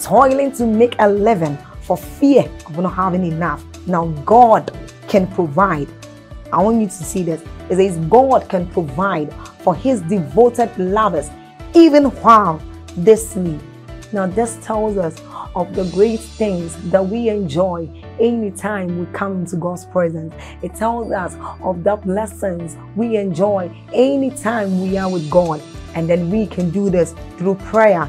toiling to make a living for fear of not having enough. Now God can provide. I want you to see this. It says God can provide for his devoted lovers even while they sleep. Now this tells us of the great things that we enjoy anytime we come into God's presence. It tells us of the blessings we enjoy anytime we are with God. And then we can do this through prayer,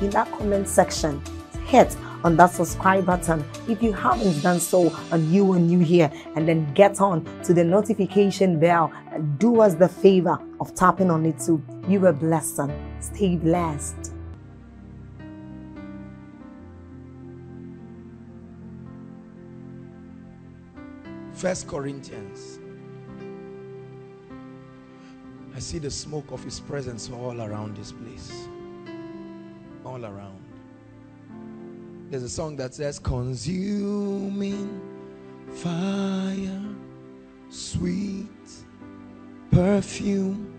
in that comment section. Hit on that subscribe button if you haven't done so and you are new here, and then get on to the notification bell and do us the favor of tapping on it too. You were blessed. Stay blessed. First Corinthians. I see the smoke of his presence all around this place. All around. There's a song that says, consuming fire, sweet perfume,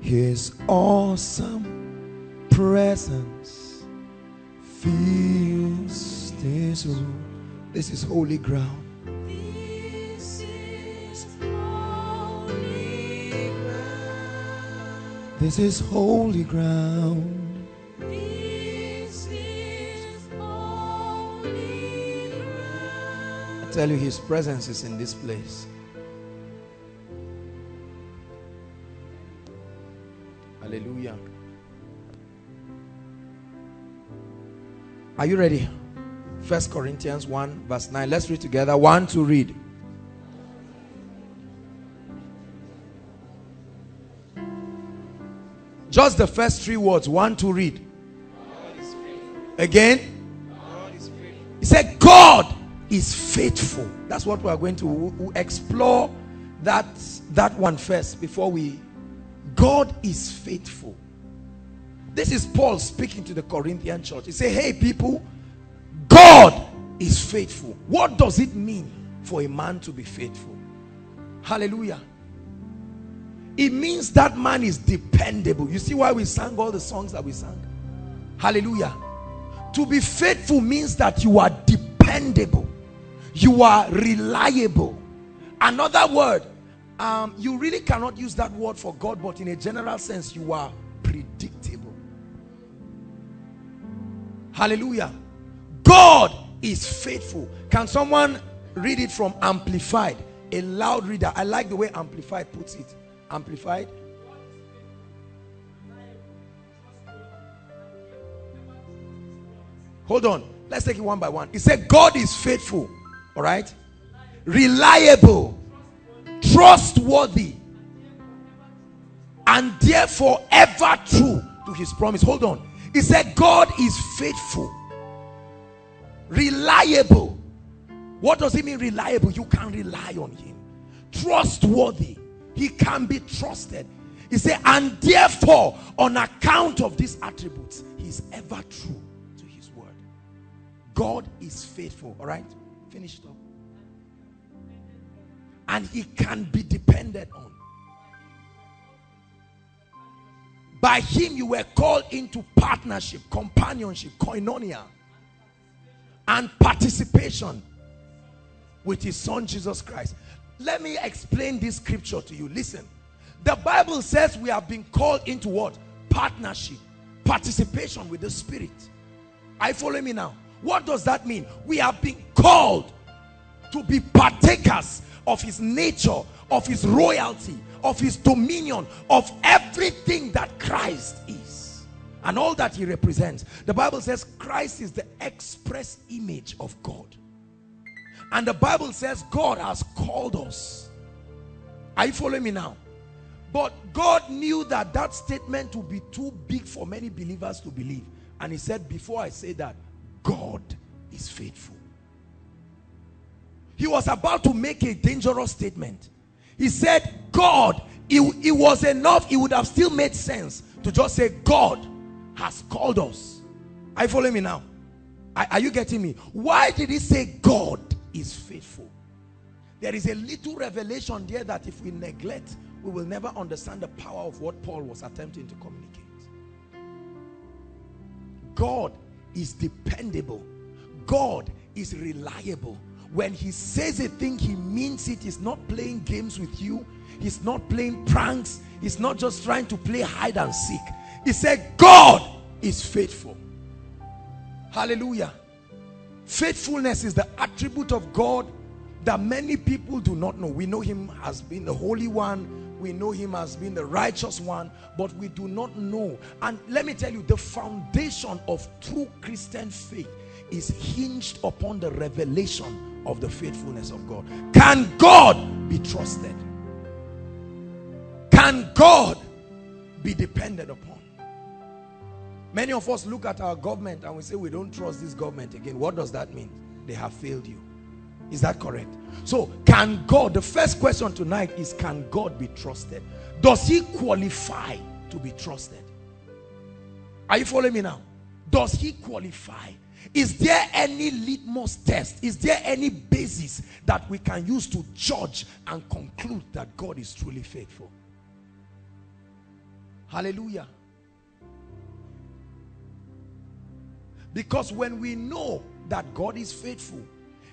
his awesome presence fills this room. This is holy ground. This is holy ground. This is holy ground. Tell you, his presence is in this place. Hallelujah. Are you ready? 1 Corinthians 1 verse 9. Let's read together. 1, 2, read. Just the first three words. 1, 2, read. Again. He said, God is faithful. That's what we are going to explore, that one first before we... God is faithful. This is Paul speaking to the Corinthian church. He said, hey people, God is faithful. What does it mean for a man to be faithful? Hallelujah. It means that man is dependable. You see why we sang all the songs that we sang? Hallelujah. To be faithful means that you are dependable. You are reliable. Another word, you really cannot use that word for God, but in a general sense, you are predictable. Hallelujah. God is faithful. Can someone read it from Amplified? A loud reader. I like the way Amplified puts it. Amplified. Hold on. Let's take it one by one. It said God is faithful. All right, reliable, trustworthy, and therefore ever true to his promise. Hold on. He said God is faithful, reliable. What does he mean reliable? You can rely on him. Trustworthy. He can be trusted. He said, and therefore on account of these attributes, he is ever true to his word. God is faithful. All right. Finished up. And he can be depended on. By him you were called into partnership, companionship, koinonia, and participation with his son Jesus Christ. Let me explain this scripture to you. Listen, the Bible says we have been called into what? Partnership, participation with the Spirit. Are you following me now? What does that mean? We have been called to be partakers of his nature, of his royalty, of his dominion, of everything that Christ is and all that he represents. The Bible says Christ is the express image of God. And the Bible says God has called us. Are you following me now? But God knew that that statement would be too big for many believers to believe. And he said, before I say that, God is faithful. He was about to make a dangerous statement. He said, God, it was enough. It would have still made sense to just say, God has called us. Are you following me now? Are you getting me? Why did he say God is faithful? There is a little revelation there that if we neglect, we will never understand the power of what Paul was attempting to communicate. God is dependable. God is reliable. When he says a thing, he means it. He's not playing games with you. He's not playing pranks. He's not just trying to play hide and seek. He said, God is faithful. Hallelujah. Faithfulness is the attribute of God that many people do not know. We know him as being the Holy One. We know him as being the Righteous One. But we do not know. And let me tell you, the foundation of true Christian faith is hinged upon the revelation of the faithfulness of God. Can God be trusted? Can God be depended upon? Many of us look at our government and we say, we don't trust this government again. What does that mean? They have failed you. Is that correct? So, can God, the first question tonight is, can God be trusted? Does he qualify to be trusted? Are you following me now? Does he qualify? Is there any litmus test? Is there any basis that we can use to judge and conclude that God is truly faithful? Hallelujah. Because when we know that God is faithful,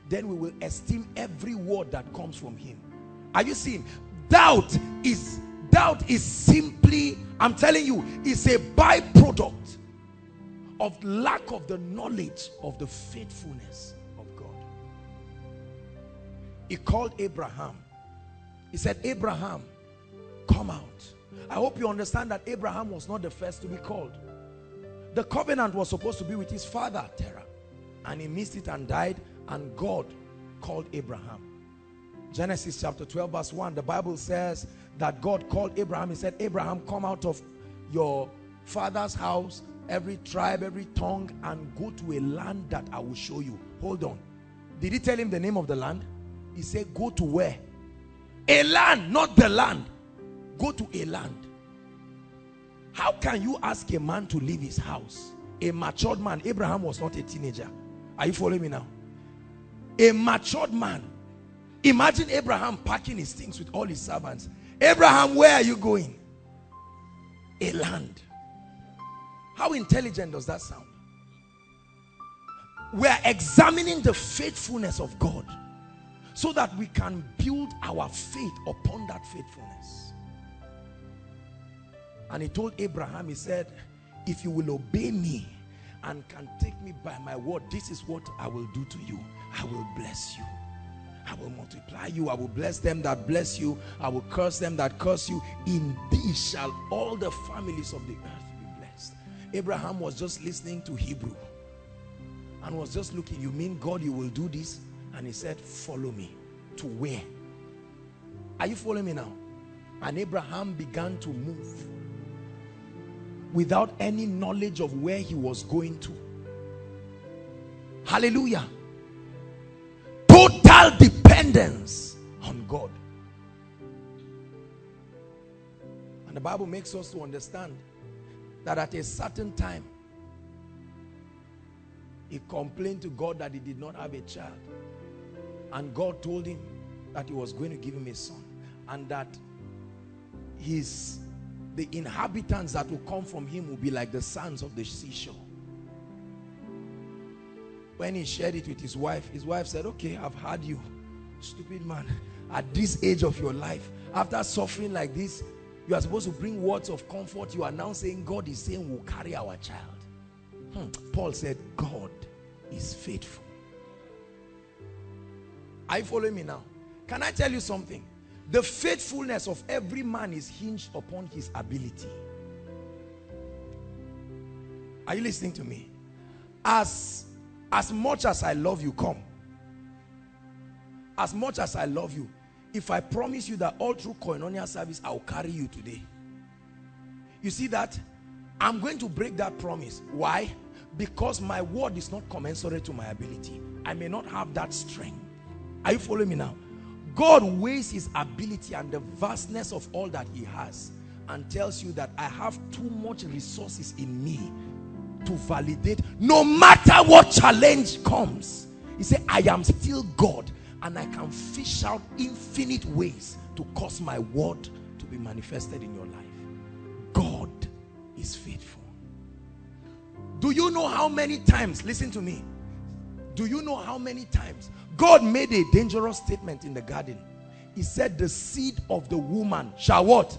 then we will esteem every word that comes from him. Are you seeing? Doubt is simply, I'm telling you, is a byproduct of lack of the knowledge of the faithfulness of God. He called Abraham. He said, Abraham, come out. I hope you understand that Abraham was not the first to be called. The covenant was supposed to be with his father, Terah. And he missed it and died. And God called Abraham. Genesis chapter 12 verse 1. The Bible says that God called Abraham. He said, Abraham, come out of your father's house, every tribe, every tongue, and go to a land that I will show you. Hold on. Did he tell him the name of the land? He said, go to where? A land, not the land. Go to a land. How can you ask a man to leave his house? A matured man. Abraham was not a teenager. Are you following me now? A matured man. Imagine Abraham packing his things with all his servants. Abraham, where are you going? A land. How intelligent does that sound? We are examining the faithfulness of God so that we can build our faith upon that faithfulness. And he told Abraham, he said, if you will obey me and can take me by my word, this is what I will do to you. I will bless you. I will multiply you. I will bless them that bless you. I will curse them that curse you. In thee shall all the families of the earth. Abraham was just listening to Hebrew and was just looking. You mean God, you will do this? And he said, follow me. To where? Are you following me now? And Abraham began to move without any knowledge of where he was going to. Hallelujah. Total dependence on God. And the Bible makes us to understand that at a certain time, he complained to God that he did not have a child. And God told him that he was going to give him a son. And that the inhabitants that will come from him will be like the sands of the seashore. When he shared it with his wife said, okay, I've had you, stupid man. At this age of your life, after suffering like this, you are supposed to bring words of comfort. You are now saying, God is saying, we'll carry our child. Paul said, God is faithful. Are you following me now? Can I tell you something? The faithfulness of every man is hinged upon his ability. Are you listening to me? As much as I love you, come. As much as I love you, if I promise you that all through Koinonia service, I will carry you today. You see that? I'm going to break that promise. Why? Because my word is not commensurate to my ability. I may not have that strength. Are you following me now? God weighs his ability and the vastness of all that he has and tells you that I have too much resources in me to validate. No matter what challenge comes, he said, I am still God and I can fish out infinite ways to cause my word to be manifested in your life. God is faithful. Do you know how many times, listen to me, do you know how many times God made a dangerous statement in the garden? He said the seed of the woman shall what?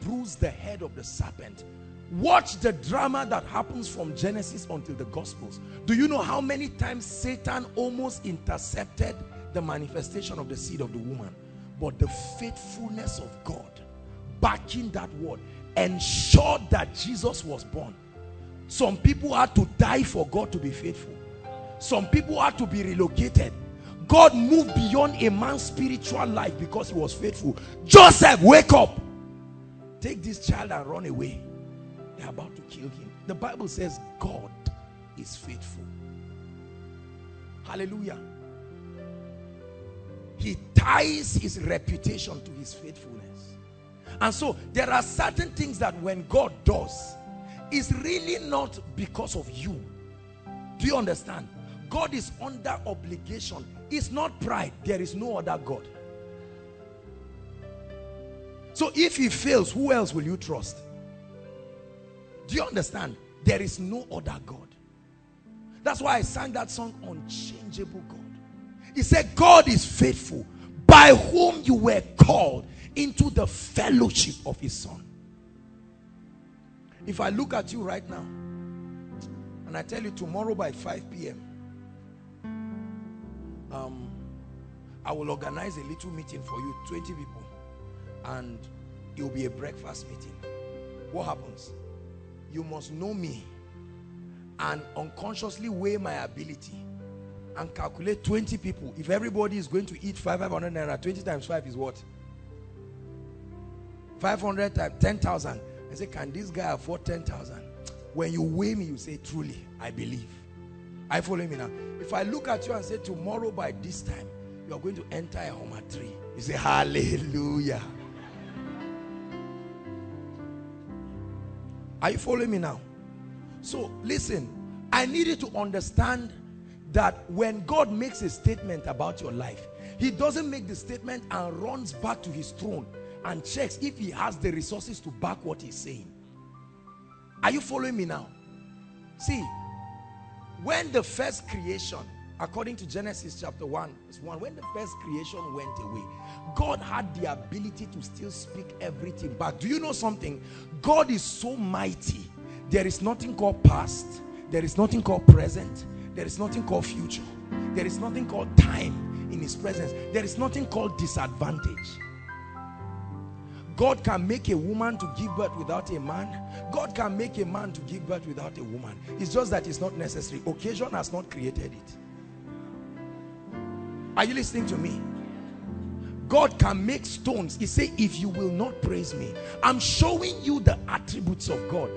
Bruise the head of the serpent. Watch the drama that happens from Genesis until the Gospels. Do you know how many times Satan almost intercepted the manifestation of the seed of the woman? But the faithfulness of God, backing that word, ensured that Jesus was born. Some people had to die for God to be faithful. Some people had to be relocated. God moved beyond a man's spiritual life because he was faithful. Joseph, wake up! Take this child and run away. They're about to kill him. The Bible says God is faithful. Hallelujah. He ties his reputation to his faithfulness. And so there are certain things that when God does, it's really not because of you. Do you understand? God is under obligation. It's not pride. There is no other God. So if he fails, who else will you trust? Do you understand? There is no other God. That's why I sang that song, Unchangeable God. He said, God is faithful, by whom you were called into the fellowship of his son. If I look at you right now, and I tell you tomorrow by 5 p.m, I will organize a little meeting for you, 20 people, and it will be a breakfast meeting. What happens? You must know me and unconsciously weigh my ability and calculate 20 people. If everybody is going to eat 500 naira, 20 times 5 is what? 500 times 10,000. I say, can this guy afford 10,000? When you weigh me, you say, truly, I believe. I follow me now. If I look at you and say, tomorrow by this time, you are going to enter a homatory. You say, hallelujah. Are you following me now? So, listen, I needed to understand that when God makes a statement about your life, he doesn't make the statement and runs back to his throne and checks if he has the resources to back what he's saying. Are you following me now? See, when the first creation, according to Genesis chapter 1, verse 1, when the first creation went away, God had the ability to still speak everything back. Do you know something? God is so mighty. There is nothing called past. There is nothing called present. There is nothing called future. There is nothing called time in his presence. There is nothing called disadvantage. God can make a woman to give birth without a man. God can make a man to give birth without a woman. It's just that it's not necessary. Occasion has not created it. Are you listening to me? God can make stones. He said, if you will not praise me. I'm showing you the attributes of God.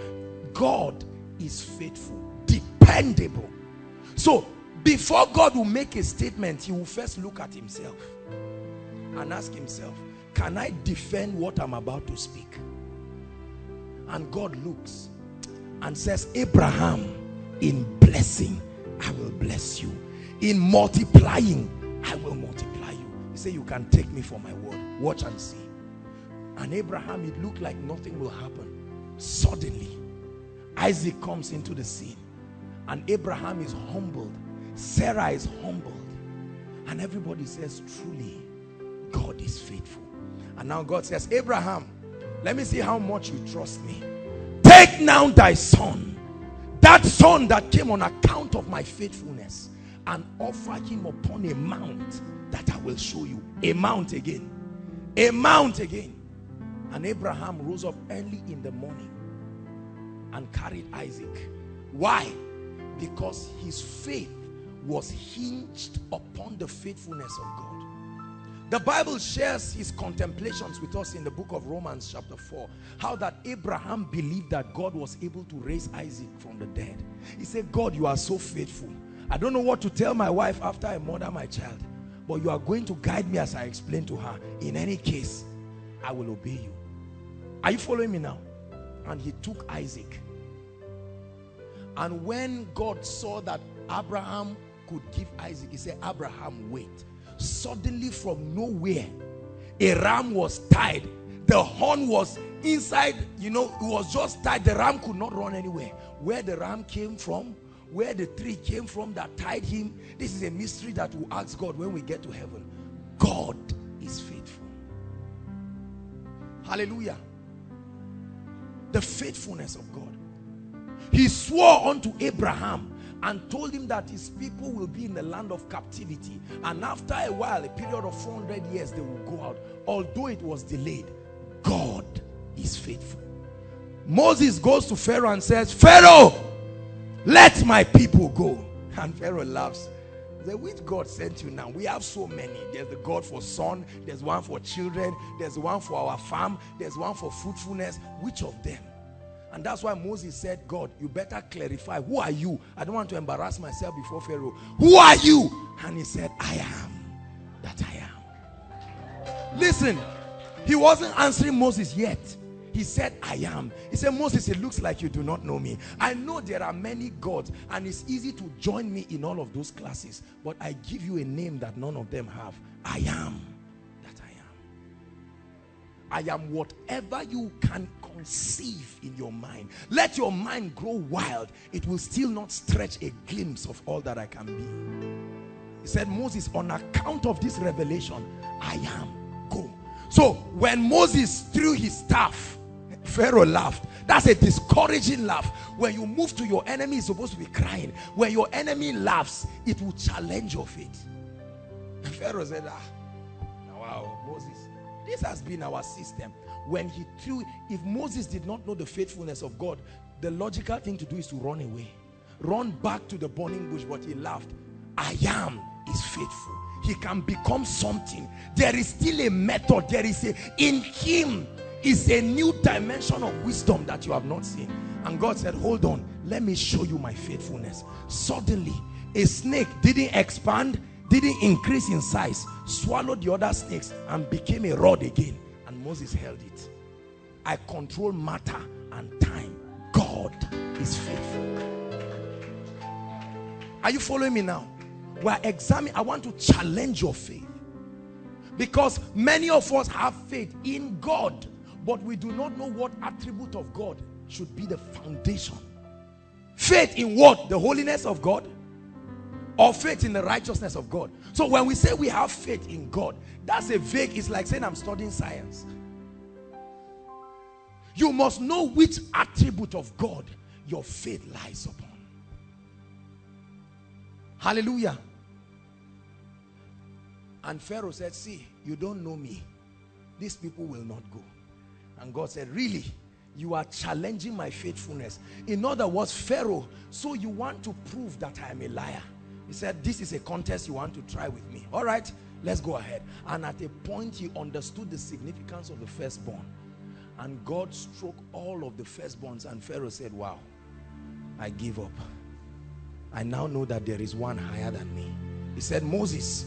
God is faithful, dependable. So, before God will make a statement, he will first look at himself and ask himself, can I defend what I'm about to speak? And God looks and says, Abraham, in blessing, I will bless you. In multiplying, I will multiply you. He said, you can take me for my word. Watch and see. And Abraham, it looked like nothing will happen. Suddenly, Isaac comes into the scene. And Abraham is humbled. Sarah is humbled. And everybody says, truly, God is faithful. And now God says, Abraham, let me see how much you trust me. Take now thy son, that son that came on account of my faithfulness, and offer him upon a mount that I will show you. A mount again. A mount again. And Abraham rose up early in the morning and carried Isaac. Why? Because his faith was hinged upon the faithfulness of God. The Bible shares his contemplations with us in the book of Romans chapter 4. How that Abraham believed that God was able to raise Isaac from the dead. He said, God, you are so faithful. I don't know what to tell my wife after I murder my child. But you are going to guide me as I explain to her. In any case, I will obey you. Are you following me now? And he took Isaac. And when God saw that Abraham could give Isaac, he said, Abraham, wait. Suddenly from nowhere, a ram was tied. The horn was inside, you know, it was just tied. The ram could not run anywhere. Where the ram came from, where the tree came from that tied him, this is a mystery that we'll ask God when we get to heaven. God is faithful. Hallelujah. The faithfulness of God. He swore unto Abraham and told him that his people will be in the land of captivity, and after a while, a period of 400 years, they will go out. Although it was delayed, God is faithful. Moses goes to Pharaoh and says, Pharaoh, let my people go. And Pharaoh laughs. He said, which God sent you now? We have so many. There's the God for son, there's one for children, there's one for our farm, there's one for fruitfulness. Which of them? And that's why Moses said, God, you better clarify. Who are you? I don't want to embarrass myself before Pharaoh. Who are you? And he said, I am that I am. Listen, he wasn't answering Moses yet. He said, I am. He said, Moses, it looks like you do not know me. I know there are many gods, and it's easy to join me in all of those classes. But I give you a name that none of them have. I am that I am. I am whatever you can conceive in your mind. Let your mind grow wild. It will still not stretch a glimpse of all that I can be. He said, Moses, on account of this revelation, I am. Go. So when Moses threw his staff, Pharaoh laughed. That's a discouraging laugh. When you move to your enemy, he's supposed to be crying. When your enemy laughs, it will challenge your faith. And Pharaoh said, wow, Moses, this has been our system. When he threw, if Moses did not know the faithfulness of God, the logical thing to do is to run away. Run back to the burning bush, but he laughed. I am is faithful. He can become something. There is still a method. There is a, in him is a new dimension of wisdom that you have not seen. And God said, hold on, let me show you my faithfulness. Suddenly, a snake didn't expand, didn't increase in size, swallowed the other snakes and became a rod again. And Moses held it. I control matter and time. God is faithful. Are you following me now? We're examining. I want to challenge your faith. Because many of us have faith in God, but we do not know what attribute of God should be the foundation. Faith in what? The holiness of God? Or faith in the righteousness of God? So when we say we have faith in God, that's a vague, it's like saying I'm studying science. You must know which attribute of God your faith lies upon. Hallelujah. And Pharaoh said, see, you don't know me. These people will not go. And God said, really? You are challenging my faithfulness. In other words, Pharaoh, so you want to prove that I am a liar. He said, this is a contest you want to try with me. All right, let's go ahead. And at a point, he understood the significance of the firstborn. And God struck all of the firstborns. And Pharaoh said, wow, I give up. I now know that there is one higher than me. He said, Moses,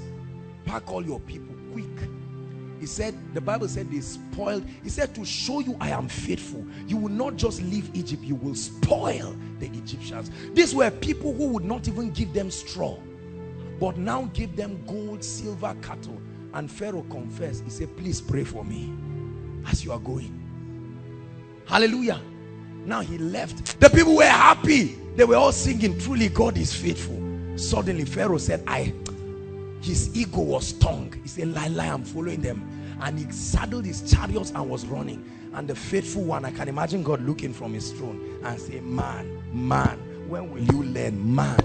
pack all your people quick. He said, the Bible said they spoiled. He said, to show you I am faithful, you will not just leave Egypt, you will spoil the Egyptians. These were people who would not even give them straw, but now give them gold, silver, cattle. And Pharaoh confessed. He said, please pray for me as you are going. Hallelujah. Now he left. The people were happy. They were all singing, truly God is faithful. Suddenly Pharaoh said, his ego was stung. He said, lie, I'm following them. And he saddled his chariots and was running. And the faithful one, I can imagine God looking from his throne and say, man, when will you learn, man?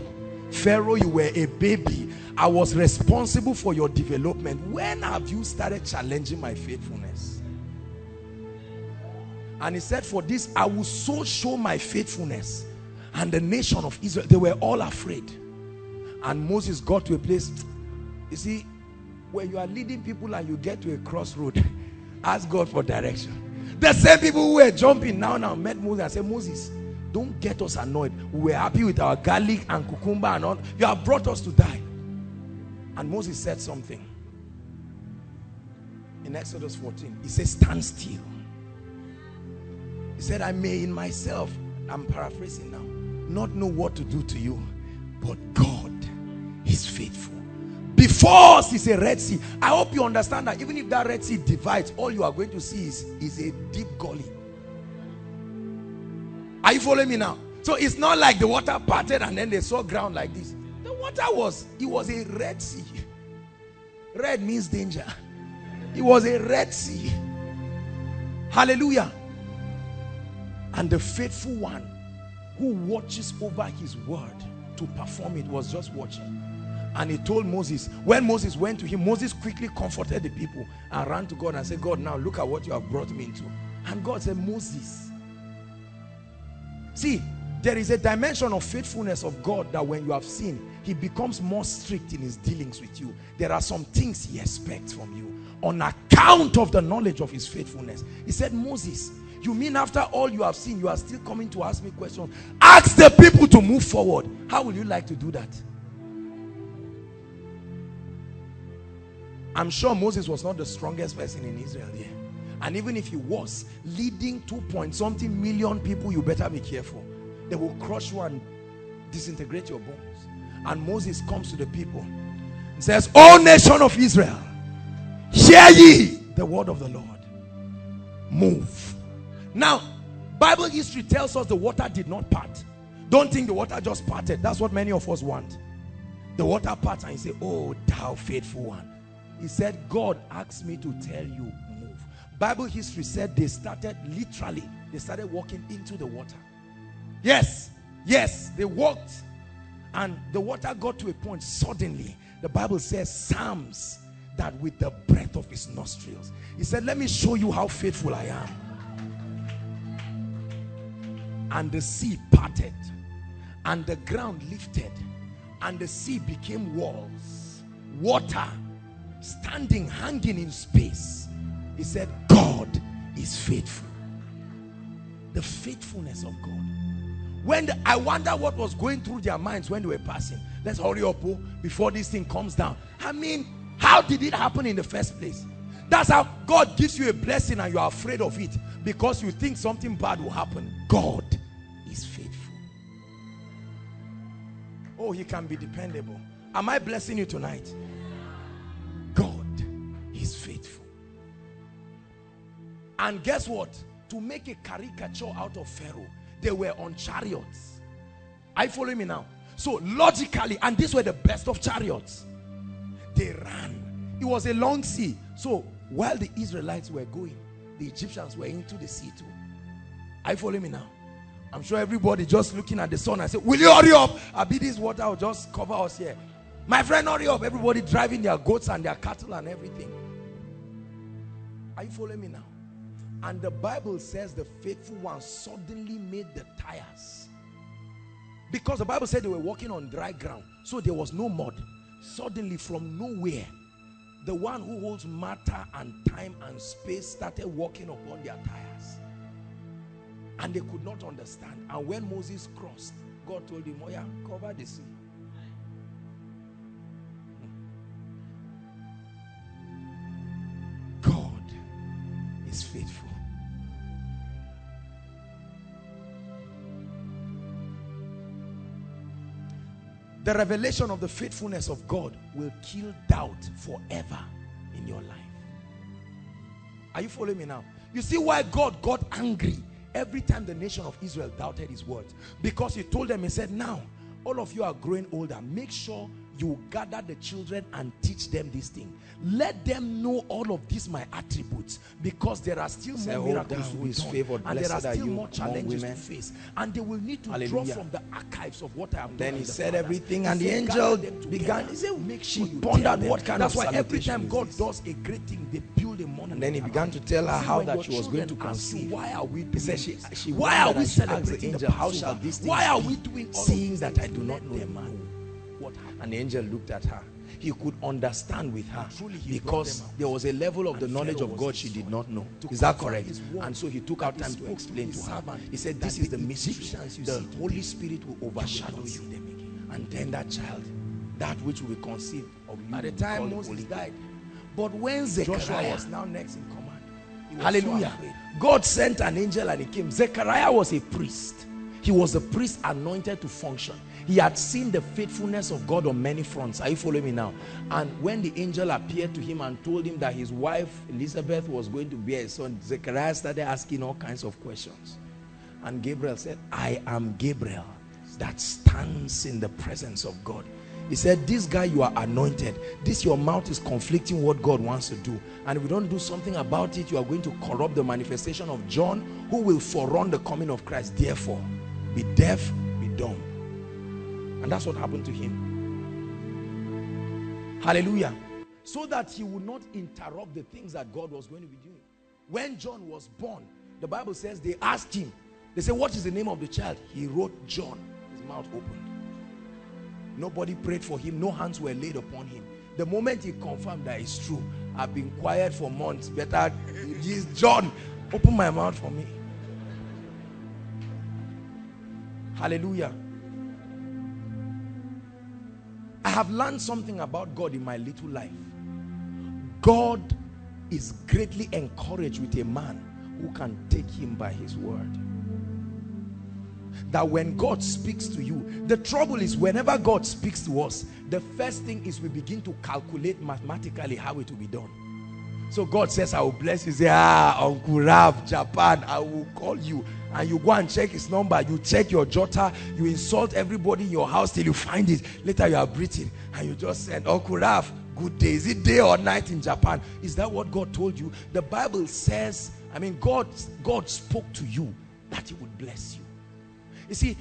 Pharaoh, you were a baby. I was responsible for your development. When have you started challenging my faithfulness? And he said, for this I will so show my faithfulness. And the nation of Israel, they were all afraid. And Moses got to a place, you see, when you are leading people and you get to a crossroad, ask God for direction. The same people who were jumping now met Moses and said, Moses, don't get us annoyed. We were happy with our garlic and cucumber and all. You have brought us to die. And Moses said something. In Exodus 14, he says, stand still. He said, I may in myself, I'm paraphrasing now, not know what to do to you, but God is faithful. Before us is a Red Sea. I hope you understand that even if that Red Sea divides, all you are going to see is a deep gully. Are you following me now? So it's not like the water parted and then they saw ground like this. The water was, it was a Red Sea. Red means danger. It was a Red Sea. Hallelujah. And the faithful one who watches over his word to perform it was just watching. And he told Moses, when Moses went to him, Moses quickly comforted the people and ran to God and said, God, now look at what you have brought me into. And God said, Moses. See, there is a dimension of faithfulness of God that when you have seen, he becomes more strict in his dealings with you. There are some things he expects from you on account of the knowledge of his faithfulness. He said, Moses, you mean after all you have seen, you are still coming to ask me questions? Ask the people to move forward. How would you like to do that? I'm sure Moses was not the strongest person in Israel there. And even if he was, leading 2-point-something million people, you better be careful. They will crush you and disintegrate your bones. And Moses comes to the people and says, O nation of Israel, hear ye the word of the Lord. Move. Now, Bible history tells us the water did not part. Don't think the water just parted. That's what many of us want. The water parts and you say, oh, thou faithful one. He said, God asked me to tell you, move. Bible history said they started literally, they started walking into the water. Yes, yes, they walked and the water got to a point suddenly. The Bible says Psalms, that with the breath of his nostrils. He said, let me show you how faithful I am. And the sea parted and the ground lifted and the sea became walls, water, standing, hanging in space. He said, God is faithful. The faithfulness of God. When I wonder what was going through their minds when they were passing. Let's hurry up, oh, before this thing comes down. I mean, how did it happen in the first place? That's how God gives you a blessing and you are afraid of it because you think something bad will happen. God is faithful. Oh, he can be dependable. Am I blessing you tonight? Faithful. And guess what? To make a caricature out of Pharaoh, they were on chariots. Are you following me now? So logically, and these were the best of chariots, they ran. It was a long sea. So while the Israelites were going, the Egyptians were into the sea too. Are you following me now? I'm sure everybody just looking at the sun and say, will you hurry up? I'll be this water will just cover us here. My friend, hurry up. Everybody driving their goats and their cattle and everything. Are you following me now? And the Bible says the faithful one suddenly made the tires. Because the Bible said they were walking on dry ground. So there was no mud. Suddenly from nowhere, the one who holds matter and time and space started walking upon their tires. And they could not understand. And when Moses crossed, God told him, oh yeah, cover the sea. Faithful. The revelation of the faithfulness of God will kill doubt forever in your life. Are you following me now? You see why God got angry every time the nation of Israel doubted his words, because he told them, he said, now all of you are growing older, make sure you gather the children and teach them this thing. Let them know all of these my attributes, because there are still more miracles to be done, and there are still more challenges to face, and they will need to draw from the archives of what I have done. Then he said everything, and the angel began. He said, make sure you pondered what kind of salutation. That's why every time God does a great thing, they build a monument. And then he began to tell her how that she was going to conceive. Why are we doing this? Why are we celebrating the Passover? Why are we doing all things that I do not know? And the angel looked at her. He could understand with her because there was a level of the knowledge of God she did not know. Is that correct? And so he took out time to explain to her. He said, this is the mystery. The Holy Spirit will overshadow you. And then that child, that which will be conceived of you. At the time Moses died. But when Zechariah was now next in command. Hallelujah. God sent an angel and he came. Zechariah was a priest. He was a priest anointed to function. He had seen the faithfulness of God on many fronts. Are you following me now? And when the angel appeared to him and told him that his wife Elizabeth was going to bear a son, Zechariah started asking all kinds of questions. And Gabriel said, I am Gabriel that stands in the presence of God. He said, this guy, you are anointed. This, your mouth is conflicting what God wants to do. And if you don't do something about it, you are going to corrupt the manifestation of John, who will forerun the coming of Christ. Therefore, be deaf, be dumb. And that's what happened to him. Hallelujah. So that he would not interrupt the things that God was going to be doing. When John was born, the Bible says they asked him. They said, what is the name of the child? He wrote John. His mouth opened. Nobody prayed for him. No hands were laid upon him. The moment he confirmed that it's true, I've been quiet for months. Better, John, open my mouth for me. Hallelujah. I have learned something about God in my little life. God is greatly encouraged with a man who can take him by his word. That when God speaks to you, the trouble is whenever God speaks to us, the first thing is we begin to calculate mathematically how it will be done. So God says, I will bless you. Say, Uncle Rav, Japan, I will call you. And you go and check his number. You check your jotter. You insult everybody in your house till you find it. Later you are breathing. And you just said, Uncle Rav, good day. Is it day or night in Japan? Is that what God told you? The Bible says, God spoke to you that he would bless you. You see,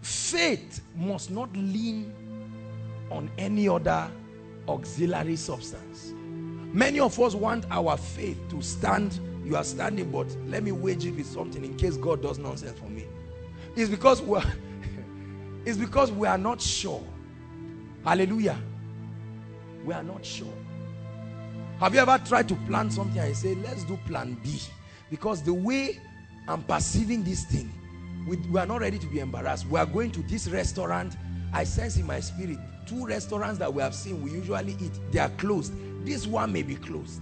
faith must not lean on any other auxiliary substance. Many of us want our faith to stand. You are standing, but let me wage it with something in case God does nonsense for me. It's because we are not sure. Hallelujah. We are not sure. Have you ever tried to plan something and say, let's do plan B? Because the way I'm perceiving this thing, we are not ready to be embarrassed. We are going to this restaurant. I sense in my spirit, 2 restaurants that we have seen, we usually eat, they are closed. This one may be closed.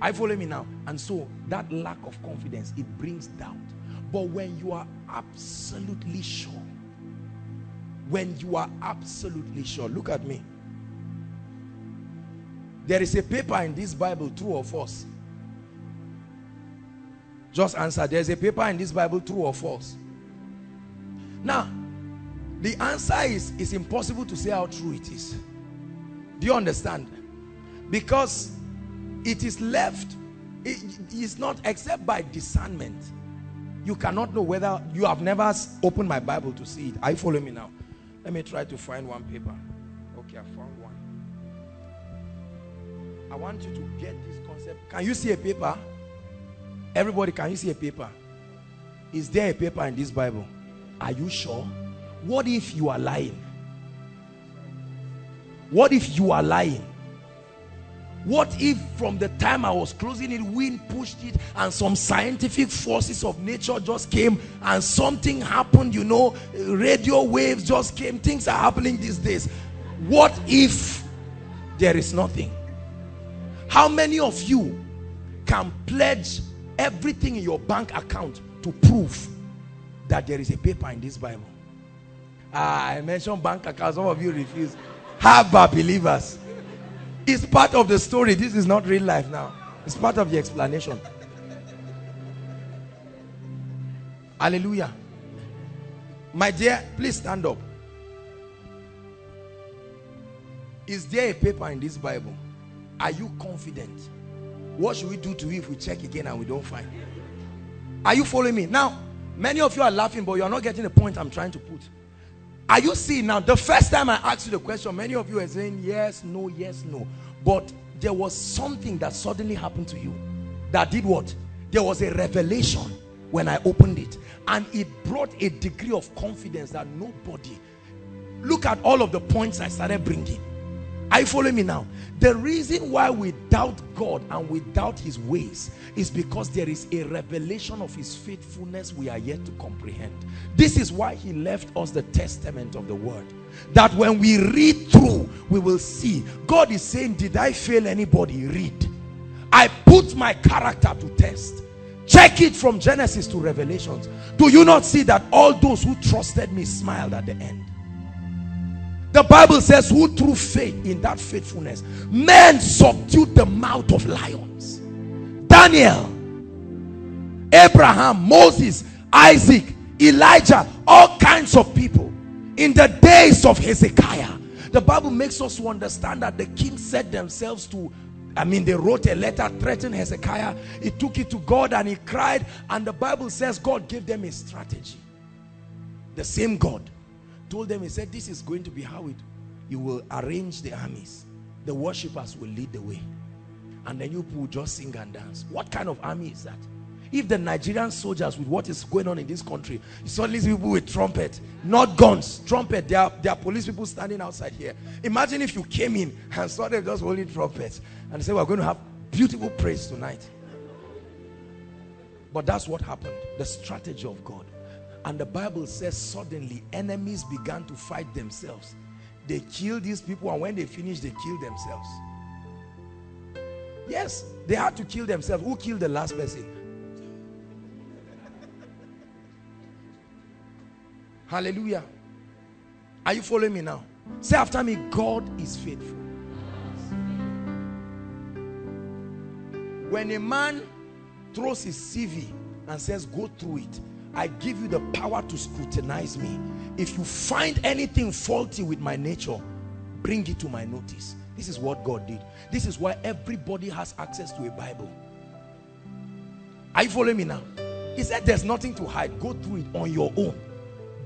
I follow me now. And so that lack of confidence, it brings doubt. But when you are absolutely sure, when you are absolutely sure, look at me. There is a paper in this Bible, true or false? Just answer. There is a paper in this Bible, true or false? Now, the answer is, it's impossible to say how true it is. Do you understand? Because it is left, it is not except by discernment. You cannot know whether, you have never opened my Bible to see it. Are you following me now? Let me try to find one paper. Okay, I found one. I want you to get this concept. Can you see a paper? Everybody, can you see a paper? Is there a paper in this Bible? Are you sure? What if you are lying? What if you are lying? What if from the time I was closing it, wind pushed it and some scientific forces of nature just came and something happened, you know, radio waves just came. Things are happening these days. What if there is nothing? How many of you can pledge everything in your bank account to prove that there is a paper in this Bible? I mentioned bank accounts. Some of you refuse. Haba believers. It's part of the story. This is not real life now. It's part of the explanation. Hallelujah. My dear, please stand up. Is there a paper in this Bible? Are you confident? What should we do to you if we check again and we don't find? Are you following me? Now, many of you are laughing, but you are not getting the point I'm trying to put. Are you seeing now? The first time I asked you the question, many of you are saying yes, no, yes, no. But there was something that suddenly happened to you. That did what? There was a revelation when I opened it. And it brought a degree of confidence that nobody... Look at all of the points I started bringing. Are you following me now? The reason why we doubt God and we doubt his ways is because there is a revelation of his faithfulness we are yet to comprehend. This is why he left us the testament of the word, that when we read through, we will see. God is saying, did I fail anybody? Read. I put my character to test. Check it from Genesis to Revelations. Do you not see that all those who trusted me smiled at the end? The Bible says, who through faith in that faithfulness, men subdued the mouth of lions. Daniel, Abraham, Moses, Isaac, Elijah, all kinds of people. In the days of Hezekiah, the Bible makes us to understand that the king set themselves to, they wrote a letter, threatened Hezekiah. He took it to God and he cried. And the Bible says God gave them a strategy. The same God told them, he said, this is going to be how you will arrange the armies. The worshippers will lead the way. And then you will just sing and dance. What kind of army is that? If the Nigerian soldiers, with what is going on in this country, you suddenly see people with trumpet, not guns, trumpet, there are police people standing outside here. Imagine if you came in and saw them just holding trumpets and said, we're going to have beautiful praise tonight. But that's what happened, the strategy of God. And the Bible says suddenly enemies began to fight themselves. They killed these people, and when they finished, they killed themselves. Yes, they had to kill themselves. Who killed the last person? Hallelujah. Are you following me now? Say after me, God is faithful. When a man throws his CV and says, go through it, I give you the power to scrutinize me. If you find anything faulty with my nature, bring it to my notice. This is what God did. This is why everybody has access to a Bible. Are you following me now? He said there's nothing to hide. Go through it on your own.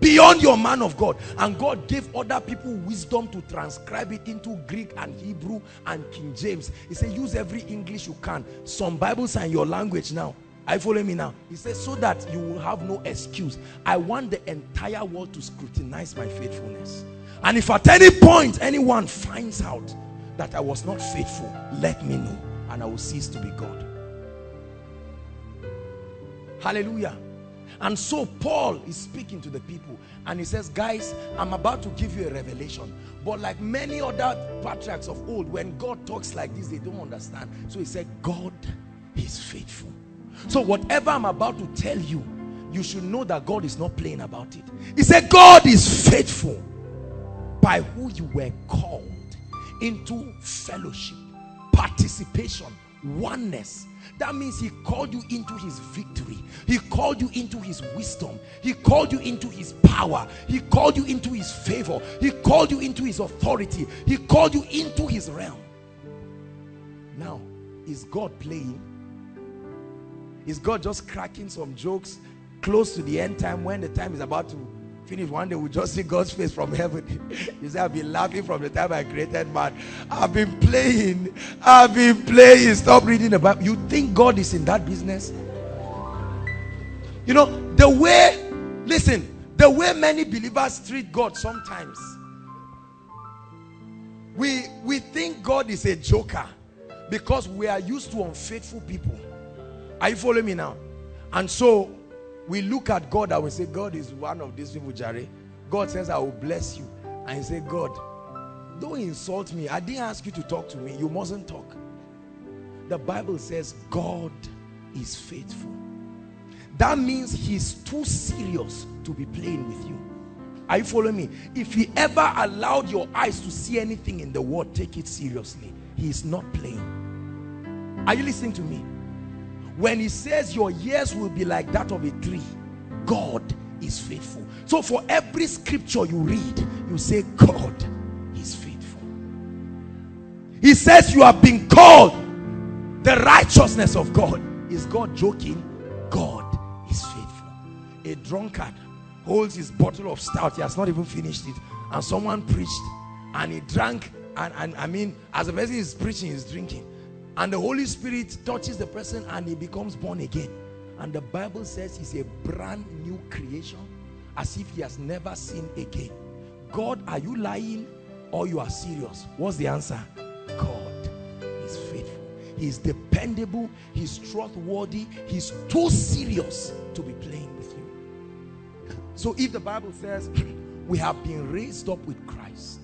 Beyond your man of God. And God gave other people wisdom to transcribe it into Greek and Hebrew and King James. He said use every English you can. Some Bibles are in your language now. Are you following me now? He says, so that you will have no excuse. I want the entire world to scrutinize my faithfulness. And if at any point anyone finds out that I was not faithful, let me know, and I will cease to be God. Hallelujah. And so Paul is speaking to the people and he says, guys, I'm about to give you a revelation. But like many other patriarchs of old, when God talks like this, they don't understand. So he said, God is faithful. So whatever I'm about to tell you, you should know that God is not playing about it. He said, God is faithful, by who you were called into fellowship, participation, oneness. That means he called you into his victory. He called you into his wisdom. He called you into his power. He called you into his favor. He called you into his authority. He called you into his realm. Now, is God playing? Is God just cracking some jokes close to the end time? When the time is about to finish, one day we'll just see God's face from heaven. You say, I've been laughing from the time I created man. I've been playing. I've been playing. Stop reading the Bible. You think God is in that business? You know, the way, listen, the way many believers treat God sometimes. We think God is a joker because we are used to unfaithful people. Are you following me now? And so we look at God and we say, God is one of these people, Jerry. God says, I will bless you. And you say, God, don't insult me. I didn't ask you to talk to me. You mustn't talk. The Bible says God is faithful. That means he's too serious to be playing with you. Are you following me? If he ever allowed your eyes to see anything in the world, take it seriously. He is not playing. Are you listening to me? When he says your years will be like that of a tree, God is faithful. So for every scripture you read, you say God is faithful. He says you have been called the righteousness of God. Is God joking? God is faithful. A drunkard holds his bottle of stout. He has not even finished it. And someone preached. And he drank. And I mean, as the person is preaching, he's drinking. And the Holy Spirit touches the person and he becomes born again. And the Bible says he's a brand new creation, as if he has never sinned again. God, are you lying or you are serious? What's the answer? God is faithful. He is dependable. He is trustworthy. He's too serious to be playing with you. So if the Bible says we have been raised up with Christ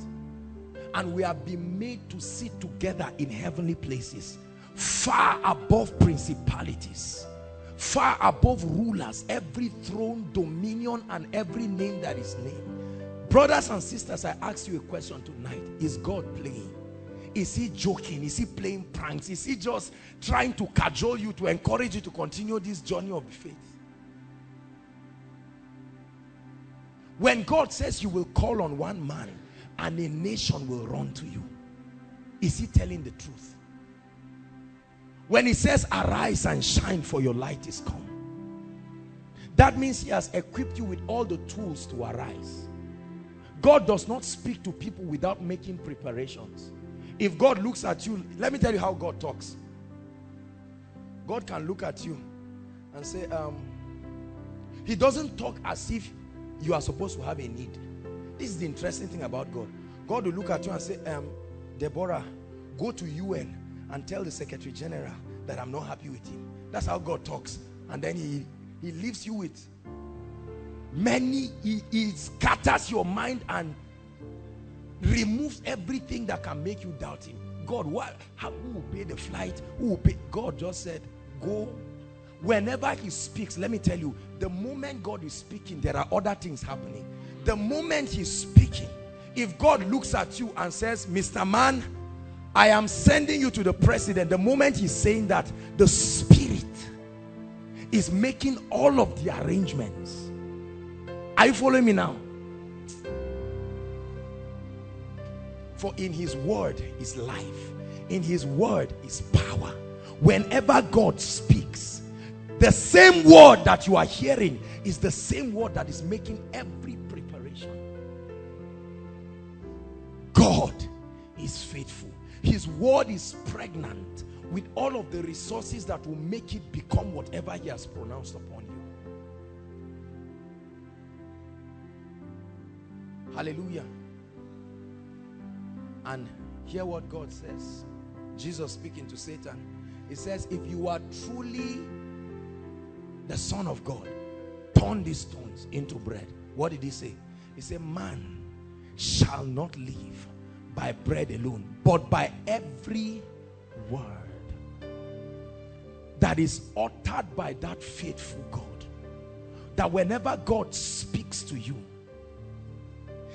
and we have been made to sit together in heavenly places, far above principalities, far above rulers, every throne, dominion, and every name that is named. Brothers and sisters, I ask you a question tonight. Is God playing? Is he joking? Is he playing pranks? Is he just trying to cajole you, to encourage you to continue this journey of faith? When God says you will call on one man and a nation will run to you, is he telling the truth? When he says arise and shine, for your light is come, that means he has equipped you with all the tools to arise. God does not speak to people without making preparations. If God looks at you, let me tell you how God talks. God can look at you and say, he doesn't talk as if you are supposed to have a need. This is the interesting thing about God. God will look at you and say, Deborah, go to UN and tell the Secretary General that I'm not happy with him. That's how God talks. And then he leaves you with many, he scatters your mind and removes everything that can make you doubt him. God, what? How, who will pay the flight? Who will pay? God just said, go. Whenever he speaks, let me tell you, the moment God is speaking, there are other things happening. The moment he's speaking, if God looks at you and says, Mr. Man, I am sending you to the president, the moment he's saying that, the Spirit is making all of the arrangements. Are you following me now? For in his word is life. In his word is power. Whenever God speaks, the same word that you are hearing is the same word that is making every preparation. God is faithful. His word is pregnant with all of the resources that will make it become whatever he has pronounced upon you. Hallelujah. And hear what God says. Jesus speaking to Satan. He says, if you are truly the Son of God, turn these stones into bread. What did he say? He said, man shall not live by bread alone, but by every word that is uttered by that faithful God. That whenever God speaks to you,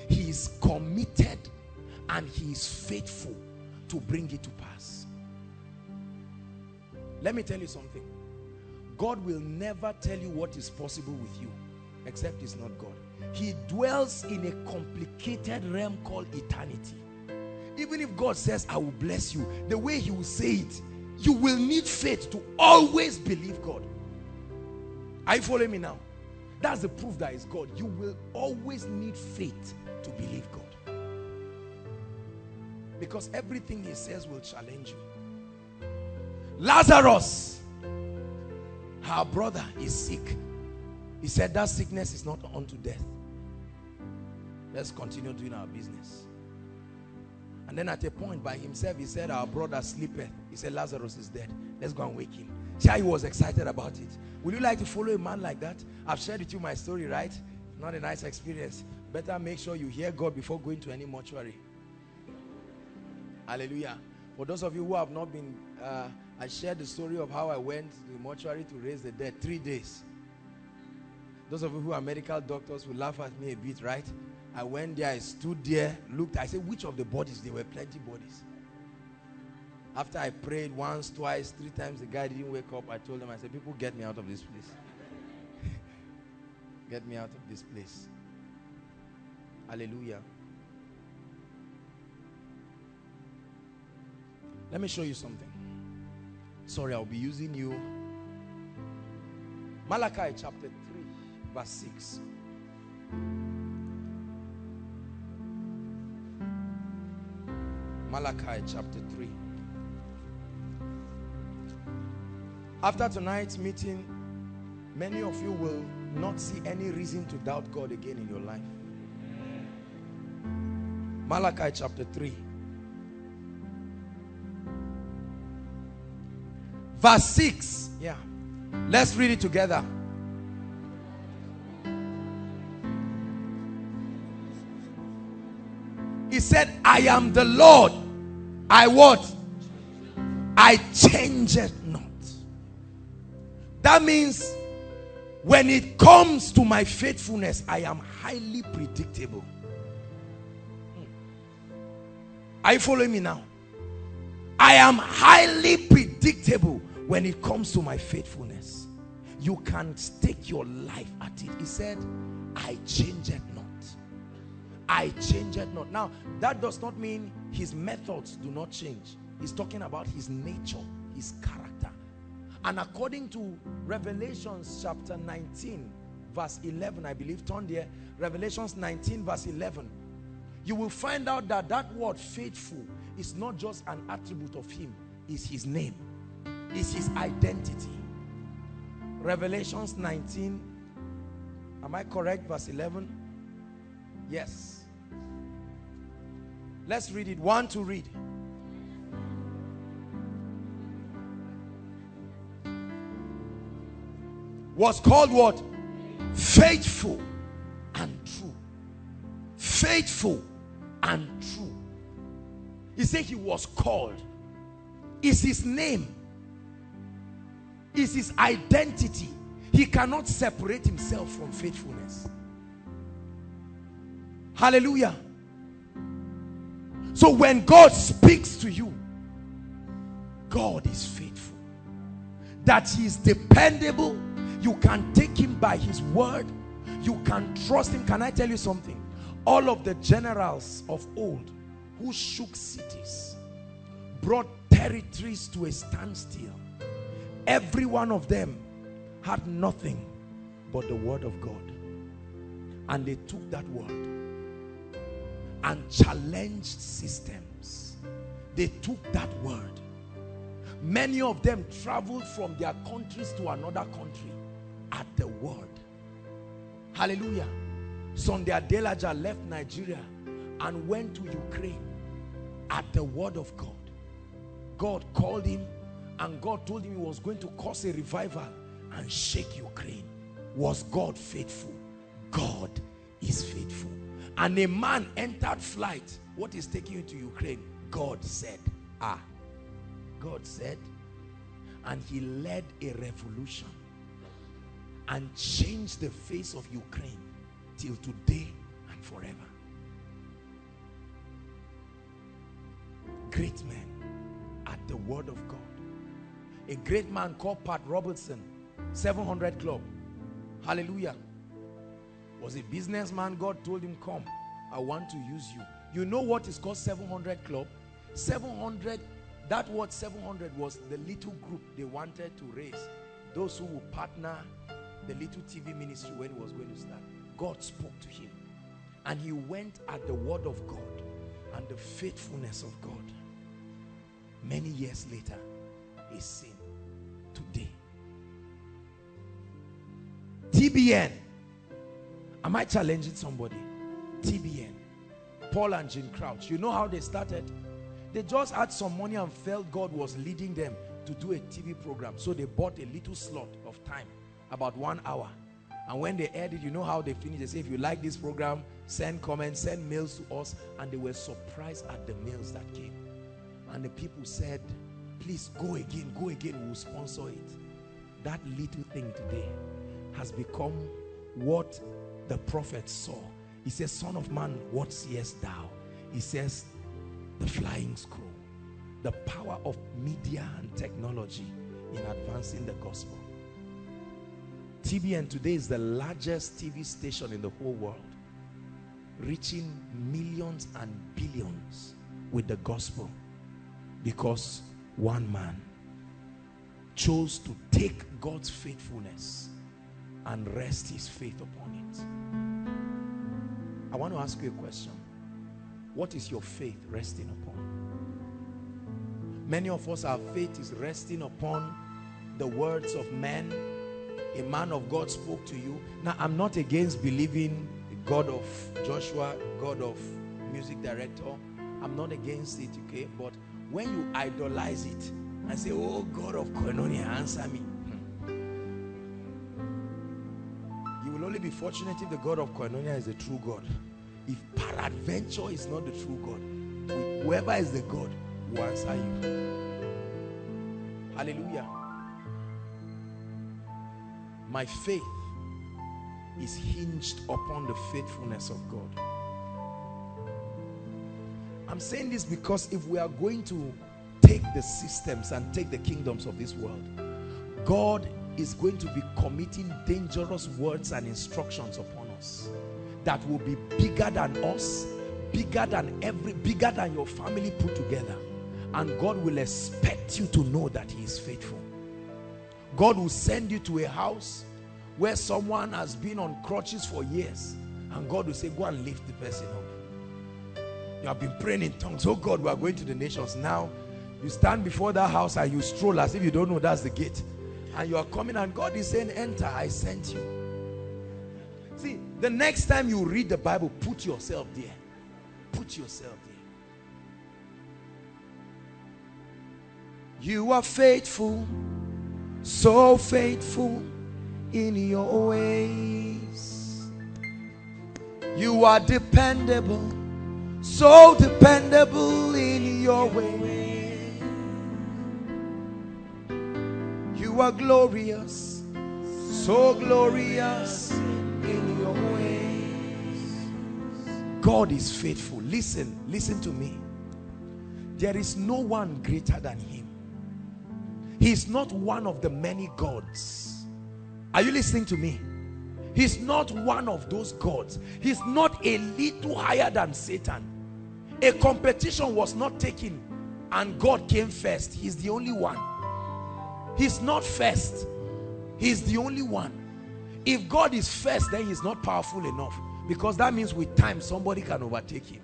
he is committed and he is faithful to bring it to pass. Let me tell you something. God will never tell you what is possible with you, except it's not God. He dwells in a complicated realm called eternity. Even if God says, I will bless you, the way he will say it, you will need faith to always believe God. Are you following me now? That's the proof that it's God. You will always need faith to believe God. Because everything he says will challenge you. Lazarus, her brother, is sick. He said that sickness is not unto death. Let's continue doing our business. And then at a point by himself, he said, our brother sleepeth. He said, Lazarus is dead. Let's go and wake him. See how he was excited about it. Would you like to follow a man like that? I've shared with you my story, right? Not a nice experience. Better make sure you hear God before going to any mortuary. Hallelujah. For those of you who have not been, I shared the story of how I went to the mortuary to raise the dead. 3 days. Those of you who are medical doctors will laugh at me a bit, right? I went there, I stood there, looked, I said, which of the bodies? There were plenty bodies. After I prayed once, twice, 3 times, the guy didn't wake up. I told him, I said, people, get me out of this place. Get me out of this place. Hallelujah. Let me show you something. Sorry, I'll be using you. Malachi chapter 3, verse 6. Malachi chapter 3. After tonight's meeting, many of you will not see any reason to doubt God again in your life. Malachi chapter 3. Verse 6. Yeah. Let's read it together. He said, I am the Lord. I what? I change it not. That means when it comes to my faithfulness, I am highly predictable. Are you following me now? I am highly predictable when it comes to my faithfulness. You can stake your life at it. He said, I change it not. I change it not. Now, that does not mean his methods do not change. He's talking about his nature, his character. And according to Revelations chapter 19, verse 11, I believe, turn there. Revelations 19, verse 11. You will find out that that word faithful is not just an attribute of him. It's his name. It's his identity. Revelations 19, am I correct? Verse 11? Yes. Let's read it. One to read. Was called what? Faithful and true. Faithful and true. He said he was called. It's his name. It's his identity. He cannot separate himself from faithfulness. Hallelujah. So when God speaks to you, God is faithful. That he is dependable. You can take him by his word. You can trust him. Can I tell you something? All of the generals of old who shook cities, brought territories to a standstill, every one of them had nothing but the word of God. And they took that word and challenged systems. They took that word. Many of them traveled from their countries to another country at the word. Hallelujah. Sunday Adelaja left Nigeria and went to Ukraine at the word of God. God called him and God told him he was going to cause a revival and shake Ukraine. Was God faithful? God is faithful. And a man entered flight. What is taking you to Ukraine? God said, ah. God said, and he led a revolution and changed the face of Ukraine till today and forever. Great men at the word of God. A great man called Pat Robertson, 700 Club. Hallelujah. Was a businessman. God told him, come, I want to use you. You know what is called 700 Club? 700, that word 700 was the little group they wanted to raise. Those who would partner the little TV ministry when it was going to start. God spoke to him and he went at the word of God and the faithfulness of God. Many years later, is seen today. TBN. Am I challenging somebody? TBN. Paul and Jean Crouch. You know how they started? They just had some money and felt God was leading them to do a TV program. So they bought a little slot of time, about 1 hour. And when they aired it, you know how they finished. They say, if you like this program, send comments, send mails to us. And they were surprised at the mails that came. And the people said, please go again, we'll sponsor it. That little thing today has become what the prophet saw. He says, Son of man, what seest thou? He says, the flying scroll, the power of media and technology in advancing the gospel. TBN today is the largest TV station in the whole world, reaching millions and billions with the gospel. Because one man chose to take God's faithfulness and rest his faith upon it. I want to ask you a question. What is your faith resting upon? Many of us, our faith is resting upon the words of men. A man of God spoke to you. Now, I'm not against believing the God of Joshua, God of music director. I'm not against it, okay? But when you idolize it and say, oh, God of Koinonia, answer me. You will only be fortunate if the God of Koinonia is the true God. If peradventure is not the true God, whoever is the God will answer you. Hallelujah. My faith is hinged upon the faithfulness of God. I'm saying this because if we are going to take the systems and take the kingdoms of this world, God is going to be committing dangerous words and instructions upon us that will be bigger than us, bigger than your family put together. And God will expect you to know that He is faithful. God will send you to a house where someone has been on crutches for years, and God will say, go and lift the person up. You have been praying in tongues. Oh God, we are going to the nations. Now, you stand before that house and you stroll as if you don't know that's the gate. And you are coming and God is saying, enter, I sent you. See, the next time you read the Bible, put yourself there. Put yourself there. You are faithful, so faithful in your ways. You are dependable. So dependable in your way. You are glorious, so glorious in your ways. God is faithful. Listen, listen to me. There is no one greater than Him. He is not one of the many gods. Are you listening to me? He's not one of those gods. He's not a little higher than Satan. A competition was not taken and God came first. He's the only one. He's not first. He's the only one. If God is first, then He's not powerful enough, because that means with time somebody can overtake Him.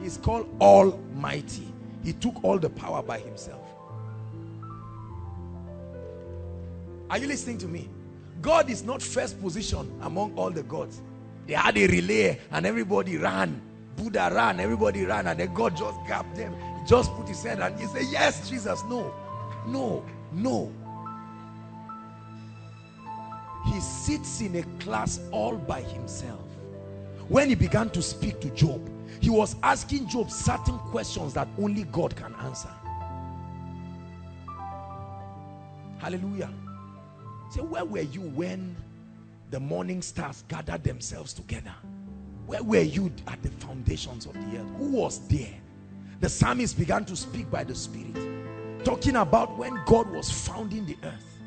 He's called Almighty. He took all the power by Himself. Are you listening to me? God is not first position among all the gods. They had a relay and everybody ran. Buddha ran, everybody ran, and then God just grabbed them. He just put His head and He said, yes, Jesus, no, no, no. He sits in a class all by Himself. When He began to speak to Job, He was asking Job certain questions that only God can answer. Hallelujah. Say, where were you when the morning stars gathered themselves together? Where were you at the foundations of the earth? Who was there? The psalmist began to speak by the Spirit, talking about when God was founding the earth.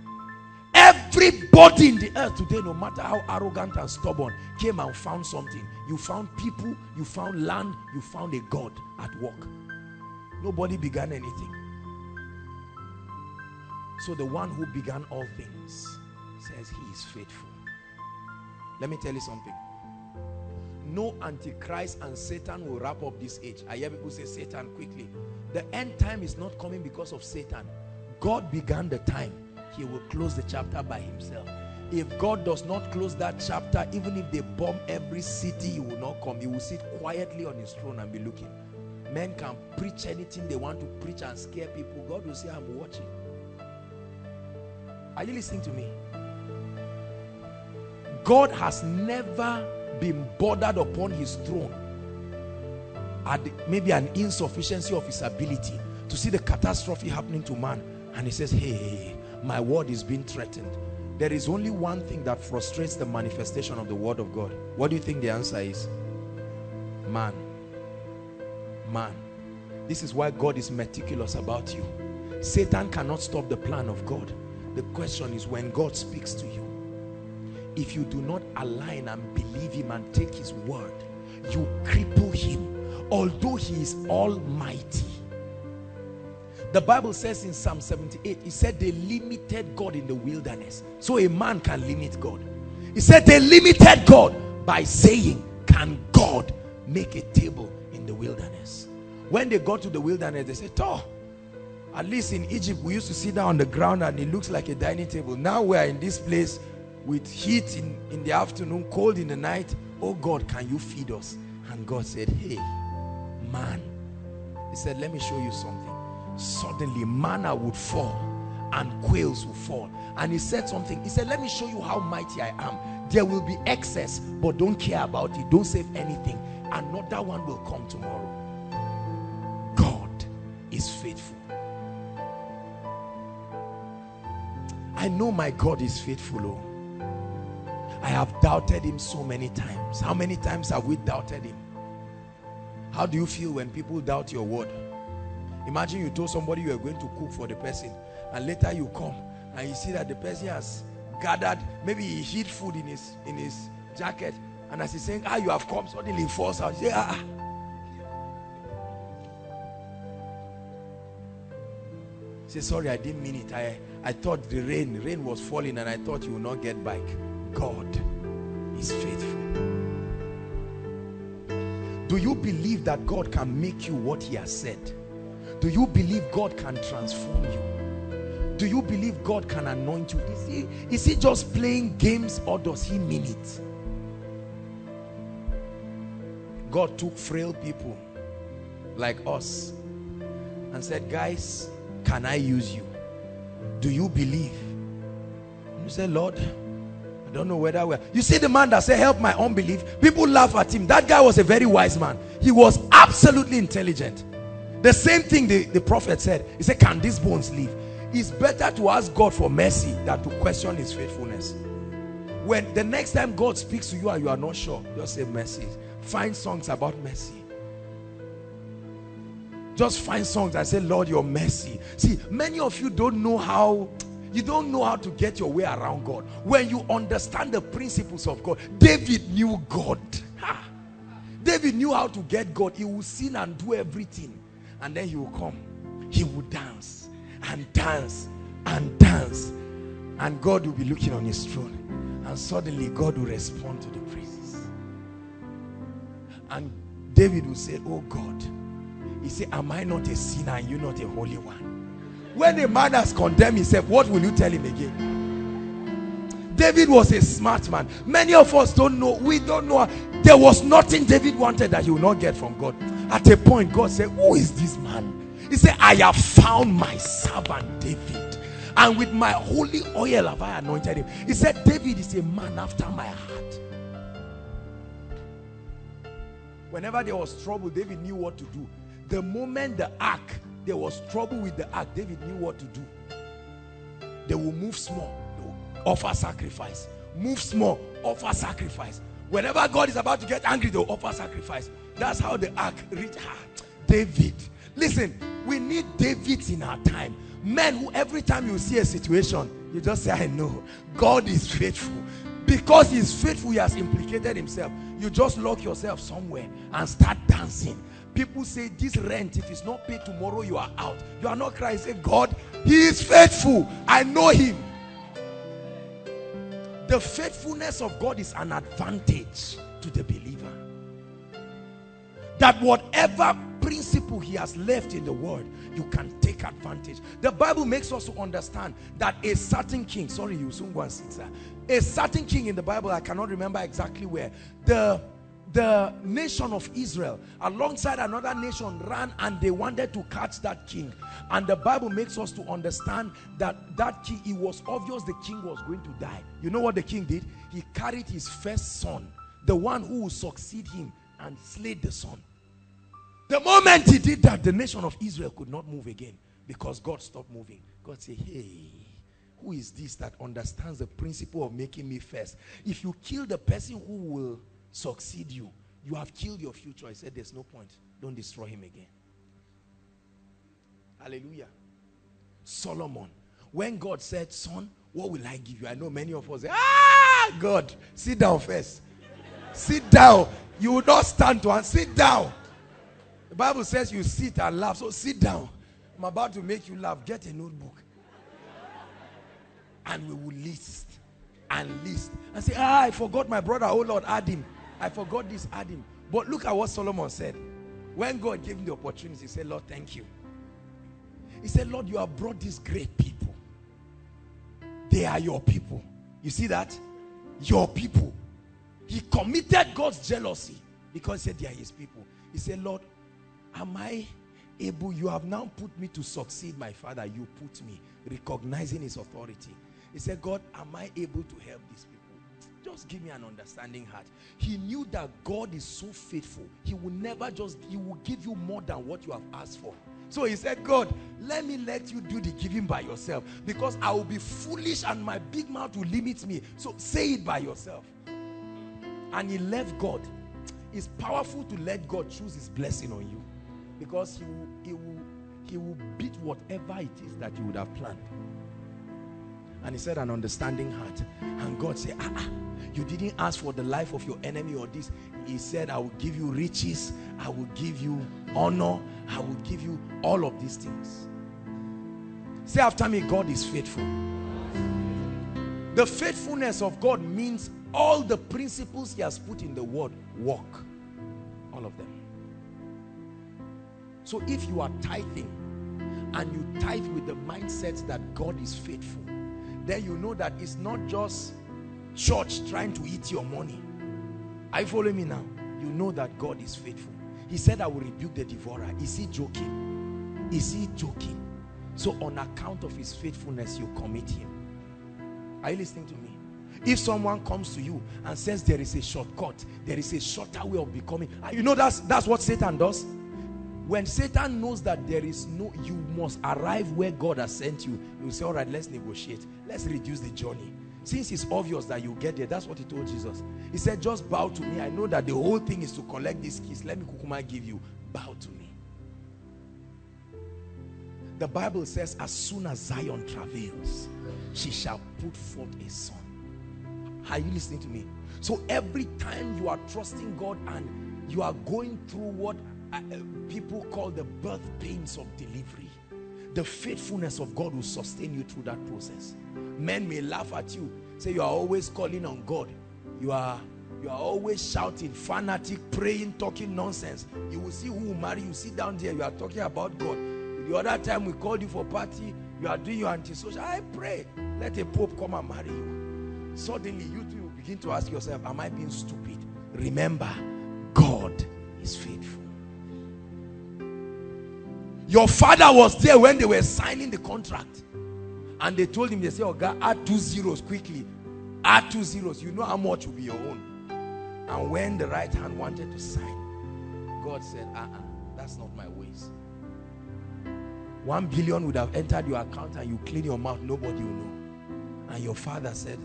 Everybody in the earth today, no matter how arrogant and stubborn, came and found something. You found people, you found land, you found a God at work. Nobody began anything. So the one who began all things says He is faithful. Let me tell you something. No Antichrist and Satan will wrap up this age. I hear people say Satan quickly. The end time is not coming because of Satan. God began the time. He will close the chapter by Himself. If God does not close that chapter, even if they bomb every city, He will not come. He will sit quietly on His throne and be looking. Men can preach anything they want to preach and scare people. God will say, I'm watching. Are you listening to me? God has never been bordered upon His throne at maybe an insufficiency of His ability to see the catastrophe happening to man. And He says, hey, my word is being threatened. There is only one thing that frustrates the manifestation of the word of God. What do you think the answer is? Man. Man. This is why God is meticulous about you. Satan cannot stop the plan of God. The question is, when God speaks to you, if you do not align and believe Him and take His word, you cripple Him, although He is almighty. The Bible says in Psalm 78, it said they limited God in the wilderness. So a man can limit God. He said they limited God by saying, can God make a table in the wilderness? When they got to the wilderness, they said, oh, at least in Egypt, we used to sit down on the ground and it looks like a dining table. Now we are in this place with heat in the afternoon, cold in the night. Oh God, can you feed us? And God said, hey, man. He said, let me show you something. Suddenly manna would fall and quails will fall. And he said something. He said, let me show you how mighty I am. There will be excess, but don't care about it. Don't save anything. Another one will come tomorrow. God is faithful. I know my God is faithful. Oh. I have doubted him so many times. How many times have we doubted him? How do you feel when people doubt your word? Imagine you told somebody you are going to cook for the person, and later you come and you see that the person has gathered, maybe he hid food in his jacket, and as he's saying, ah, you have come, suddenly he falls out. Say, ah. Say, sorry, I didn't mean it. I thought the rain was falling and I thought you will not get back. God is faithful. Do you believe that God can make you what he has said? Do you believe God can transform you? Do you believe God can anoint you? Is he just playing games, or does he mean it? God took frail people like us and said, guys, can I use you? Do you believe? You say, Lord, I don't know whether we're... You see the man that said, help my unbelief. People laugh at him. That guy was a very wise man. He was absolutely intelligent. The same thing the prophet said. He said, can these bones live? It's better to ask God for mercy than to question his faithfulness. When the next time God speaks to you and you are not sure, just say mercy. Find songs about mercy. Just find songs and say, Lord, your mercy. See, many of you don't know how, you don't know how to get your way around God. When you understand the principles of God, David knew God. Ha! David knew how to get God. He would sin and do everything. And then he will come. He will dance and dance and dance. And God will be looking on his throne. And suddenly God will respond to the praises. And David will say, oh God. He said, am I not a sinner and you not a holy one? When a man has condemned himself, what will you tell him again? David was a smart man. Many of us don't know. We don't know. There was nothing David wanted that he will not get from God. At a point, God said, who is this man? He said, I have found my servant David. And with my holy oil have I anointed him. He said, David is a man after my heart. Whenever there was trouble, David knew what to do. The moment the ark, there was trouble with the ark, David knew what to do. They will move small, they will offer sacrifice. Move small, offer sacrifice. Whenever God is about to get angry, they will offer sacrifice. That's how the ark reached David. Listen, we need Davids in our time. Men who every time you see a situation, you just say, I know. God is faithful. Because he is faithful, he has implicated himself. You just lock yourself somewhere and start dancing. People say, this rent, if it's not paid tomorrow, you are out. You are not crying. Say, God, he is faithful. I know him. The faithfulness of God is an advantage to the believer. That whatever principle he has left in the world, you can take advantage. The Bible makes us to understand that a certain king, sorry, you soon go and sit, sir. A certain king in the Bible, I cannot remember exactly where, the nation of Israel alongside another nation ran and they wanted to catch that king. And the Bible makes us to understand that that king, it was obvious the king was going to die. You know what the king did? He carried his first son, the one who will succeed him, and slayed the son. The moment he did that, the nation of Israel could not move again because God stopped moving. God said, hey, who is this that understands the principle of making me first? If you kill the person who will succeed you, you have killed your future. I said, there's no point. Don't destroy him again. Hallelujah. Solomon, when God said, son, what will I give you? I know many of us say, ah, God, sit down first. Sit down. You will not stand to and sit down. The Bible says you sit and laugh, so sit down. I'm about to make you laugh. Get a notebook. And we will list and list and say, I forgot my brother. Oh Lord, add him. I forgot this, add him. But look at what Solomon said. When God gave him the opportunity, he said, Lord, thank you. He said, Lord, you have brought these great people. They are your people. You see that? Your people. He committed God's jealousy because he said they are his people. He said, Lord, am I able? You have now put me to succeed my father. You put me, recognizing his authority. He said, God, am I able to help these people? Just give me an understanding heart. He knew that God is so faithful. He will never just, he will give you more than what you have asked for. So he said, God, let me let you do the giving by yourself, because I will be foolish and my big mouth will limit me. So say it by yourself. And he left God. It's powerful to let God choose his blessing on you, because he will beat whatever it is that you would have planned. And he said, an understanding heart. And God said, you didn't ask for the life of your enemy or this. He said, I will give you riches. I will give you honor. I will give you all of these things. Say after me, God is faithful. The faithfulness of God means all the principles he has put in the word work. All of them. So if you are tithing and you tithe with the mindset that God is faithful, then you know that it's not just church trying to eat your money. Are you following me now? You know that God is faithful. He said, I will rebuke the devourer. Is he joking? Is he joking? So on account of his faithfulness, you commit him. Are you listening to me? If someone comes to you and says there is a shortcut, there is a shorter way of becoming, and you know that's what Satan does. When Satan knows that there is no, you must arrive where God has sent you, you say, all right, let's negotiate. Let's reduce the journey. Since it's obvious that you get there, that's what he told Jesus. He said, just bow to me. I know that the whole thing is to collect these keys. Let me kukuma give you. Bow to me. The Bible says, as soon as Zion travails, she shall put forth a son. Are you listening to me? So every time you are trusting God and you are going through what people call the birth pains of delivery, the faithfulness of God will sustain you through that process. Men may laugh at you, say you are always calling on God, you are always shouting, fanatic, praying, talking nonsense. You will see who will marry you. Sit down there, you are talking about God. The other time we called you for party, you are doing your antisocial. I pray, let a pope come and marry you. Suddenly you two will begin to ask yourself, am I being stupid? Remember, God is faithful. Your father was there when they were signing the contract. And they told him, they said, oh God, add 2 zeros quickly. Add 2 zeros. You know how much will be your own. And when the right hand wanted to sign, God said, that's not my ways. 1 billion would have entered your account and you clean your mouth, nobody will know. And your father said,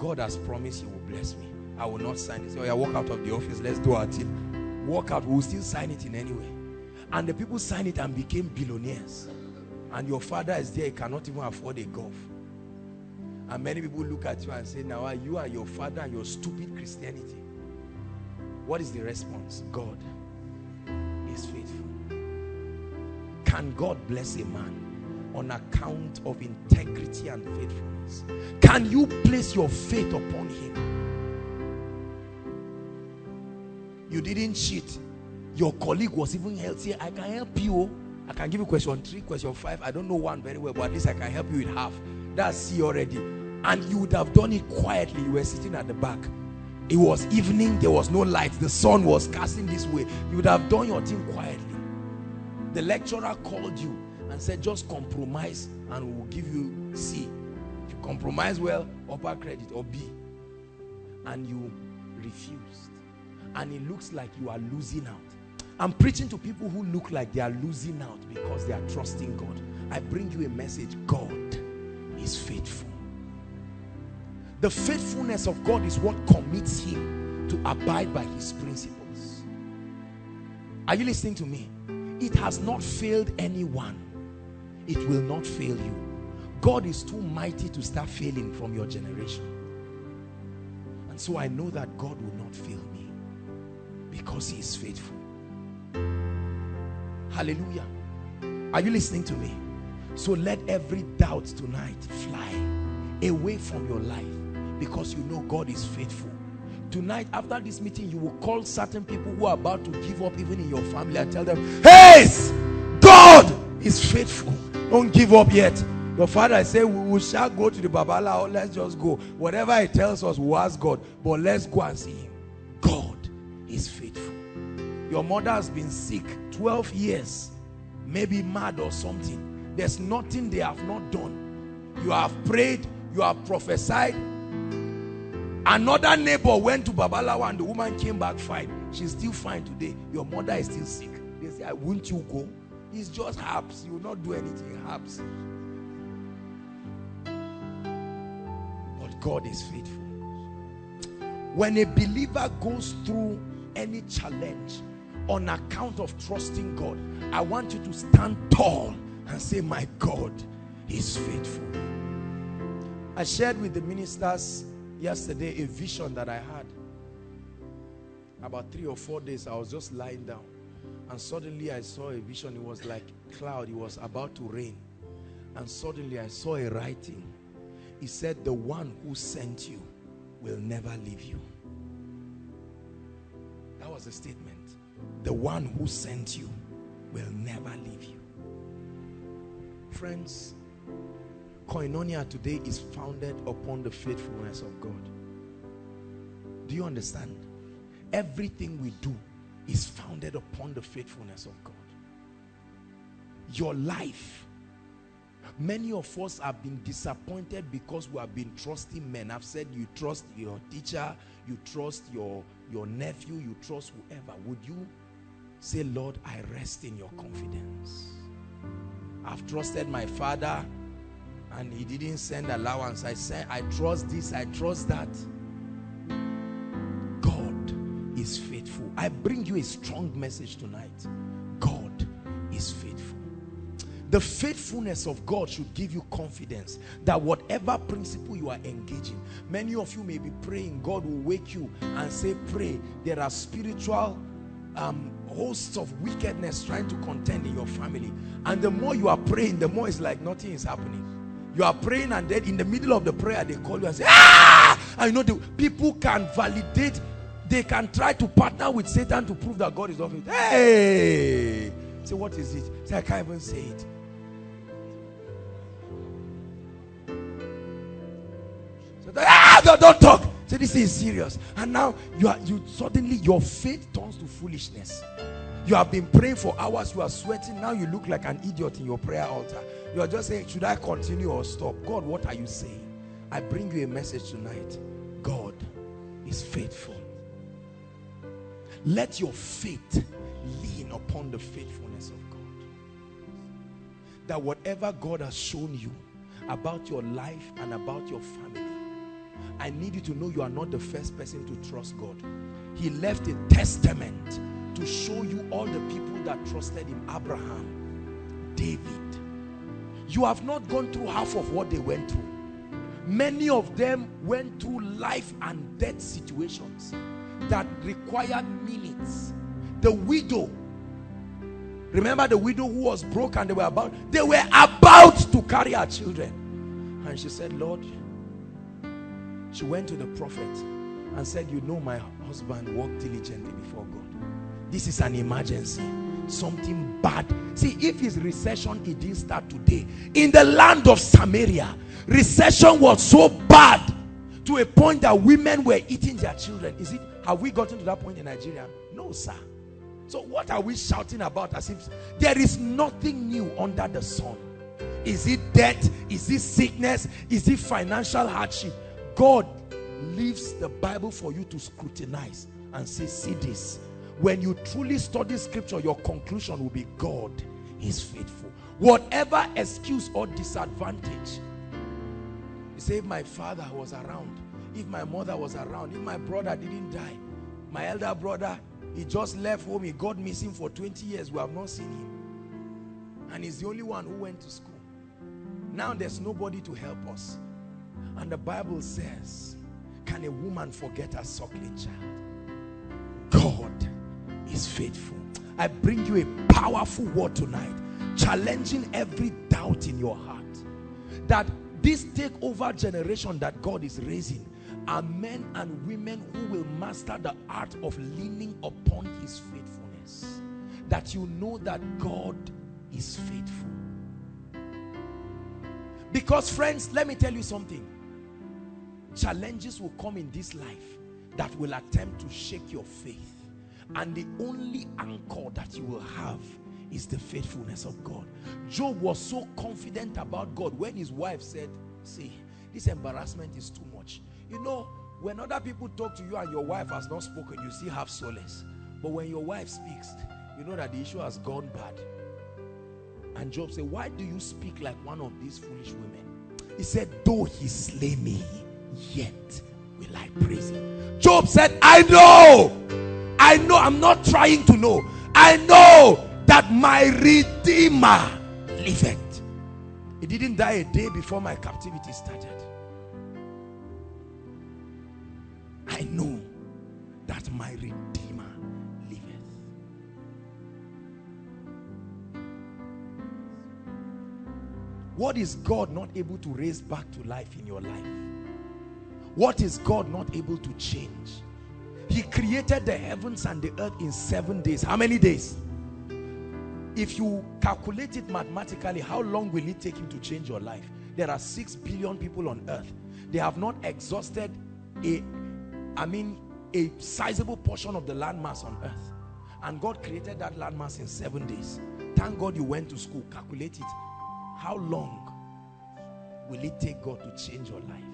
God has promised he will bless me. I will not sign it. He said, oh yeah, walk out of the office. Let's do our thing. Walk out. We'll still sign it in any way. And the people signed it and became billionaires. And your father is there, he cannot even afford a golf. And many people look at you and say, now you are your father and your stupid Christianity. What is the response? God is faithful. Can God bless a man on account of integrity and faithfulness? Can you place your faith upon him? You didn't cheat. Your colleague was even healthy. I can help you. I can give you question 3, question 5. I don't know one very well, but at least I can help you with half. That's C already. And you would have done it quietly. You were sitting at the back. It was evening. There was no light. The sun was casting this way. You would have done your thing quietly. The lecturer called you and said, just compromise and we'll give you C. If you compromise well, upper credit, or B. And you refused. And it looks like you are losing out. I'm preaching to people who look like they are losing out because they are trusting God. I bring you a message. God is faithful. The faithfulness of God is what commits him to abide by his principles. Are you listening to me? It has not failed anyone. It will not fail you. God is too mighty to start failing from your generation. And so I know that God will not fail me because he is faithful. Hallelujah. Are you listening to me? So let every doubt tonight fly away from your life, because you know God is faithful. Tonight, after this meeting, you will call certain people who are about to give up, even in your family, and tell them, hey, God is faithful. Don't give up yet. Your father said, we shall go to the Babala, or let's just go. Whatever he tells us, we'll ask God. But let's go and see him. God is faithful. Your mother has been sick 12 years. Maybe mad or something. There's nothing they have not done. You have prayed. You have prophesied. Another neighbor went to Babalawa and the woman came back fine. She's still fine today. Your mother is still sick. They say, won't you go? It's just herbs. You will not do anything. Herbs. But God is faithful. When a believer goes through any challenge on account of trusting God, I want you to stand tall and say, my God is faithful. I shared with the ministers yesterday a vision that I had. About 3 or 4 days, I was just lying down, and suddenly I saw a vision. It was like cloud. It was about to rain, and suddenly I saw a writing. It said, the one who sent you will never leave you. That was a statement. The one who sent you will never leave you. Friends, Koinonia today is founded upon the faithfulness of God. Do you understand? Everything we do is founded upon the faithfulness of God. Your life. Many of us have been disappointed because we have been trusting men. I've said, you trust your teacher, you trust your nephew, you trust whoever. Would you say, Lord, I rest in your confidence. I've trusted my father, and he didn't send allowance. I said, I trust this, I trust that. God is faithful. I bring you a strong message tonight. God is faithful. The faithfulness of God should give you confidence that whatever principle you are engaging, many of you may be praying, God will wake you and say, pray. There are spiritual hosts of wickedness trying to contend in your family. And the more you are praying, the more it's like nothing is happening. You are praying, and then in the middle of the prayer, they call you and say, ah! And you know, the people can validate, they can try to partner with Satan to prove that God is of it. Hey! Say, what is it? Say, I can't even say it. Say, ah! Don't talk! Say, this is serious. And now, you suddenly, your faith turns to foolishness. You have been praying for hours, you are sweating. Now you look like an idiot in your prayer altar. You are just saying, should I continue or stop? God, what are you saying? I bring you a message tonight. God is faithful. Let your faith lean upon the faithfulness of God. That whatever God has shown you about your life and about your family, I need you to know you are not the first person to trust God. He left a testament to show you all the people that trusted him. Abraham, David. You have not gone through half of what they went through. Many of them went through life and death situations that required minutes. The widow, remember the widow who was broke, and they were about to carry her children, and she said, Lord, she went to the prophet and said, you know, my husband walked diligently before God. This is an emergency. Something bad. See, if it's recession, it didn't start today. In the land of Samaria, recession was so bad to a point that women were eating their children. Is it? Have we gotten to that point in Nigeria? No, sir. So what are we shouting about? As if there is nothing new under the sun. Is it death? Is it sickness? Is it financial hardship? God leaves the Bible for you to scrutinize and say, see this. When you truly study scripture, your conclusion will be, God is faithful. Whatever excuse or disadvantage. You say, if my father was around, if my mother was around, if my brother didn't die, my elder brother, he just left home, he got missing for 20 years, we have not seen him. And he's the only one who went to school. Now there's nobody to help us. And the Bible says, can a woman forget her suckling child? God is faithful. I bring you a powerful word tonight challenging every doubt in your heart, that this takeover generation that God is raising are men and women who will master the art of leaning upon his faithfulness. That you know that God is faithful. Because friends, let me tell you something. Challenges will come in this life that will attempt to shake your faith. And the only anchor that you will have is the faithfulness of God. Job was so confident about God when his wife said, "See, this embarrassment is too much." You know, when other people talk to you and your wife has not spoken, you still have solace. But when your wife speaks, you know that the issue has gone bad. And Job said, "Why do you speak like one of these foolish women?" He said, "Though he slay me, yet will I praise him." Job said, I know, I'm not trying to know. I know that my Redeemer liveth. He didn't die a day before my captivity started. I know that my Redeemer liveth. What is God not able to raise back to life in your life? What is God not able to change? He created the heavens and the earth in 7 days. How many days? If you calculate it mathematically, how long will it take him to change your life? There are 6 billion people on earth. They have not exhausted a sizable portion of the landmass on earth. And God created that landmass in 7 days. Thank God you went to school. Calculate it. How long will it take God to change your life?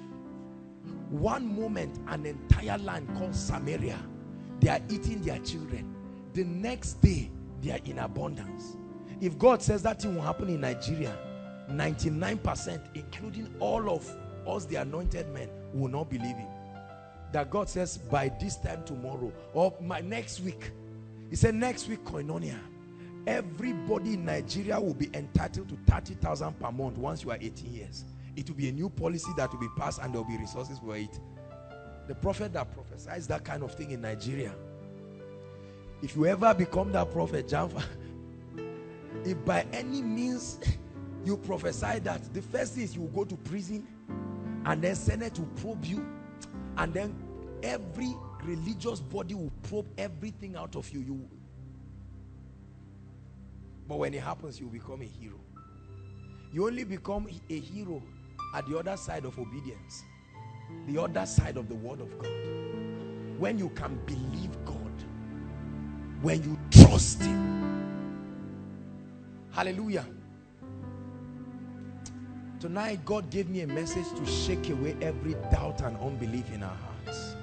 One moment, an entire land called Samaria, they are eating their children. The next day, they are in abundance. If God says that thing will happen in Nigeria, 99%, including all of us, the anointed men, will not believe him. That God says by this time tomorrow or next week. He said next week, Koinonia, everybody in Nigeria will be entitled to 30,000 per month once you are 18 years. It will be a new policy that will be passed and there will be resources for it. The prophet that prophesies that kind of thing in Nigeria, if you ever become that prophet, Jamfa, if by any means you prophesy that, the first thing is you will go to prison, and then Senate will probe you, and then every religious body will probe everything out of you. But when it happens, you become a hero. You only become a hero at the other side of obedience, the other side of the word of God. When you can believe God, when you trust him. Hallelujah. Tonight, God gave me a message to shake away every doubt and unbelief in our hearts,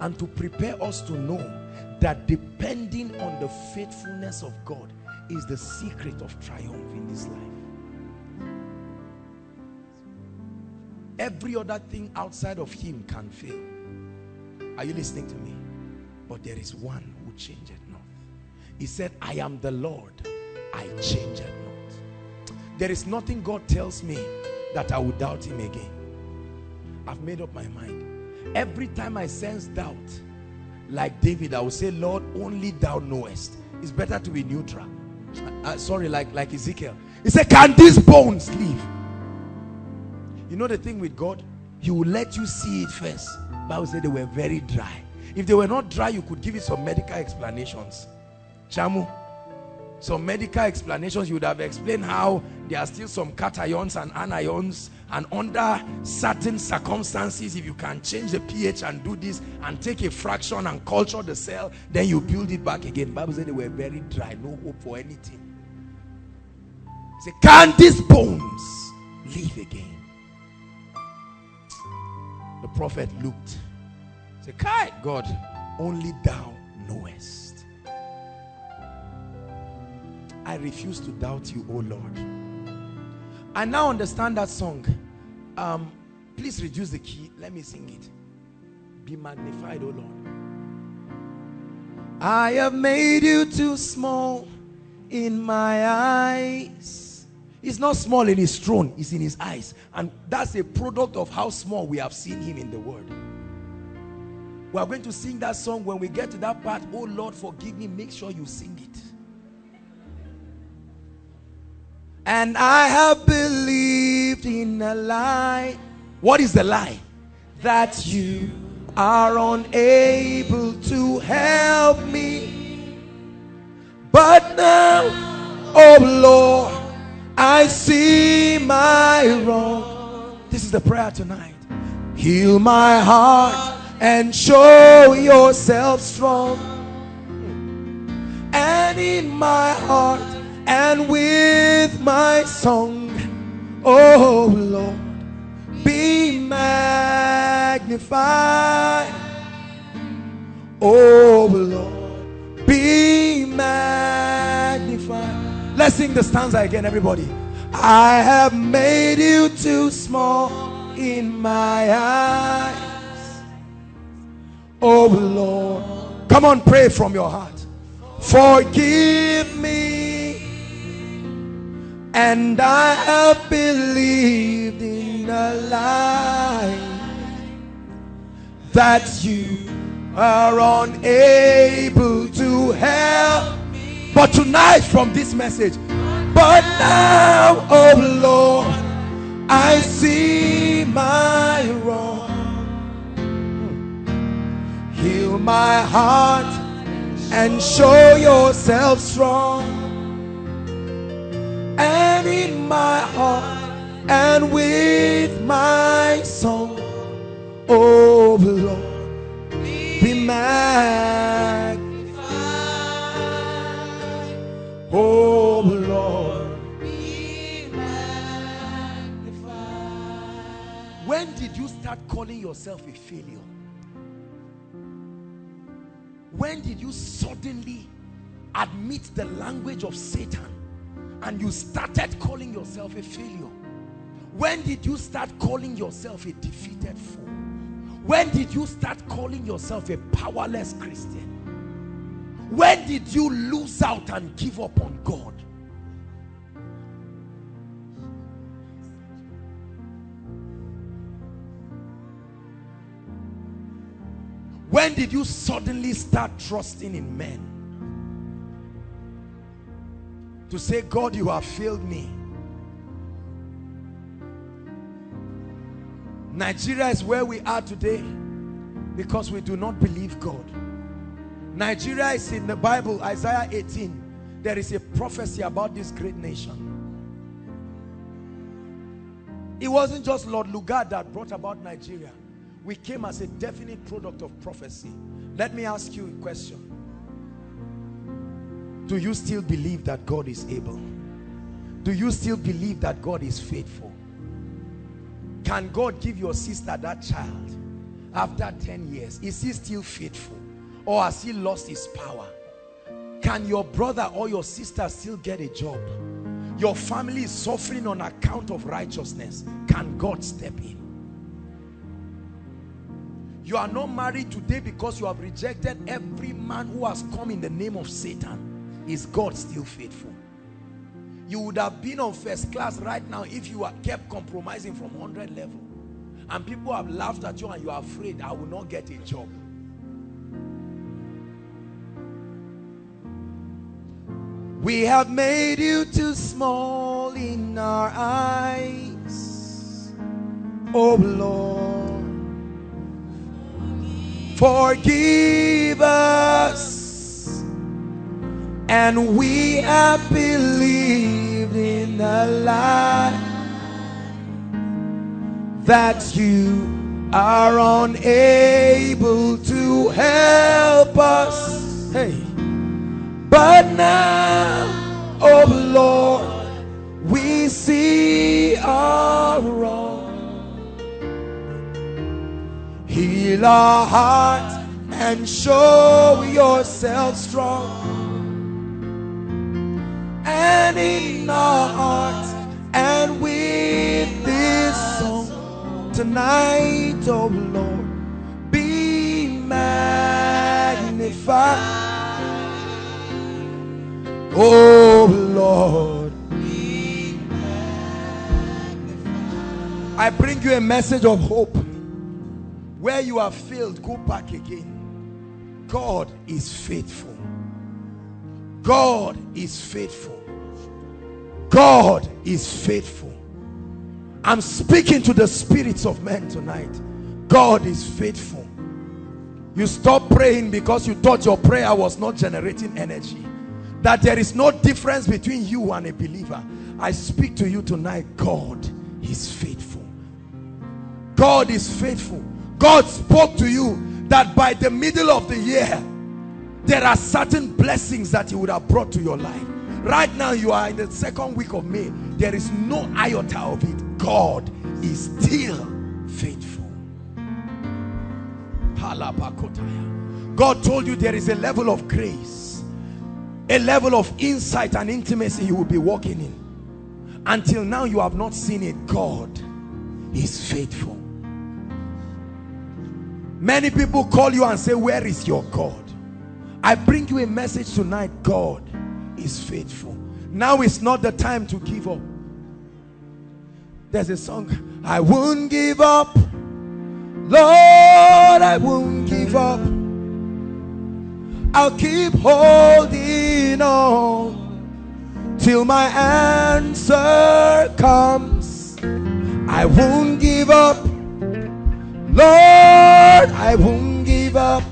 and to prepare us to know that depending on the faithfulness of God is the secret of triumph in this life. Every other thing outside of him can fail. Are you listening to me? But there is one who changes not. He said, "I am the Lord, I change it not." There is nothing God tells me that I will doubt him again. I've made up my mind. Every time I sense doubt, like David, I will say, "Lord, only thou knowest." It's better to be neutral. Sorry, like Ezekiel. He said, "Can these bones live?" You know the thing with God? He will let you see it first. Bible said they were very dry. If they were not dry, you could give it some medical explanations. Chamu, some medical explanations. You would have explained how there are still some cations and anions, and under certain circumstances, if you can change the pH and do this and take a fraction and culture the cell, then you build it back again. Bible said they were very dry, no hope for anything. Say, "Can these bones live again?" The prophet looked. Said, "Kai, God, only thou knowest." I refuse to doubt you, O Lord. I now understand that song. Please reduce the key. Let me sing it. "Be magnified, O Lord. I have made you too small in my eyes." He's not small in his throne, he's in his eyes. And that's a product of how small we have seen him in the world. We are going to sing that song. When we get to that part, "Oh Lord, forgive me," make sure you sing it. And I have believed in a lie. What is the lie? That you are unable to help me. But now, oh Lord, I see my wrong. This is the prayer tonight. Heal my heart and show yourself strong. And in my heart and with my song, oh Lord, be magnified. Oh Lord, be magnified. Let's sing the stanza again, everybody. I have made you too small in my eyes. Oh Lord, come on, pray from your heart. Forgive me, and I have believed in a lie that you are unable to help me. But tonight, from this message, but now, oh Lord, I see my wrong. Heal my heart and show yourself strong. And in my heart and with my song, oh Lord, be magnified. Oh Lord, be magnified. When did you start calling yourself a failure? When did you suddenly admit the language of Satan and you started calling yourself a failure? When did you start calling yourself a defeated fool? When did you start calling yourself a powerless Christian? When did you lose out and give up on God? When did you suddenly start trusting in men? To say, God, you have failed me. Nigeria is where we are today because we do not believe God. Nigeria is in the Bible, Isaiah 18. There is a prophecy about this great nation. It wasn't just Lord Lugard that brought about Nigeria. We came as a definite product of prophecy. Let me ask you a question. Do you still believe that God is able? Do you still believe that God is faithful? Can God give your sister that child after 10 years? Is he still faithful? Or has he lost his power? Can your brother or your sister still get a job? Your family is suffering on account of righteousness. Can God step in? You are not married today because you have rejected every man who has come in the name of Satan. Is God still faithful? You would have been on first class right now if you had kept compromising from 100 level. And people have laughed at you and you are afraid, I will not get a job. We have made you too small in our eyes. Oh Lord, forgive us, and we have believed in a lie that you are unable to help us. Hey, but now, oh Lord, we see our wrong. Heal our heart and show yourself strong. And in our heart and with this song tonight, oh Lord, be magnified. Oh Lord, be magnified. I bring you a message of hope. Where you have failed, go back again. God is faithful. God is faithful. God is faithful. I'm speaking to the spirits of men tonight. God is faithful. You stop praying because you thought your prayer was not generating energy. That there is no difference between you and a believer. I speak to you tonight, God is faithful. God is faithful. God spoke to you that by the middle of the year, there are certain blessings that he would have brought to your life. Right now, you are in the second week of May. There is no iota of it. God is still faithful. God told you there is a level of grace, a level of insight and intimacy you will be walking in. Until now, you have not seen it. God is faithful. Many people call you and say, where is your God? I bring you a message tonight. God is faithful. Now is not the time to give up. There's a song, I won't give up, Lord, I won't give up. I'll keep holding on till my answer comes. I won't give up, Lord, I won't give up.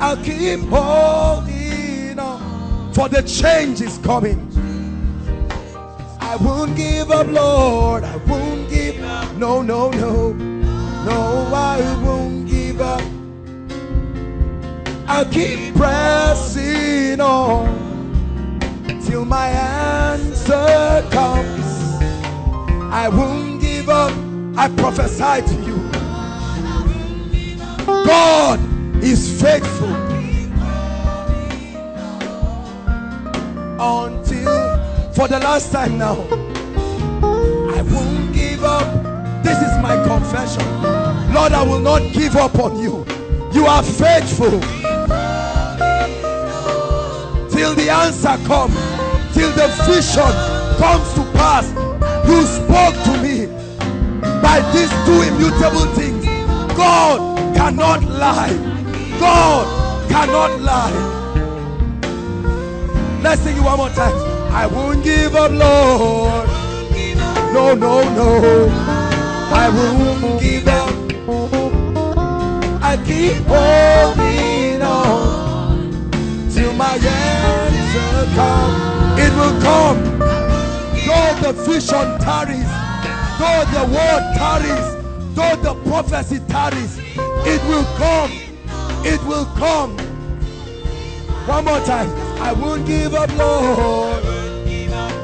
I'll keep holding on, for the change is coming. I won't give up, Lord, I won't give up. No, no, no, no, I won't give up. I'll keep pressing on till my answer comes. I won't give up. I prophesy to you, God is faithful until, for the last time now, I won't give up. This is my confession. Lord, I will not give up on you. You are faithful till the answer comes, till the vision comes to pass. You spoke to me. By these two immutable things, God cannot lie. God cannot lie. Let's sing it one more time. I won't give up, Lord. No, no, no. I won't give up. I keep holding on till my answer comes. It will come. Though the vision tarries, though the word tarries, though the prophecy tarries, it will come. It will come. One more time. I won't give up, Lord.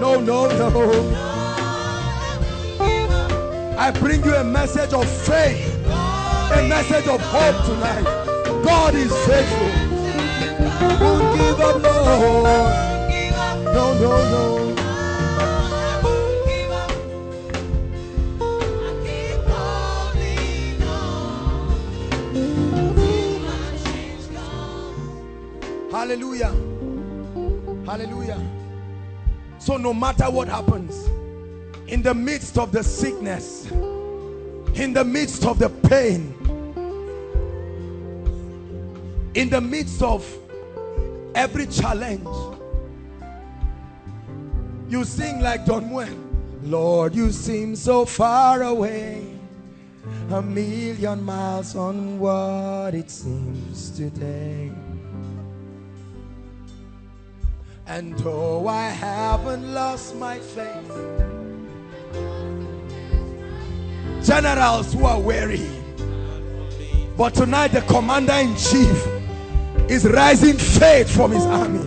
No, no, no. I bring you a message of faith, a message of hope tonight. God is faithful. I won't give up, Lord. No, no, no. Hallelujah. Hallelujah. So no matter what happens, in the midst of the sickness, in the midst of the pain, in the midst of every challenge, you sing like Don Juan, Lord, you seem so far away, a million miles on what it seems today. And though I haven't lost my faith, generals who are weary, but tonight the commander-in-chief is rising faith from his army.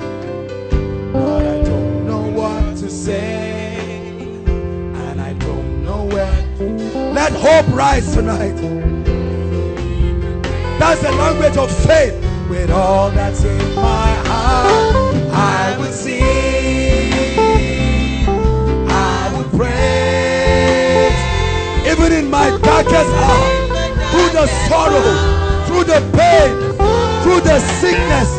But I don't know what to say, and I don't know where. Let hope rise tonight. That's the language of faith. With all that's in my heart, I would sing, I would praise. Even in my darkest hour, through the sorrow, through the pain, through the sickness,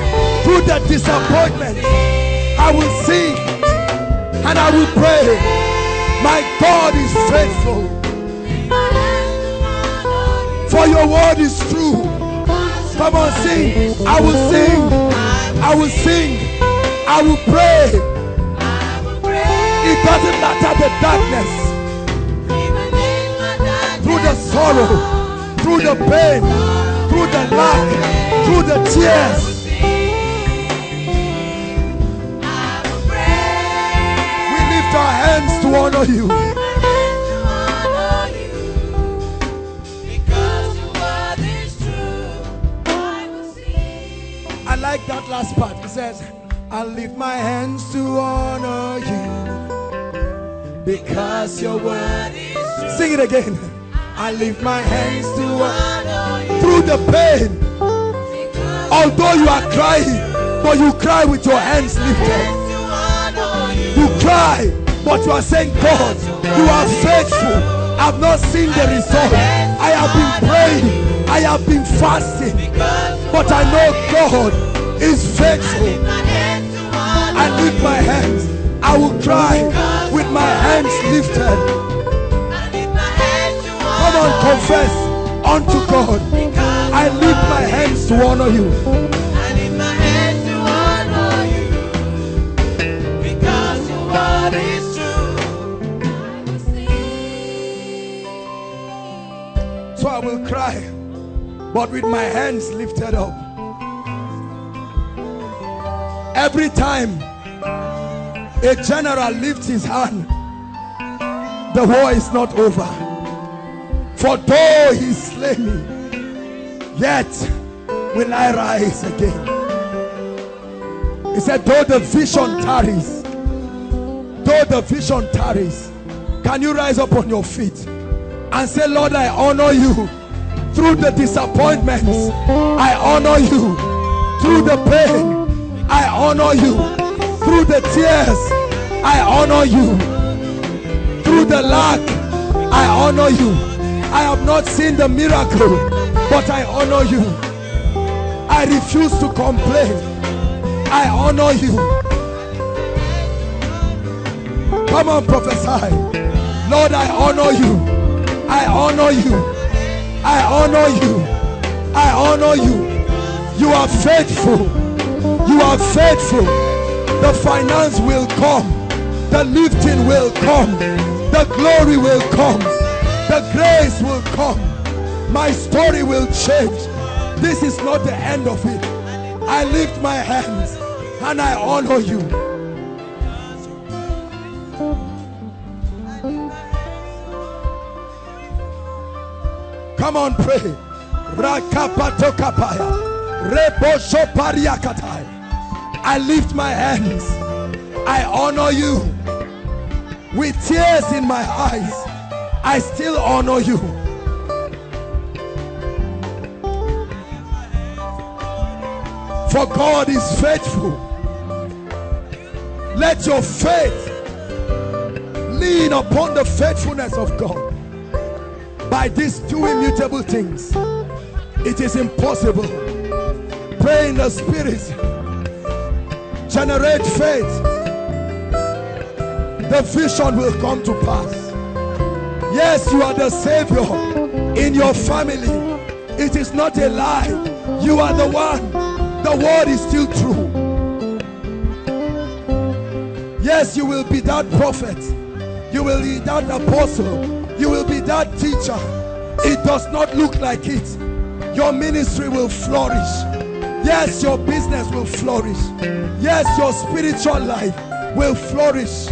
through the disappointment, I will sing and I will pray. My God is faithful, for your word is true. Come on, sing. I will sing, I will sing, I will pray. the darkness, through the sorrow, through the pain, through the lack, through the tears. We lift our hands to honor you. Like that last part, it says, I lift my hands to honor you because your word is true. Sing it again. I lift my hands to honor you through the pain. Although you are crying, but you cry with your hands lifted. You cry, but you are saying, God, you are faithful. I've not seen the result. I have been praying, I have been fasting, but I know God is faithful. I lift my hands. I will cry with my hands lifted. Come on, confess unto God. I lift my hands to honor you. I lift my hands to honor you because your word is true. So I will cry, but with my hands lifted up. Every time a general lifts his hand, the war is not over. For though he slay me, yet will I rise again. He said, though the vision tarries, though the vision tarries, can you rise up on your feet and say, Lord, I honor you through the disappointments. I honor you through the pain. I honor you through the tears. I honor you through the lack. I honor you. I have not seen the miracle, but I honor you. I refuse to complain. I honor you. Come on, prophesy. Lord, I honor you. I honor you. I honor you. I honor you. You are faithful. You are faithful. The finance will come. The lifting will come. The glory will come. The grace will come. My story will change. This is not the end of it. I lift my hands and I honor you. Come on, pray. Rakapatokapaya. I lift my hands. I honor you. With tears in my eyes, I still honor you. For God is faithful. Let your faith lean upon the faithfulness of God. By these two immutable things, it is impossible. Pray in the Spirit. Generate faith. The vision will come to pass. Yes, you are the Savior in your family. It is not a lie. You are the one. The word is still true. Yes, you will be that prophet. You will be that apostle. You will be that teacher. It does not look like it. Your ministry will flourish. Yes, your business will flourish. Yes, your spiritual life will flourish.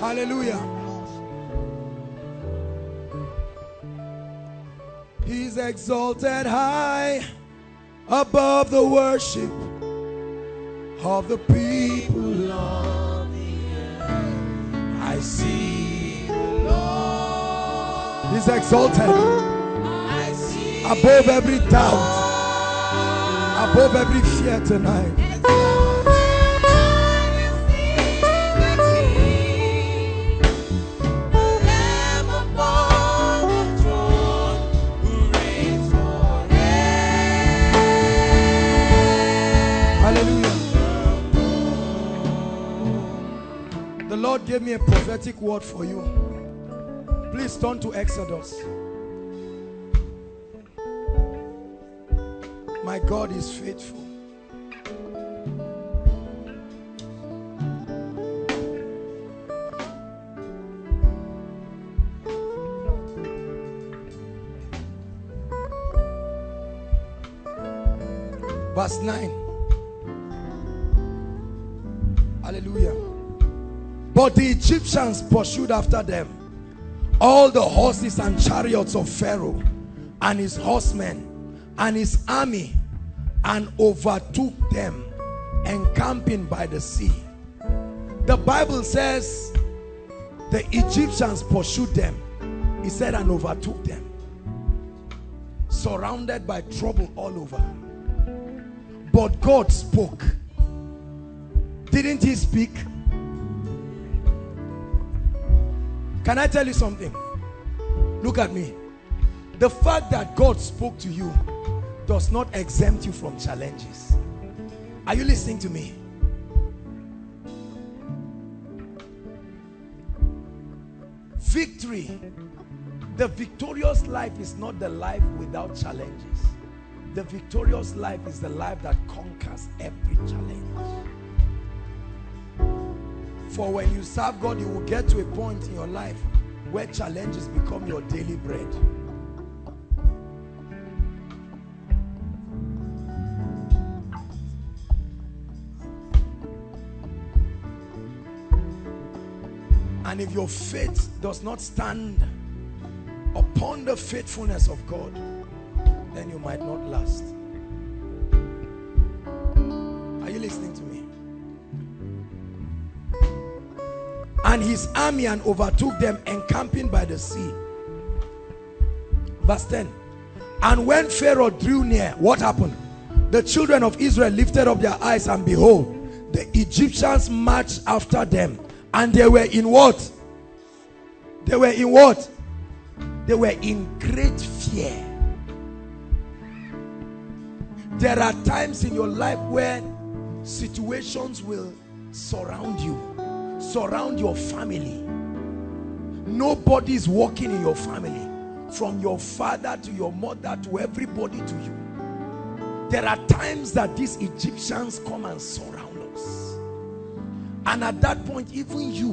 Hallelujah. Exalted high above the worship of the people of the earth. I see the Lord. He's exalted. I see above every doubt, above every fear tonight. Lord gave me a prophetic word for you. Please turn to Exodus. My God is faithful. Verse 9. Hallelujah. But the Egyptians pursued after them, all the horses and chariots of Pharaoh and his horsemen and his army, and overtook them, encamping by the sea. The Bible says the Egyptians pursued them. He said, and overtook them. Surrounded by trouble all over. But God spoke. Didn't he speak? Can I tell you something? Look at me. The fact that God spoke to you does not exempt you from challenges. Are you listening to me? Victory. The victorious life is not the life without challenges. The victorious life is the life that conquers every challenge. For when you serve God, you will get to a point in your life where challenges become your daily bread. And if your faith does not stand upon the faithfulness of God, then you might not last. Are you listening to me? And his army, and overtook them, encamping by the sea. Verse 10. And when Pharaoh drew near, what happened? The children of Israel lifted up their eyes, and behold, the Egyptians marched after them. And they were in what? They were in what? They were in great fear. There are times in your life where situations will surround you, surround your family. Nobody is walking in your family, from your father to your mother to everybody to you. There are times that these Egyptians come and surround us. And at that point, even you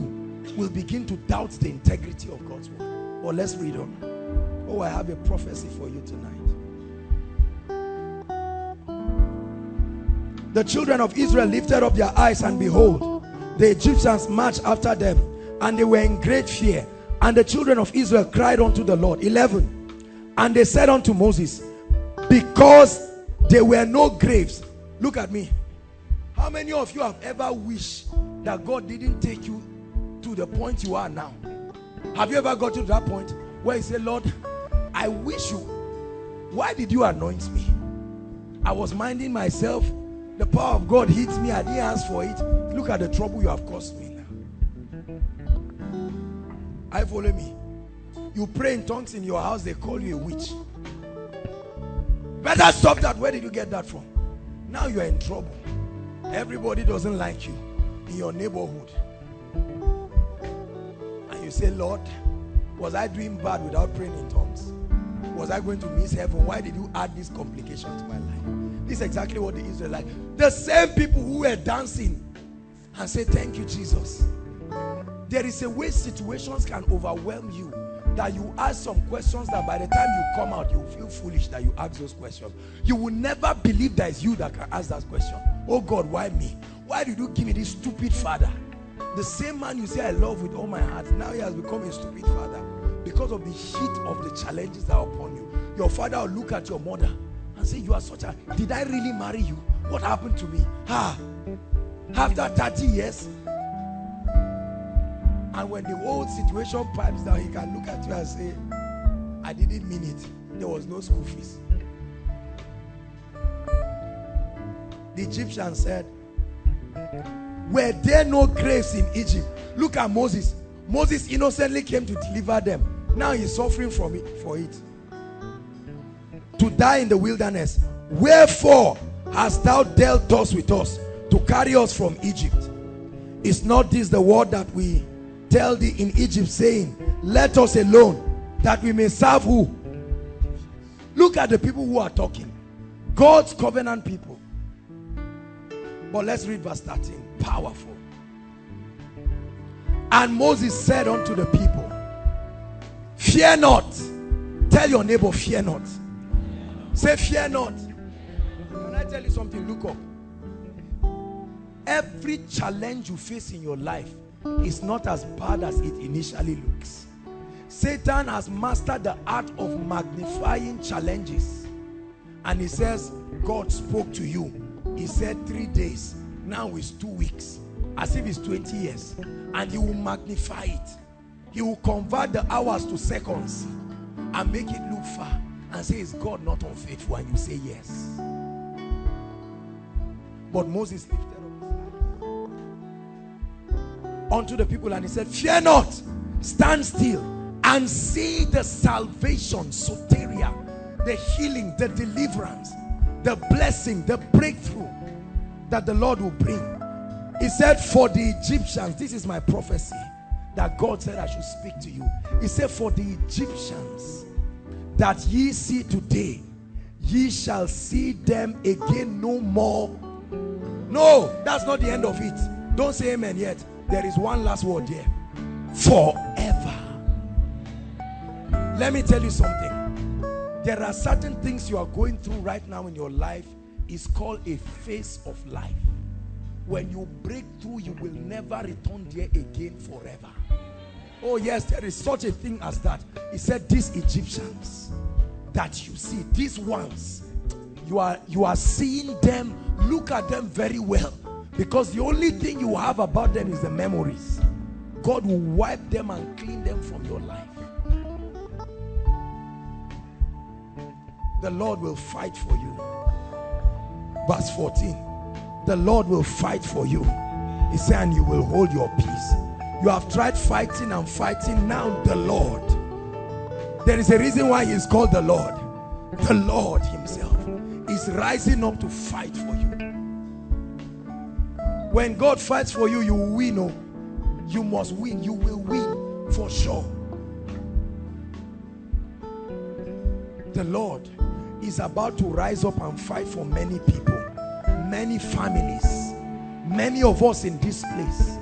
will begin to doubt the integrity of God's word. But let's read on. Oh, I have a prophecy for you tonight. The children of Israel lifted up their eyes, and behold, the Egyptians marched after them, and they were in great fear. And the children of Israel cried unto the Lord. 11. And they said unto Moses, because there were no graves. Look at me. How many of you have ever wished that God didn't take you to the point you are now? Have you ever got to that point where you say, Lord, I wish you, why did you anoint me? I was minding myself. The power of God hits me. I didn't ask for it. Look at the trouble you have caused me now. I follow me. You pray in tongues in your house. They call you a witch. Better stop that. Where did you get that from? Now you are in trouble. Everybody doesn't like you in your neighborhood. And you say, Lord, was I doing bad without praying in tongues? Was I going to miss heaven? Why did you add this complication to my life? This is exactly what the Israelites, the same people who were dancing and say, thank you, Jesus. There is a way situations can overwhelm you, that you ask some questions that by the time you come out, you feel foolish that you ask those questions. You will never believe that it's you that can ask that question. Oh God, why me? Why did you give me this stupid father? The same man you say I love with all my heart, now he has become a stupid father because of the heat of the challenges that are upon you. Your father will look at your mother and say, you are such a, did I really marry you? What happened to me? After 30 years. And when the old situation pipes down, he can look at you and say, I didn't mean it. There was no school fees. The Egyptian said, were there no graves in Egypt? Look at Moses. Moses innocently came to deliver them. Now he's suffering from it, for it. To die in the wilderness. Wherefore hast thou dealt thus with us, to carry us from Egypt? Is not this the word that we tell thee in Egypt, saying, let us alone, that we may serve who? Look at the people who are talking. God's covenant people. But let's read verse 13. Powerful. And Moses said unto the people, fear not. Tell your neighbor, fear not. Say, fear not. Can I tell you something? Look up. Every challenge you face in your life is not as bad as it initially looks. Satan has mastered the art of magnifying challenges. And he says, God spoke to you. He said 3 days. Now it's 2 weeks. As if it's 20 years. And he will magnify it. He will convert the hours to seconds and make it look far. And say, is God not unfaithful? And you say, yes. But Moses lifted up unto the people and he said, fear not. Stand still and see the salvation, soteria, the healing, the deliverance, the blessing, the breakthrough that the Lord will bring. He said, for the Egyptians, this is my prophecy that God said I should speak to you. He said, for the Egyptians that ye see today, ye shall see them again no more. No, that's not the end of it. Don't say amen yet. There is one last word there. Forever. Let me tell you something. There are certain things you are going through right now in your life. It's called a phase of life. When you break through, you will never return there again forever. Oh yes, there is such a thing as that. He said, these Egyptians that you see, these ones, you are seeing them, look at them very well. Because the only thing you have about them is the memories. God will wipe them and clean them from your life. The Lord will fight for you. Verse 14. The Lord will fight for you. He said, and you will hold your peace. You have tried fighting and fighting. Now the Lord. There is a reason why he is called the Lord. The Lord himself is rising up to fight for you. When God fights for you, you will win. Oh, you must win. You will win for sure. The Lord is about to rise up and fight for many people, many families, many of us in this place,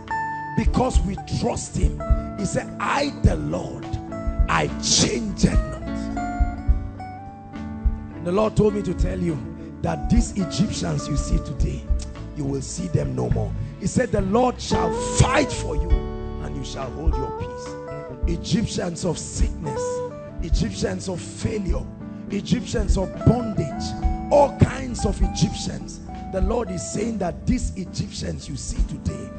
because we trust him. He said, I the Lord, I change it not. The Lord told me to tell you that these Egyptians you see today, you will see them no more. He said, the Lord shall fight for you and you shall hold your peace. Egyptians of sickness, Egyptians of failure, Egyptians of bondage, all kinds of Egyptians. The Lord is saying that these Egyptians you see today,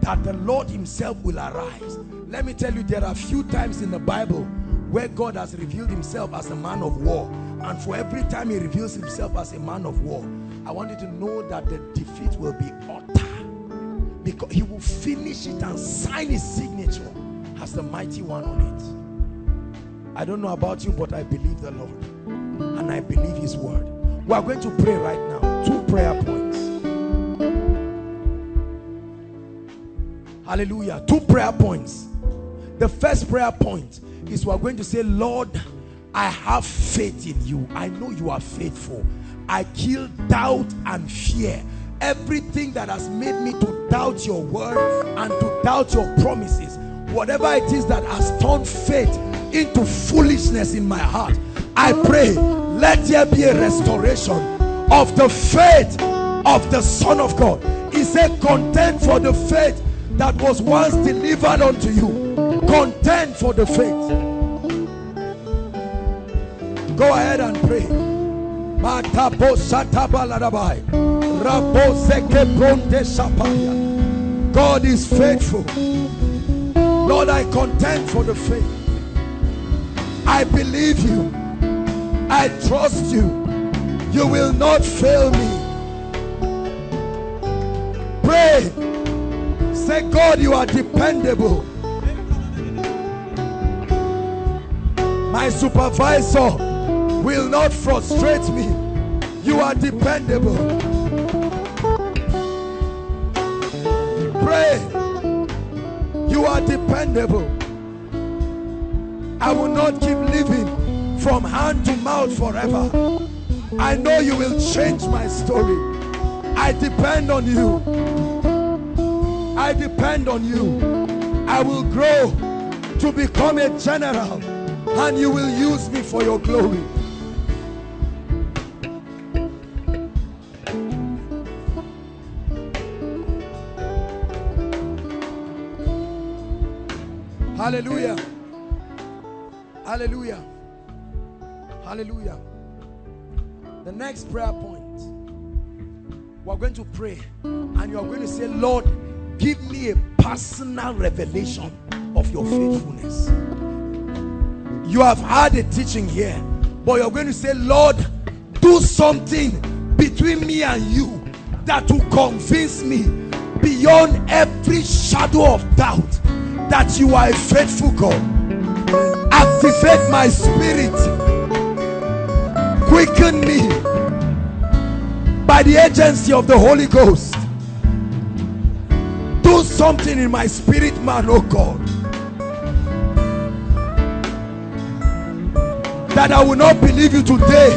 that the Lord himself will arise. Let me tell you, there are few times in the Bible where God has revealed himself as a man of war. And for every time he reveals himself as a man of war, I want you to know that the defeat will be utter. Because he will finish it and sign his signature as the mighty one on it. I don't know about you, but I believe the Lord. And I believe his word. We are going to pray right now. 2 prayer points. Hallelujah. 2 prayer points. The first prayer point is we are going to say, Lord, I have faith in you. I know you are faithful. I kill doubt and fear. Everything that has made me to doubt your word and to doubt your promises. Whatever it is that has turned faith into foolishness in my heart. I pray, let there be a restoration of the faith of the Son of God. He said, contend for the faith that was once delivered unto you. Contend for the faith. Go ahead and pray. God is faithful. Lord, I contend for the faith. I believe you. I trust you. You will not fail me. Pray. Say, God, you are dependable. My supervisor will not frustrate me. You are dependable. Pray. are dependable. I will not keep living from hand to mouth forever. I know you will change my story. I depend on you. I depend on you. I will grow to become a general, and you will use me for your glory. Hallelujah. Hallelujah. Hallelujah. The next prayer point, we're going to pray and you're going to say, Lord, give me a personal revelation of your faithfulness. You have had a teaching here, but you're going to say, Lord, do something between me and you that will convince me beyond every shadow of doubt that you are a faithful God. Activate my spirit. Quicken me by the agency of the Holy Ghost. Do something in my spirit, man, oh God, that I will not believe you today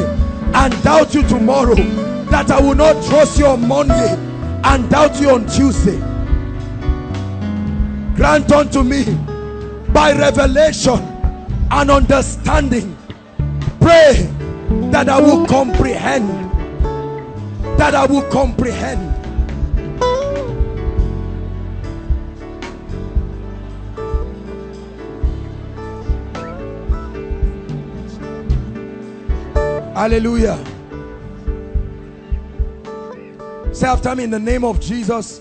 and doubt you tomorrow, that I will not trust you on Monday and doubt you on Tuesday. Grant unto me by revelation and understanding. Pray that I will comprehend. That I will comprehend. Hallelujah. Say after me, in the name of Jesus,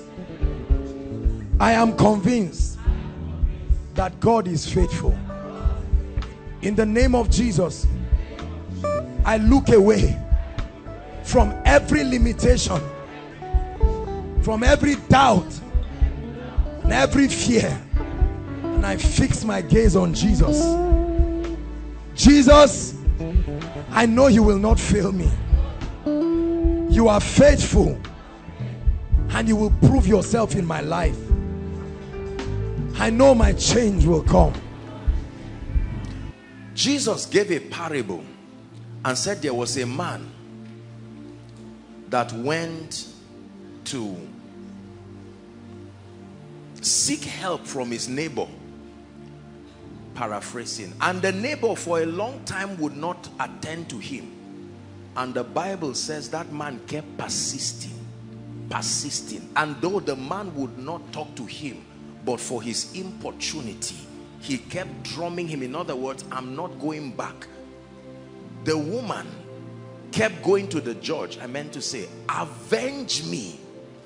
I am convinced that God is faithful. In the name of Jesus, I look away from every limitation, from every doubt and every fear, and I fix my gaze on Jesus. Jesus, I know you will not fail me. You are faithful and you will prove yourself in my life. I know my change will come. Jesus gave a parable and said there was a man that went to seek help from his neighbor, paraphrasing, and the neighbor for a long time would not attend to him. And the Bible says that man kept persisting, and though the man would not talk to him, but for his importunity, he kept drumming him. In other words, I'm not going back. The woman kept going to the judge. I meant to say, avenge me,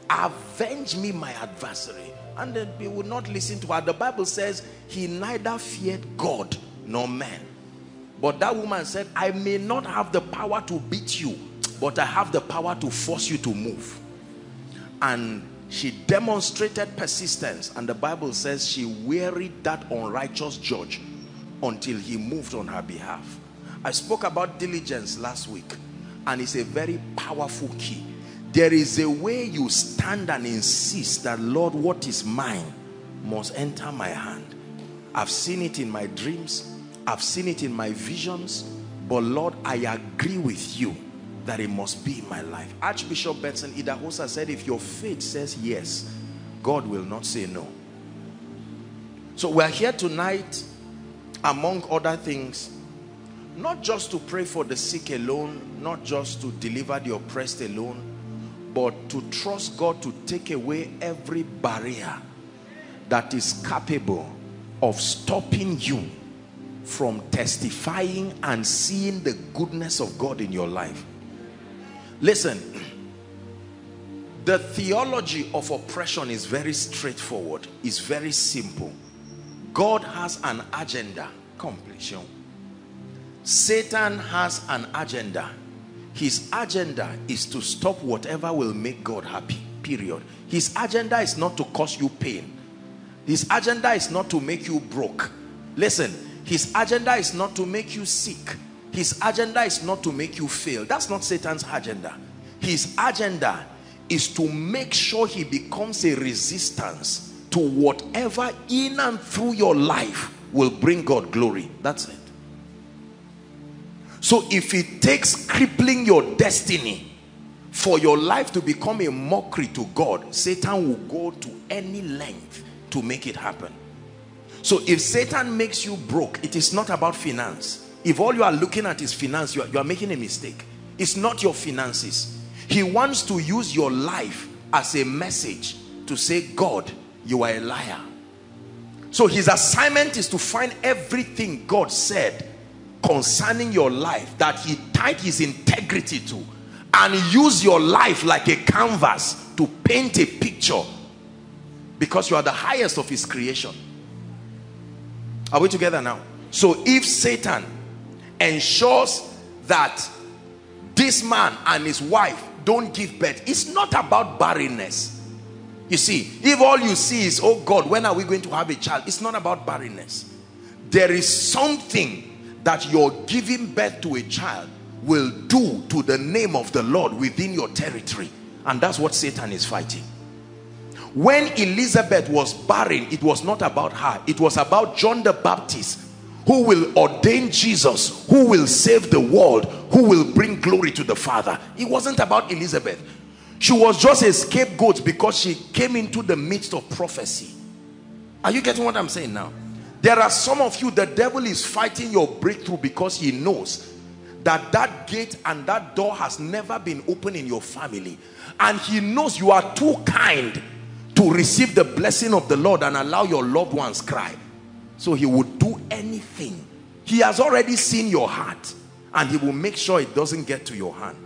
my adversary. And then he would not listen to her. The Bible says he neither feared God nor man. But that woman said, I may not have the power to beat you, but I have the power to force you to move. And she demonstrated persistence, and the Bible says she wearied that unrighteous judge until he moved on her behalf. I spoke about diligence last week, and it's a very powerful key. There is a way you stand and insist that, Lord, what is mine must enter my hand. I've seen it in my dreams, I've seen it in my visions, but Lord, I agree with you that it must be in my life. Archbishop Benson Idahosa said, if your faith says yes, God will not say no. So we're here tonight, among other things, not just to pray for the sick alone, not just to deliver the oppressed alone, but to trust God to take away every barrier that is capable of stopping you from testifying and seeing the goodness of God in your life. Listen, the theology of oppression is very straightforward. It's very simple. God has an agenda. Completion. Satan has an agenda. His agenda is to stop whatever will make God happy. Period. His agenda is not to cause you pain. His agenda is not to make you broke. Listen, his agenda is not to make you sick. His agenda is not to make you fail. That's not Satan's agenda. His agenda is to make sure he becomes a resistance to whatever in and through your life will bring God glory. That's it. So if it takes crippling your destiny for your life to become a mockery to God, Satan will go to any length to make it happen. So if Satan makes you broke, it is not about finance. If all you are looking at is finance, you are making a mistake. It's not your finances. He wants to use your life as a message to say, God, you are a liar. So his assignment is to find everything God said concerning your life that he tied his integrity to, and use your life like a canvas to paint a picture, because you are the highest of his creation. Are we together now? So if Satan ensures that this man and his wife don't give birth, it's not about barrenness. You see, if all you see is, oh God, when are we going to have a child? It's not about barrenness. There is something that your giving birth to a child will do to the name of the Lord within your territory. And that's what Satan is fighting. When Elizabeth was barren, it was not about her. It was about John the Baptist, who will ordain Jesus, who will save the world, who will bring glory to the Father. It wasn't about Elizabeth. She was just a scapegoat because she came into the midst of prophecy. Are you getting what I'm saying now? There are some of you, the devil is fighting your breakthrough because he knows that that gate and that door has never been opened in your family. And he knows you are too kind to receive the blessing of the Lord and allow your loved ones cry. So he would do anything. He has already seen your heart, and he will make sure it doesn't get to your hand.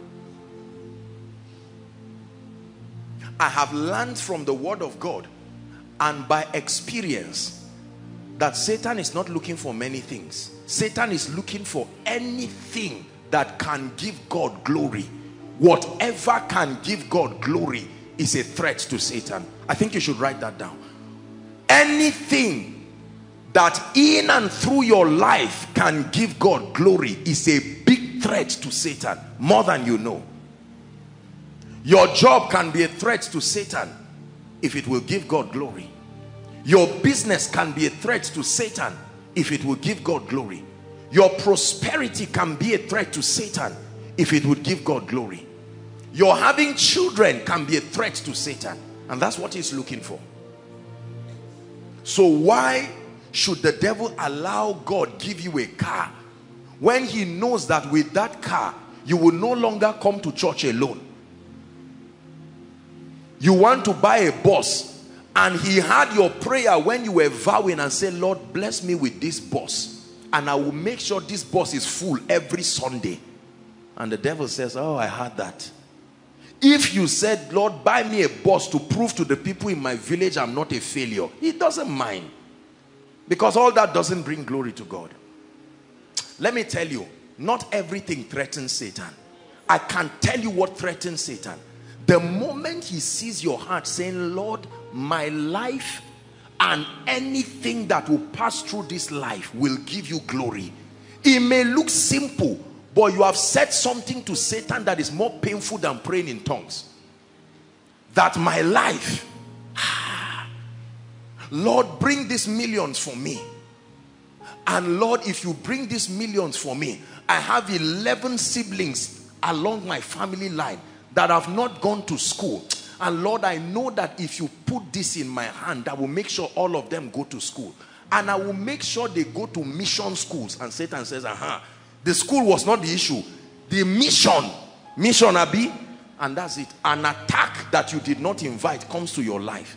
I have learned from the word of God and by experience that Satan is not looking for many things. Satan is looking for anything that can give God glory. Whatever can give God glory is a threat to Satan. I think you should write that down. Anything that in and through your life can give God glory is a big threat to Satan, more than you know. Your job can be a threat to Satan if it will give God glory. Your business can be a threat to Satan if it will give God glory. Your prosperity can be a threat to Satan if it would give God glory. Your having children can be a threat to Satan. And that's what he's looking for. So why should the devil allow God give you a car when he knows that with that car you will no longer come to church alone? You want to buy a bus, and he heard your prayer when you were vowing and said, Lord, bless me with this bus, and I will make sure this bus is full every Sunday. And the devil says, oh, I heard that. If you said, Lord, buy me a bus to prove to the people in my village I'm not a failure, he doesn't mind. Because all that doesn't bring glory to God. Let me tell you, not everything threatens Satan. I can tell you what threatens Satan. The moment he sees your heart saying, Lord, my life and anything that will pass through this life will give you glory. It may look simple, but you have said something to Satan that is more painful than praying in tongues. That my life, Lord, bring these millions for me. And Lord, if you bring these millions for me, I have 11 siblings along my family line that have not gone to school. And Lord, I know that if you put this in my hand, I will make sure all of them go to school. And I will make sure they go to mission schools. And Satan says, aha. The school was not the issue. The mission Abi, and that's it. An attack that you did not invite comes to your life.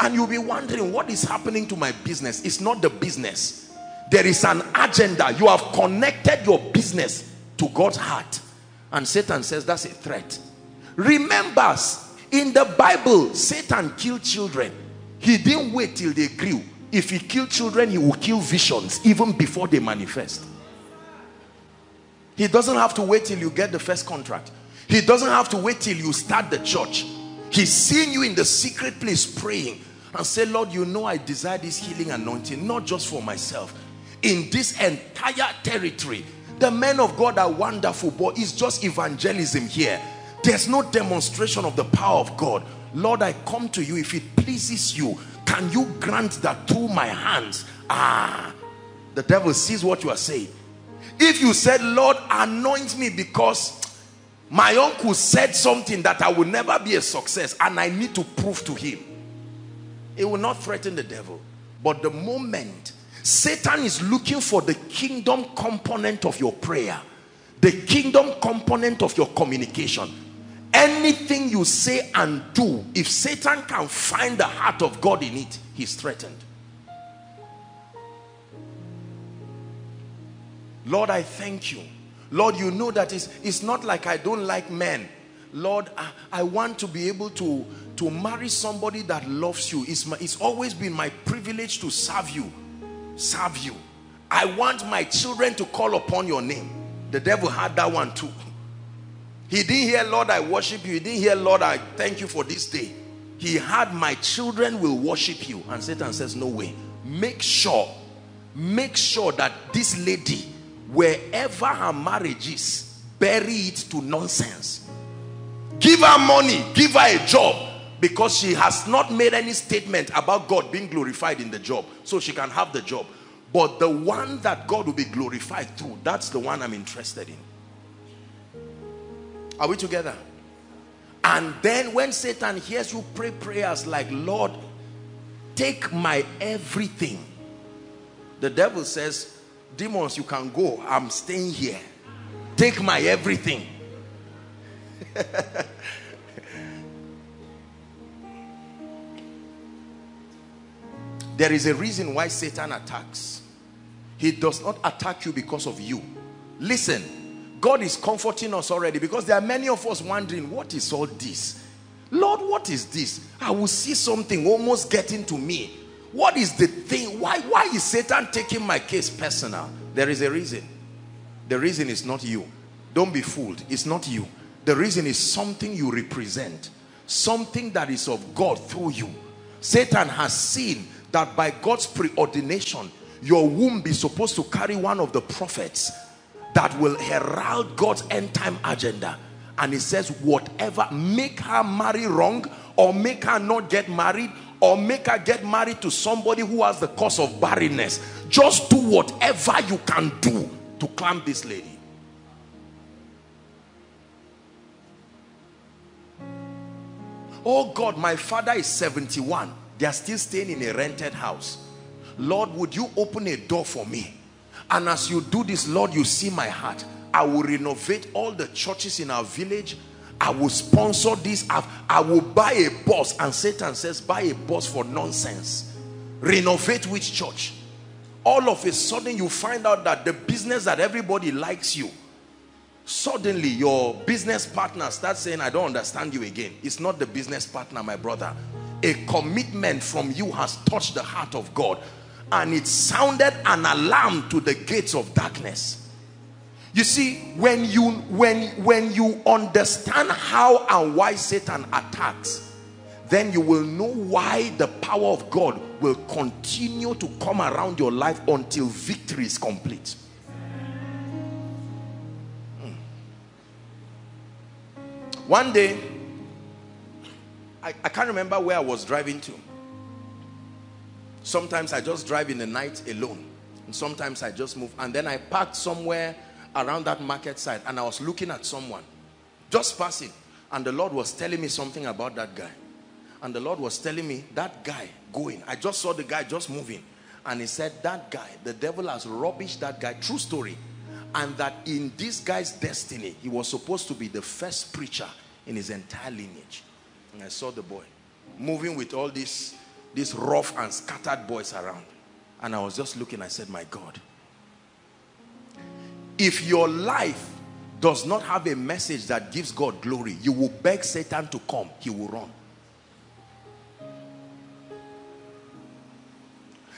And you'll be wondering, what is happening to my business? It's not the business. There is an agenda. You have connected your business to God's heart. And Satan says that's a threat. Remember, in the Bible, Satan killed children. He didn't wait till they grew. If he killed children, he will kill visions even before they manifest. He doesn't have to wait till you get the first contract. He doesn't have to wait till you start the church. He's seeing you in the secret place praying and say, Lord, you know I desire this healing anointing, not just for myself. In this entire territory, the men of God are wonderful, but it's just evangelism here. there's no demonstration of the power of God. Lord, I come to you. If it pleases you, can you grant that through my hands? The devil sees what you are saying. If you said, Lord, anoint me because my uncle said something that I will never be a success and I need to prove to him, it will not threaten the devil. But the moment Satan is looking for the kingdom component of your prayer, the kingdom component of your communication, anything you say and do, if Satan can find the heart of God in it, he's threatened. Lord, I thank you. Lord, you know that it's not like I don't like men. Lord, I want to be able to marry somebody that loves you. It's always been my privilege to serve you. I want my children to call upon your name. The devil had that one too. He didn't hear, Lord, I worship you. He didn't hear, Lord, I thank you for this day. He had, my children will worship you. And Satan says, no way. Make sure that this lady, wherever her marriage is, bury it to nonsense. Give her money, give her a job, because she has not made any statement about God being glorified in the job, so she can have the job. But the one that God will be glorified through, that's the one I'm interested in. Are we together? And then when Satan hears you pray prayers like, Lord, take my everything, the devil says, demons, you can go. I'm staying here. Take my everything. There is a reason why Satan attacks. He does not attack you because of you. Listen, God is comforting us already, because there are many of us wondering, what is all this? Lord, what is this? I will see something almost getting to me. What is the thing? Why is Satan taking my case personal? There is a reason. The reason is not you. Don't be fooled. It's not you. The reason is something you represent. Something that is of God through you. Satan has seen that by God's preordination, your womb is supposed to carry one of the prophets that will herald God's end-time agenda. And he says, whatever, make her marry wrong, or make her not get married, or make her get married to somebody who has the cause of barrenness. Just do whatever you can do to clamp this lady. Oh God, my father is 71. They are still staying in a rented house. Lord, would you open a door for me? And as you do this, Lord, you see my heart. I will renovate all the churches in our village. I will sponsor this. I will buy a bus. And Satan says, buy a bus for nonsense. Renovate which church? All of a sudden you find out that the business that everybody likes you, suddenly your business partner starts saying, I don't understand you again. It's not the business partner, my brother. A commitment from you has touched the heart of God, and it sounded an alarm to the gates of darkness. You see, when you understand how and why Satan attacks, then you will know why the power of God will continue to come around your life until victory is complete. One day, I can't remember where I was driving to. Sometimes I just drive in the night alone, and sometimes I just move. And then I parked somewhere around that market side, and I was looking at someone just passing, and the Lord was telling me something about that guy. And the Lord was telling me, that guy going, I just saw the guy just moving, and he said, that guy, the devil has rubbished that guy, true story, and that in this guy's destiny, he was supposed to be the first preacher in his entire lineage. And I saw the boy moving with all these rough and scattered boys around, and I was just looking. I said, my God, if your life does not have a message that gives God glory, you will beg Satan to come. He will run.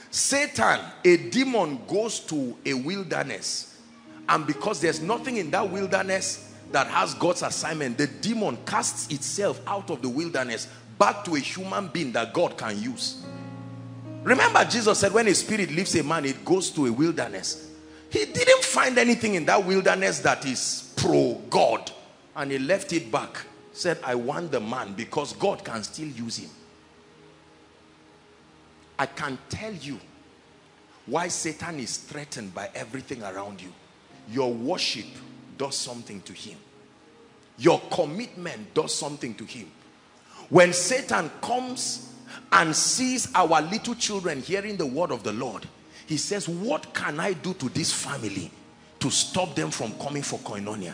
Satan, a demon, goes to a wilderness, and because there's nothing in that wilderness that has God's assignment, the demon casts itself out of the wilderness back to a human being that God can use. Remember, Jesus said, when a spirit leaves a man, it goes to a wilderness. He didn't find anything in that wilderness that is pro-God, and he left it back. said, I want the man because God can still use him. I can tell you why Satan is threatened by everything around you. Your worship does something to him. Your commitment does something to him. When Satan comes and sees our little children hearing the word of the Lord, he says, what can I do to this family to stop them from coming for Koinonia?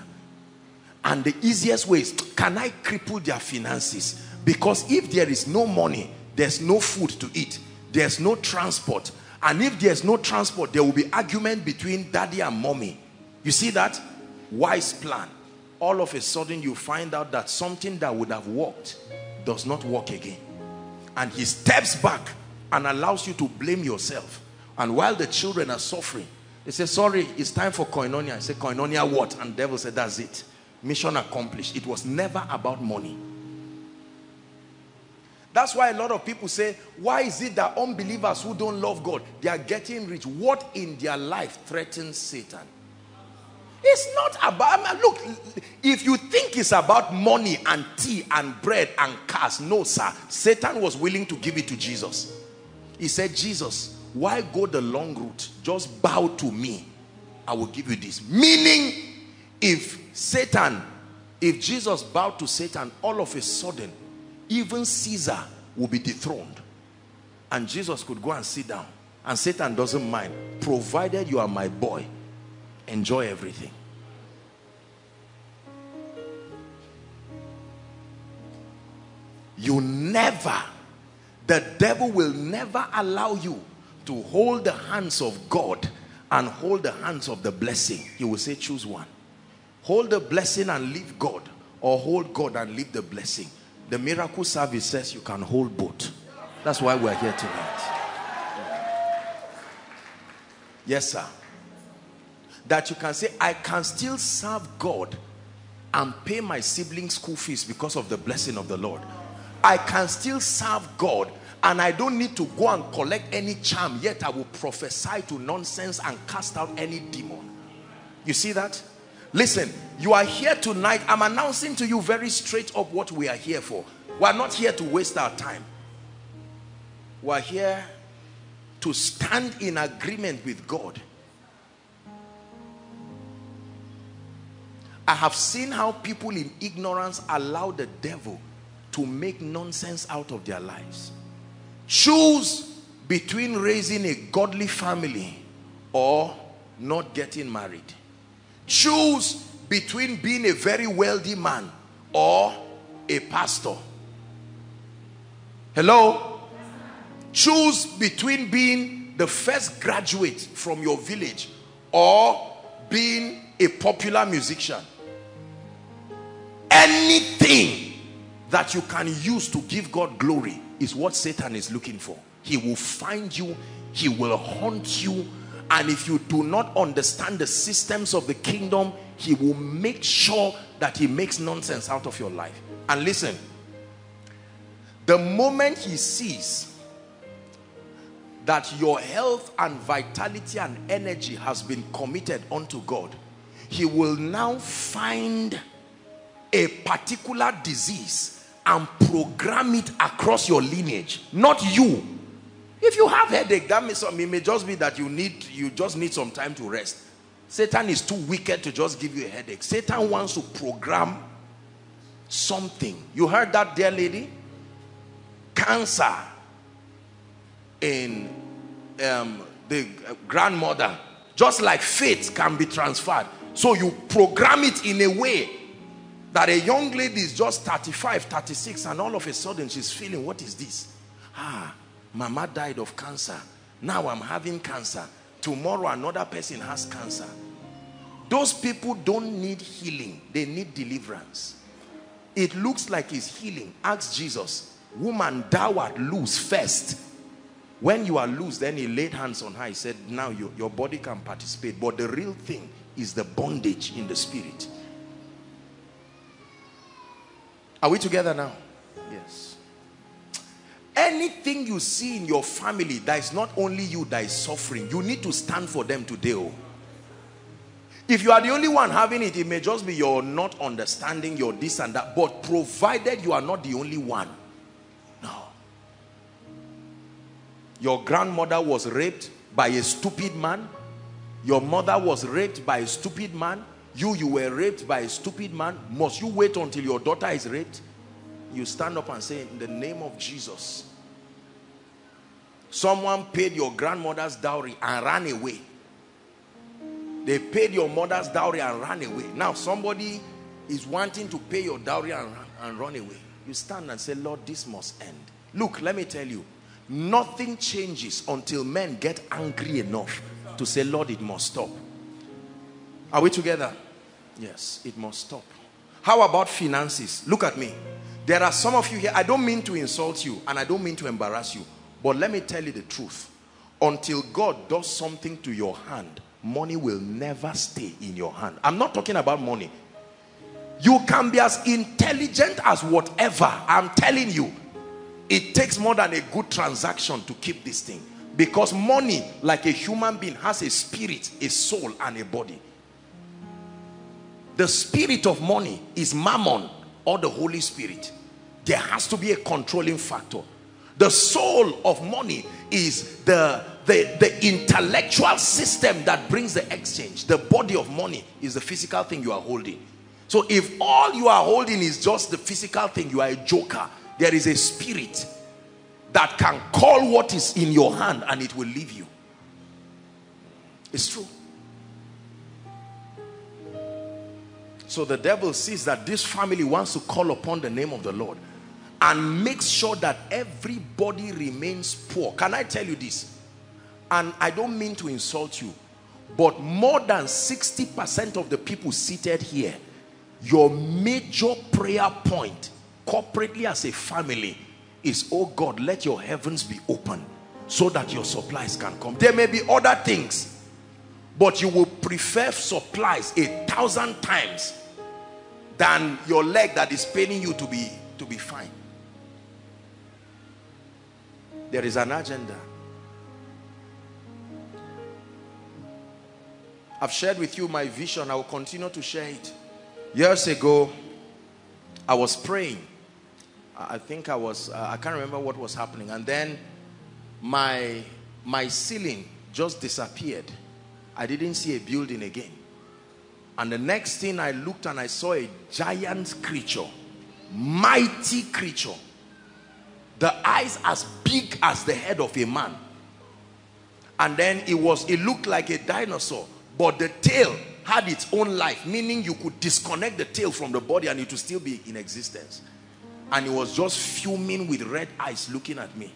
And the easiest way is, can I cripple their finances? Because if there is no money, there's no food to eat, there's no transport. And if there's no transport, there will be argument between daddy and mommy. You see that? Wise plan. All of a sudden, you find out that something that would have worked does not work again. And he steps back and allows you to blame yourself. And while the children are suffering, they say, sorry, it's time for Koinonia. I say, Koinonia what? And the devil said, that's it. Mission accomplished. It was never about money. That's why a lot of people say, why is it that unbelievers who don't love God, they are getting rich? What in their life threatens Satan? It's not about, I mean, look, if you think it's about money and tea and bread and cars, no sir. Satan was willing to give it to Jesus. He said, Jesus, why go the long route? Just bow to me. I will give you this. Meaning, if Jesus bowed to Satan, all of a sudden, even Caesar will be dethroned. And Jesus could go and sit down. And Satan doesn't mind. Provided you are my boy, enjoy everything. You never, the devil will never allow you to hold the hands of God and hold the hands of the blessing. He will say, choose one. Hold the blessing and leave God, or hold God and leave the blessing. The miracle service says you can hold both. That's why we're here tonight. Yes, sir. That you can say, I can still serve God and pay my siblings' school fees because of the blessing of the Lord. I can still serve God and I don't need to go and collect any charm, yet I will prophesy to nonsense and cast out any demon. You see that? Listen, you are here tonight. I'm announcing to you very straight up what we are here for. We are not here to waste our time. We are here to stand in agreement with God. I have seen how people in ignorance allow the devil to make nonsense out of their lives. Choose between raising a godly family or not getting married. Choose between being a very wealthy man or a pastor. Hello? Choose between being the first graduate from your village or being a popular musician. Anything that you can use to give God glory is what Satan is looking for. He will find you, he will hunt you. And if you do not understand the systems of the kingdom, he will make sure that he makes nonsense out of your life. And listen, the moment he sees that your health and vitality and energy has been committed unto God, he will now find a particular disease and program it across your lineage, not you. If you have headache, that may just be that you just need some time to rest. Satan is too wicked to just give you a headache. Satan wants to program something. You heard that, dear lady? Cancer in the grandmother. Just like faith can be transferred. So you program it in a way that a young lady is just 35, 36, and all of a sudden she's feeling, what is this? Ah, Mama died of cancer. Now I'm having cancer. Tomorrow another person has cancer. Those people don't need healing. They need deliverance. It looks like it's healing. Ask Jesus, woman, thou art loose first. When you are loose, then he laid hands on her. He said, now your body can participate. But the real thing is the bondage in the spirit. Are we together now? Yes. Anything you see in your family that is not only you that is suffering, you need to stand for them today. If you are the only one having it, it may just be your not understanding, your this and that. But provided you are not the only one. No. Your grandmother was raped by a stupid man. Your mother was raped by a stupid man. You were raped by a stupid man. Must you wait until your daughter is raped? You stand up and say, in the name of Jesus, someone paid your grandmother's dowry and ran away. They paid your mother's dowry and ran away. Now somebody is wanting to pay your dowry and run away. You stand and say, Lord, this must end. Look, let me tell you, nothing changes until men get angry enough to say, Lord, it must stop. Are we together? Yes, it must stop. How about finances? Look at me. There are some of you here, I don't mean to insult you and I don't mean to embarrass you, but let me tell you the truth. Until God does something to your hand, money will never stay in your hand. I'm not talking about money. You can be as intelligent as whatever. I'm telling you, it takes more than a good transaction to keep this thing. Because money, like a human being, has a spirit, a soul, and a body. The spirit of money is Mammon or the Holy Spirit. There has to be a controlling factor. The soul of money is the intellectual system that brings the exchange. The body of money is the physical thing you are holding. So if all you are holding is just the physical thing, you are a joker. There is a spirit that can call what is in your hand and it will leave you. It's true. So the devil sees that this family wants to call upon the name of the Lord and make sure that everybody remains poor. Can I tell you this? And I don't mean to insult you, but more than 60% of the people seated here, your major prayer point corporately as a family is, oh God, let your heavens be open so that your supplies can come. There may be other things, but you will prefer supplies 1,000 times than your leg that is paining you to be fine. There is an agenda. I've shared with you my vision. I will continue to share it. Years ago, I was praying. I think I was, I can't remember what was happening. And then my ceiling just disappeared. I didn't see a building again. And the next thing I looked and I saw a giant creature. Mighty creature. The eyes as big as the head of a man. And then it looked like a dinosaur. But the tail had its own life. Meaning you could disconnect the tail from the body and it would still be in existence. And it was just fuming with red eyes looking at me.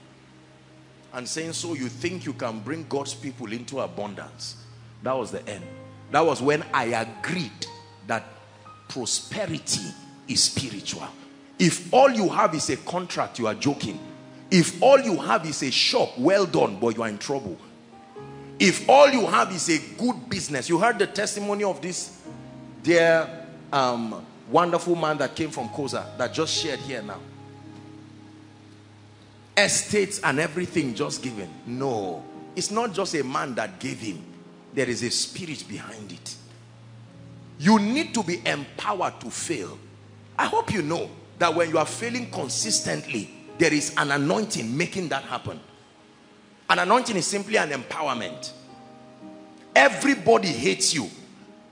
And saying, so you think you can bring God's people into abundance? That was the end. That was when I agreed that prosperity is spiritual. If all you have is a contract, you are joking. If all you have is a shop, well done, but you are in trouble. If all you have is a good business, you heard the testimony of this dear wonderful man that came from Koza that just shared here now. Estates and everything just given. No, it's not just a man that gave him. There is a spirit behind it. You need to be empowered to fail. I hope you know that when you are failing consistently, there is an anointing making that happen. An anointing is simply an empowerment. Everybody hates you.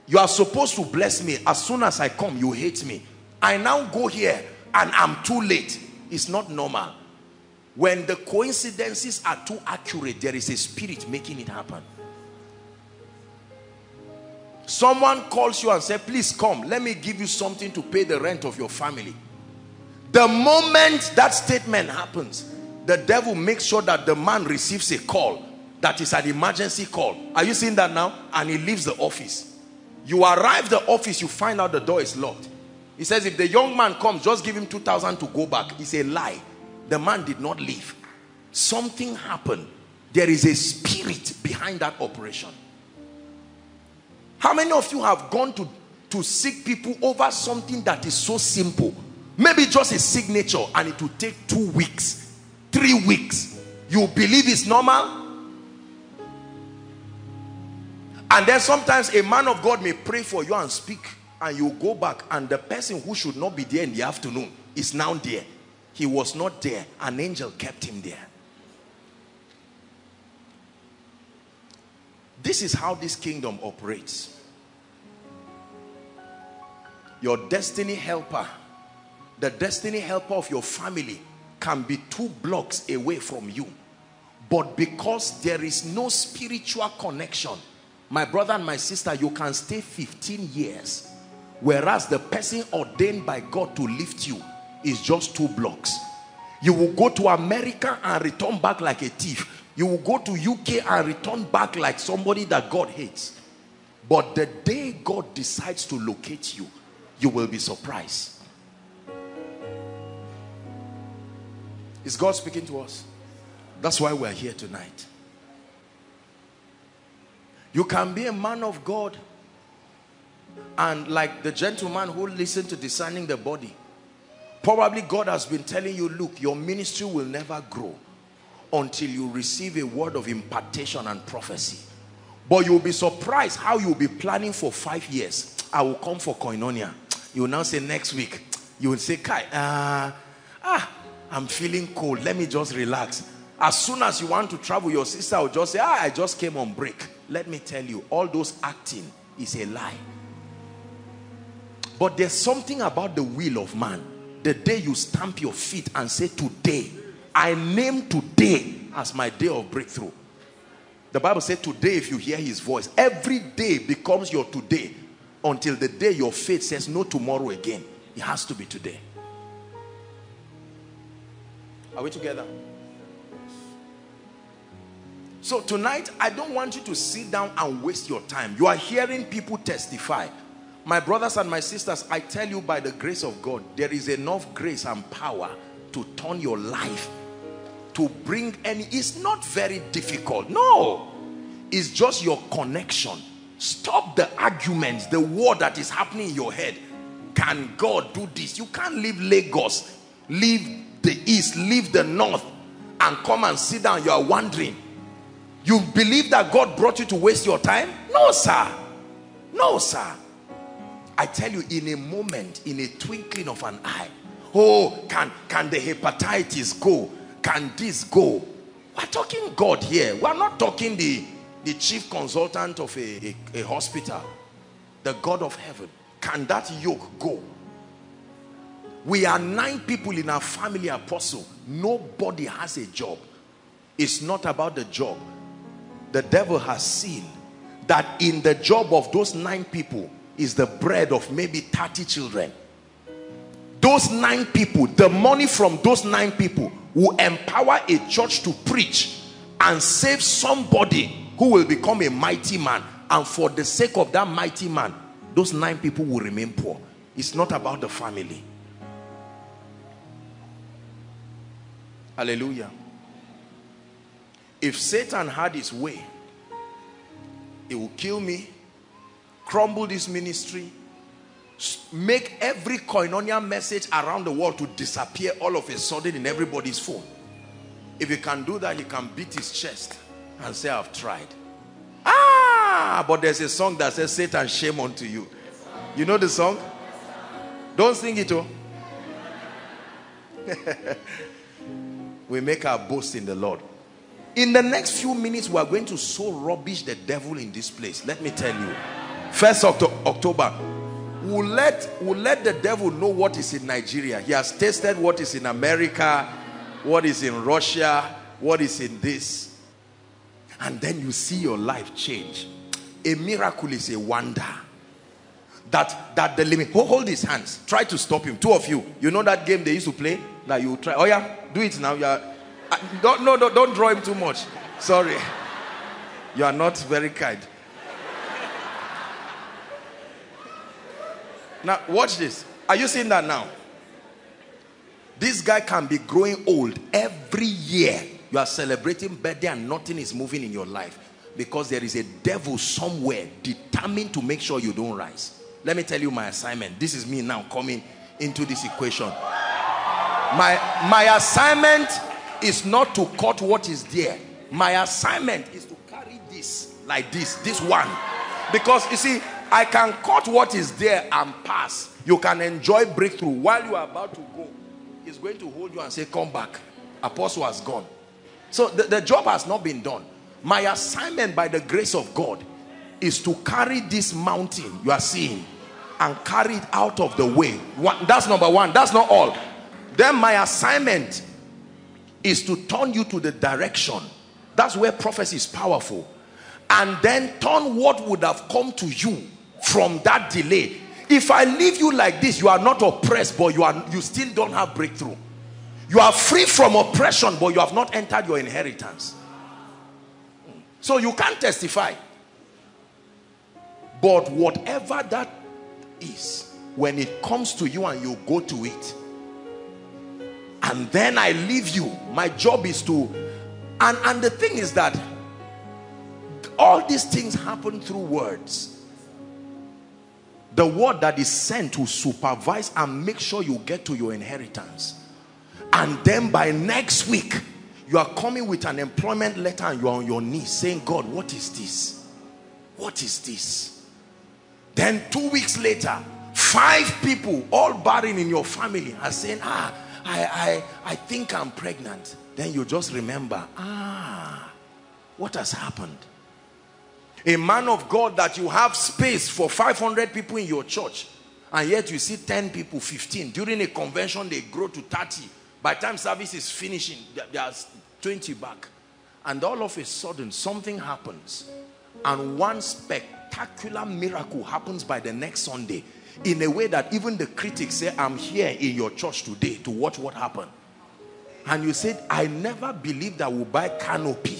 You are supposed to bless me. As soon as I come, you hate me. I now go here and I'm too late. It's not normal. When the coincidences are too accurate, there is a spirit making it happen. Someone calls you and says, please come, let me give you something to pay the rent of your family. The moment that statement happens, the devil makes sure that the man receives a call that is an emergency call. Are you seeing that now? And he leaves the office. You arrive at the office, you find out the door is locked. He says, if the young man comes, just give him 2,000 to go back. It's a lie. The man did not leave. Something happened. There is a spirit behind that operation. How many of you have gone to seek people over something that is so simple? Maybe just a signature and it will take 2 weeks, 3 weeks. You believe it's normal? And then sometimes a man of God may pray for you and speak, and you go back and the person who should not be there in the afternoon is now there. He was not there. An angel kept him there. This is how this kingdom operates. Your destiny helper, the destiny helper of your family, can be 2 blocks away from you. But because there is no spiritual connection, my brother and my sister, you can stay 15 years. Whereas the person ordained by God to lift you is just 2 blocks. You will go to America and return back like a thief. You will go to UK and return back like somebody that God hates. But the day God decides to locate you, you will be surprised. Is God speaking to us? That's why we're here tonight. You can be a man of God, and like the gentleman who listened to Discerning the Body, probably God has been telling you, look, your ministry will never grow until you receive a word of impartation and prophecy. But you'll be surprised how you'll be planning for 5 years. I will come for Koinonia. You will now say next week. You will say, Kai, I'm feeling cold. Let me just relax. As soon as you want to travel, your sister will just say, I just came on break. Let me tell you, all those acting is a lie. But there's something about the will of man. The day you stamp your feet and say, today, I name today as my day of breakthrough. The Bible said, today if you hear his voice, every day becomes your today until the day your faith says no tomorrow again. It has to be today. Are we together? So tonight, I don't want you to sit down and waste your time. You are hearing people testify. My brothers and my sisters, I tell you, by the grace of God, there is enough grace and power to turn your life, to bring any. It's not very difficult. No. It's just your connection. Stop the arguments, the war that is happening in your head. Can God do this? You can't leave Lagos, leave the east, leave the north, and come and sit down. You are wondering. You believe that God brought you to waste your time? No, sir. No, sir. I tell you, in a moment, in a twinkling of an eye, oh, can the hepatitis go? Can this go? We're talking God here. We're not talking the chief consultant of a hospital. The God of heaven. Can that yoke go? We are 9 people in our family, Apostle. Nobody has a job. It's not about the job. The devil has seen that in the job of those 9 people is the bread of maybe 30 children. Those 9 people, the money from those 9 people will empower a church to preach and save somebody who will become a mighty man. And for the sake of that mighty man, those 9 people will remain poor. It's not about the family. Hallelujah. If Satan had his way, he will kill me, crumble this ministry, make every Koinonia message around the world to disappear all of a sudden in everybody's phone. If he can do that, he can beat his chest and say, I've tried. But there's a song that says, Satan, shame unto you. You know the song? Don't sing it, oh. We make our boast in the Lord. In the next few minutes, we are going to sow rubbish the devil in this place. Let me tell you. 1st of October, we'll let the devil know what is in Nigeria. He has tasted what is in America, what is in Russia, what is in this. And then you see your life change. A miracle is a wonder. That the limit. Hold his hands. Try to stop him. 2 of you. You know that game they used to play? That you try. Oh yeah, do it now. Don't draw him too much. Sorry. You are not very kind. Now, watch this. Are you seeing that now? This guy can be growing old every year. You are celebrating birthday and nothing is moving in your life. Because there is a devil somewhere determined to make sure you don't rise. Let me tell you my assignment. This is me now coming into this equation. My assignment is not to cut what is there. My assignment is to carry this like this. This one. Because you see, I can cut what is there and pass. You can enjoy breakthrough. While you are about to go, it's going to hold you and say, come back. Apostle has gone. So the job has not been done. My assignment by the grace of God is to carry this mountain you are seeing and carry it out of the way. That's number one. That's not all. Then my assignment is to turn you to the direction. That's where prophecy is powerful. And then turn what would have come to you from that delay. If I leave you like this, you are not oppressed, but you still don't have breakthrough. You are free from oppression, but you have not entered your inheritance. So you can't testify. But whatever that is, when it comes to you and you go to it, and then I leave you, my job is to... And the thing is that all these things happen through words. The word that is sent to supervise and make sure you get to your inheritance. And then by next week, you are coming with an employment letter and you are on your knees saying, God, what is this? What is this? Then 2 weeks later, 5 people all barren in your family are saying, I think I'm pregnant. Then you just remember, what has happened? A man of God that you have space for 500 people in your church, and yet you see 10 people, 15. During a convention, they grow to 30. By the time service is finishing, there's 20 back. And all of a sudden, something happens. And one spectacular miracle happens by the next Sunday, in a way that even the critics say, I'm here in your church today to watch what happened. And you said, I never believed I would buy canopy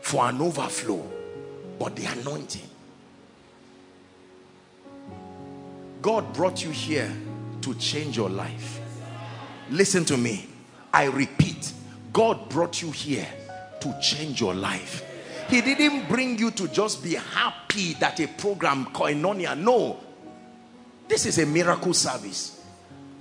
for an overflow, but the anointing. God brought you here to change your life. Listen to me. I repeat, God brought you here to change your life. He didn't bring you to just be happy that a program, Koinonia. No. This is a miracle service.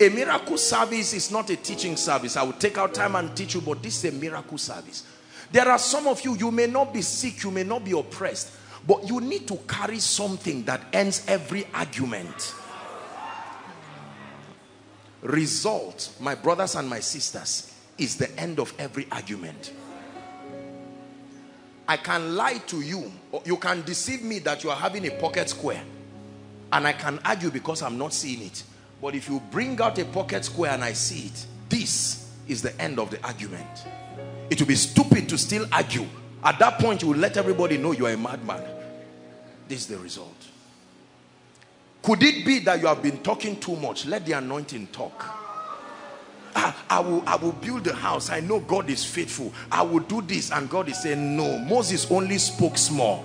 A miracle service is not a teaching service. I will take out time and teach you, but this is a miracle service. There are some of you, you may not be sick, you may not be oppressed, but you need to carry something that ends every argument. Result, my brothers and my sisters, is the end of every argument. I can lie to you, or you can deceive me that you are having a pocket square, and I can argue because I'm not seeing it. But if you bring out a pocket square and I see it, this is the end of the argument. It will be stupid to still argue. At that point, you will let everybody know you are a madman. This is the result. Could it be that you have been talking too much? Let the anointing talk. I will build a house. I know God is faithful. I will do this. And God is saying, no, Moses only spoke small.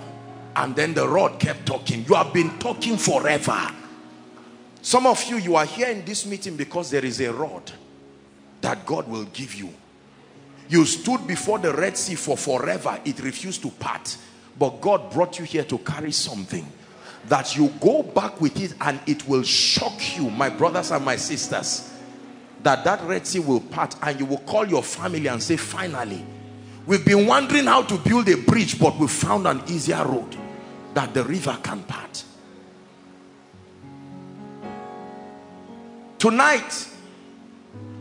And then the rod kept talking. You have been talking forever. Some of you, you are here in this meeting because there is a rod that God will give you. You stood before the Red Sea for forever. It refused to part. But God brought you here to carry something that you go back with it and it will shock you, my brothers and my sisters, that Red Sea will part, and you will call your family and say, finally, we've been wondering how to build a bridge, but we found an easier road that the river can part. Tonight,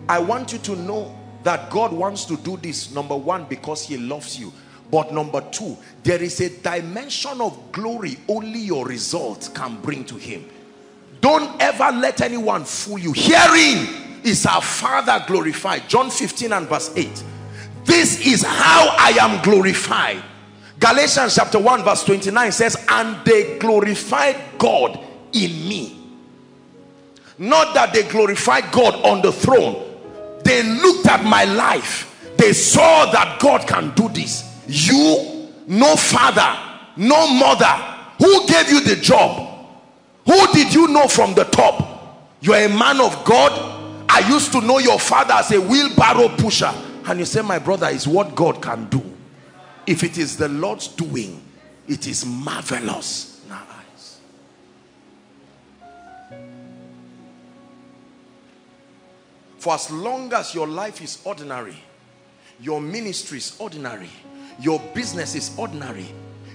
I want you to know that God wants to do this, number one, because he loves you. But number two, there is a dimension of glory only your results can bring to him. Don't ever let anyone fool you. Herein is our Father glorified. John 15 and verse 8. This is how I am glorified. Galatians chapter 1 verse 29 says, and they glorified God in me. Not that they glorified God on the throne. They looked at my life. They saw that God can do this. You, no father, no mother. Who gave you the job? Who did you know from the top? You are a man of God. I used to know your father as a wheelbarrow pusher. And you say, my brother, is what God can do. If it is the Lord's doing, it is marvelous. For as long as your life is ordinary, your ministry is ordinary, your business is ordinary,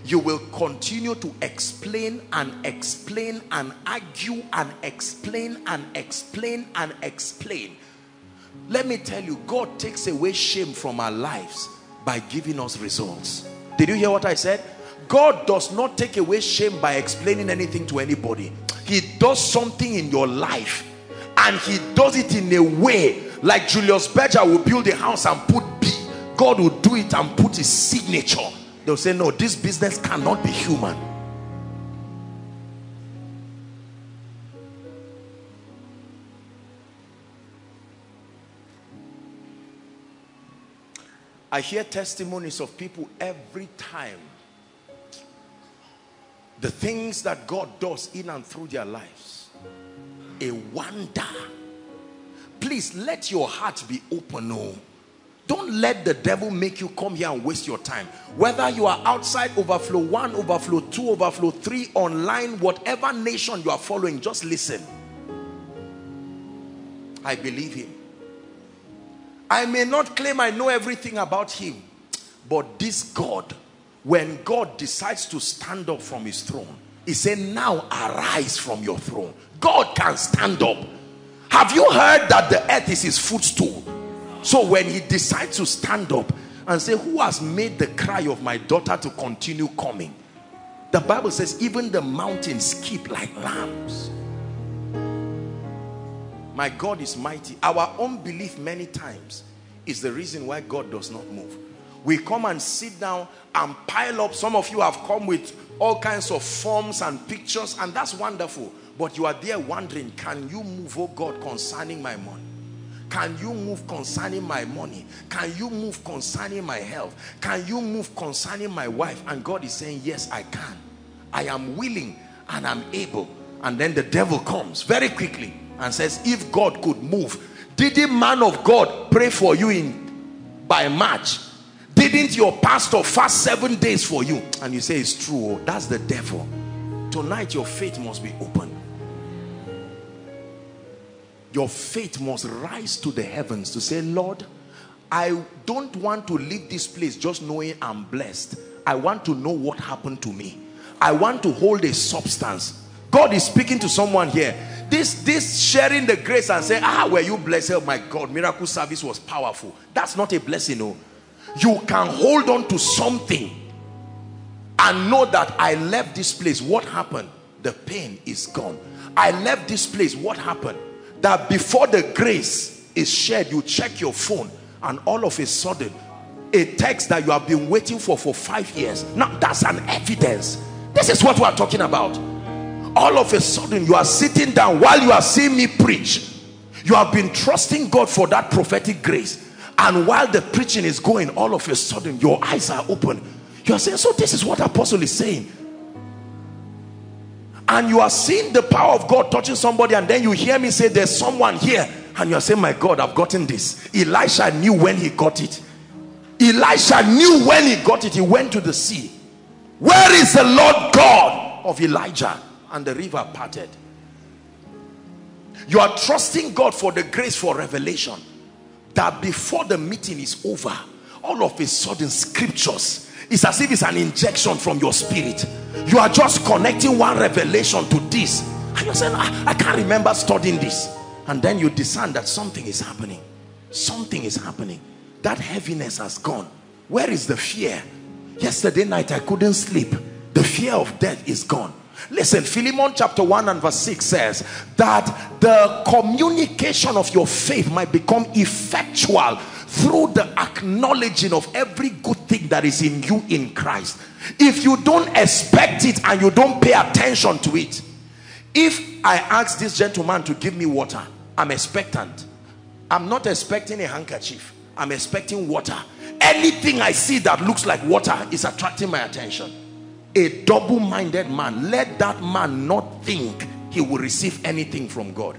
you will continue to explain and argue and explain. Let me tell you, God takes away shame from our lives by giving us results. Did you hear what I said? God does not take away shame by explaining anything to anybody. He does something in your life, and he does it in a way like Julius Berger will build a house and put B. God will do it and put his signature. They'll say, no, this business cannot be human. I hear testimonies of people every time. The things that God does in and through their lives. A wonder. Please let your heart be open. Oh. Don't let the devil make you come here and waste your time. Whether you are outside Overflow 1, Overflow 2, Overflow 3, online, whatever nation you are following, just listen. I believe him. I may not claim I know everything about him, but this God, when God decides to stand up from his throne, he said, now arise from your throne. God can stand up. Have you heard that the earth is his footstool? So when he decides to stand up and say, who has made the cry of my daughter to continue coming? The Bible says, even the mountains skip like lambs. My God is mighty. Our unbelief many times is the reason why God does not move. We come and sit down and pile up. Some of you have come with all kinds of forms and pictures, and that's wonderful. But you are there wondering, can you move, oh God, concerning my money? Can you move concerning my money? Can you move concerning my health? Can you move concerning my wife? And God is saying, yes, I can. I am willing and I'm able. And then the devil comes very quickly and says, if God could move, didn't man of God pray for you by March? Didn't your pastor fast 7 days for you? And you say, it's true. Oh, that's the devil. Tonight your faith must be open. Your faith must rise to the heavens to say, Lord, I don't want to leave this place just knowing I'm blessed. I want to know what happened to me. I want to hold a substance. God is speaking to someone here. This sharing the grace and say, ah, were you blessed? Oh my God, miracle service was powerful. That's not a blessing. No, you can hold on to something and know that I left this place. What happened? The pain is gone. I left this place. What happened? That before the grace is shared, you check your phone and all of a sudden, a text that you have been waiting for 5 years. Now that's an evidence. This is what we are talking about. All of a sudden, you are sitting down while you are seeing me preach. You have been trusting God for that prophetic grace. And while the preaching is going, all of a sudden, your eyes are open. You are saying, so this is what the apostle is saying. And you are seeing the power of God touching somebody, and then you hear me say, there's someone here. And you are saying, my God, I've gotten this. Elisha knew when he got it. Elisha knew when he got it. He went to the sea. Where is the Lord God of Elijah? And the river parted. You are trusting God for the grace for revelation, that before the meeting is over, all of a sudden scriptures, it's as if it's an injection from your spirit. You are just connecting one revelation to this, and you're saying, I can't remember studying this. And then you discern that something is happening. Something is happening. That heaviness has gone. Where is the fear? Yesterday night I couldn't sleep. The fear of death is gone. Listen, Philemon chapter 1 and verse 6 says that the communication of your faith might become effectual through the acknowledging of every good thing that is in you in Christ. If you don't expect it and you don't pay attention to it, if I ask this gentleman to give me water, I'm expectant. I'm not expecting a handkerchief. I'm expecting water. Anything I see that looks like water is attracting my attention. A double-minded man, let that man not think he will receive anything from God.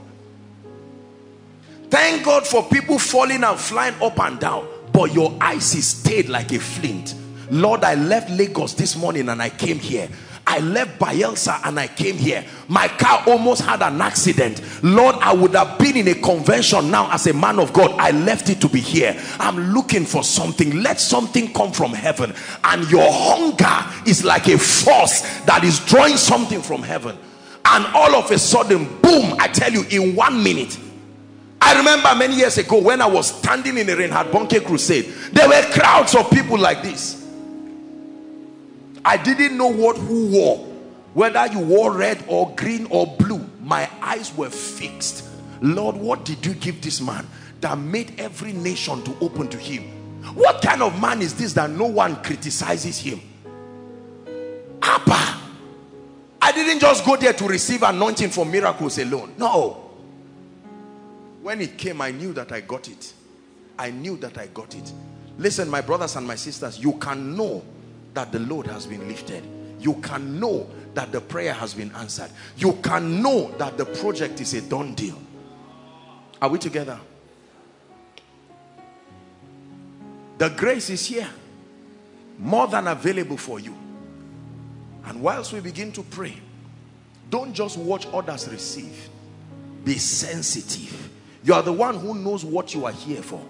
Thank God for people falling and flying up and down, but your eyes is stayed like a flint. Lord, I left Lagos this morning and I came here. I left Bielsa and I came here. My car almost had an accident. Lord, I would have been in a convention now as a man of God. I left it to be here. I'm looking for something. Let something come from heaven. And your hunger is like a force that is drawing something from heaven. And all of a sudden, boom, I tell you, in 1 minute. I remember many years ago when I was standing in a Reinhard Bonnke crusade, there were crowds of people like this. I didn't know what who wore, whether you wore red or green or blue. My eyes were fixed. Lord, what did you give this man that made every nation to open to him? What kind of man is this that no one criticizes him? Abba. I didn't just go there to receive anointing for miracles alone. No. When it came, I knew that I got it. I knew that I got it. Listen, my brothers and my sisters, you can know that the load has been lifted. You can know that the prayer has been answered. You can know that the project is a done deal. Are we together? The grace is here, more than available for you. And whilst we begin to pray, don't just watch others receive. Be sensitive. You are the one who knows what you are here for.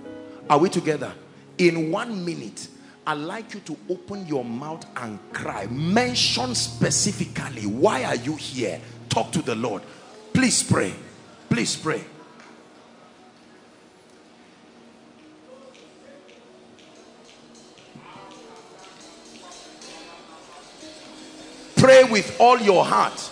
Are we together? In 1 minute, I'd like you to open your mouth and cry. Mention specifically, why are you here? Talk to the Lord. Please pray. Please pray. Pray with all your heart.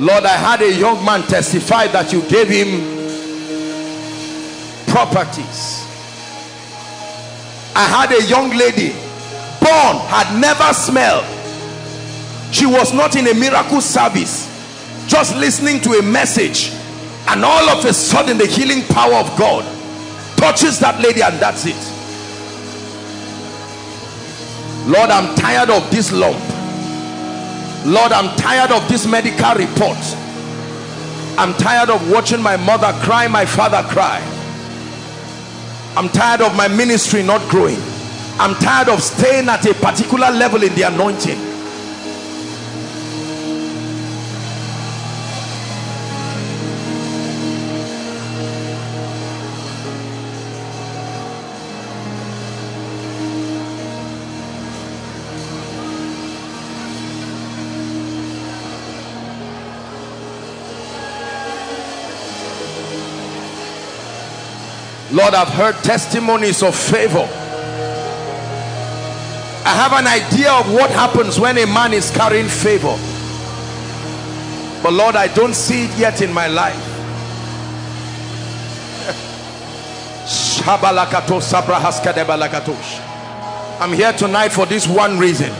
Lord, I had a young man testify that you gave him properties. I had a young lady born, had never smelled. She was not in a miracle service, just listening to a message, and all of a sudden the healing power of God touches that lady, and that's it. Lord, I'm tired of this lump. Lord, I'm tired of this medical report. I'm tired of watching my mother cry, my father cry. I'm tired of my ministry not growing. I'm tired of staying at a particular level in the anointing. Lord, I've heard testimonies of favor. I have an idea of what happens when a man is carrying favor. But Lord, I don't see it yet in my life. I'm here tonight for this one reason.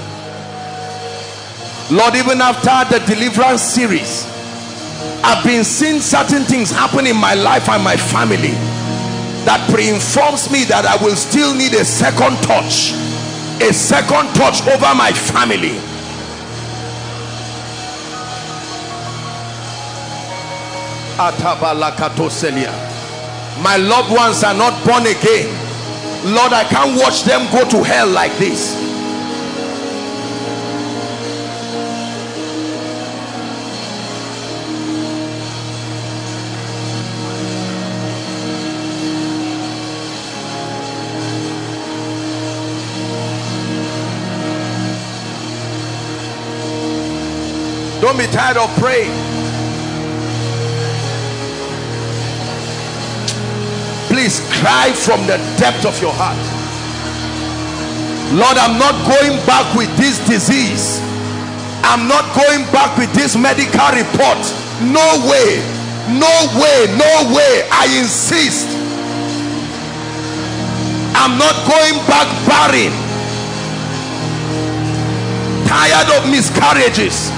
Lord, even after the deliverance series, I've been seeing certain things happen in my life and my family that pre-informs me that I will still need a second touch over my family. My loved ones are not born again. Lord, I can't watch them go to hell like this. Don't be tired of praying. Please cry from the depth of your heart. Lord, I'm not going back with this disease. I'm not going back with this medical report. No way. No way. No way. I insist. I'm not going back barren. Tired of miscarriages.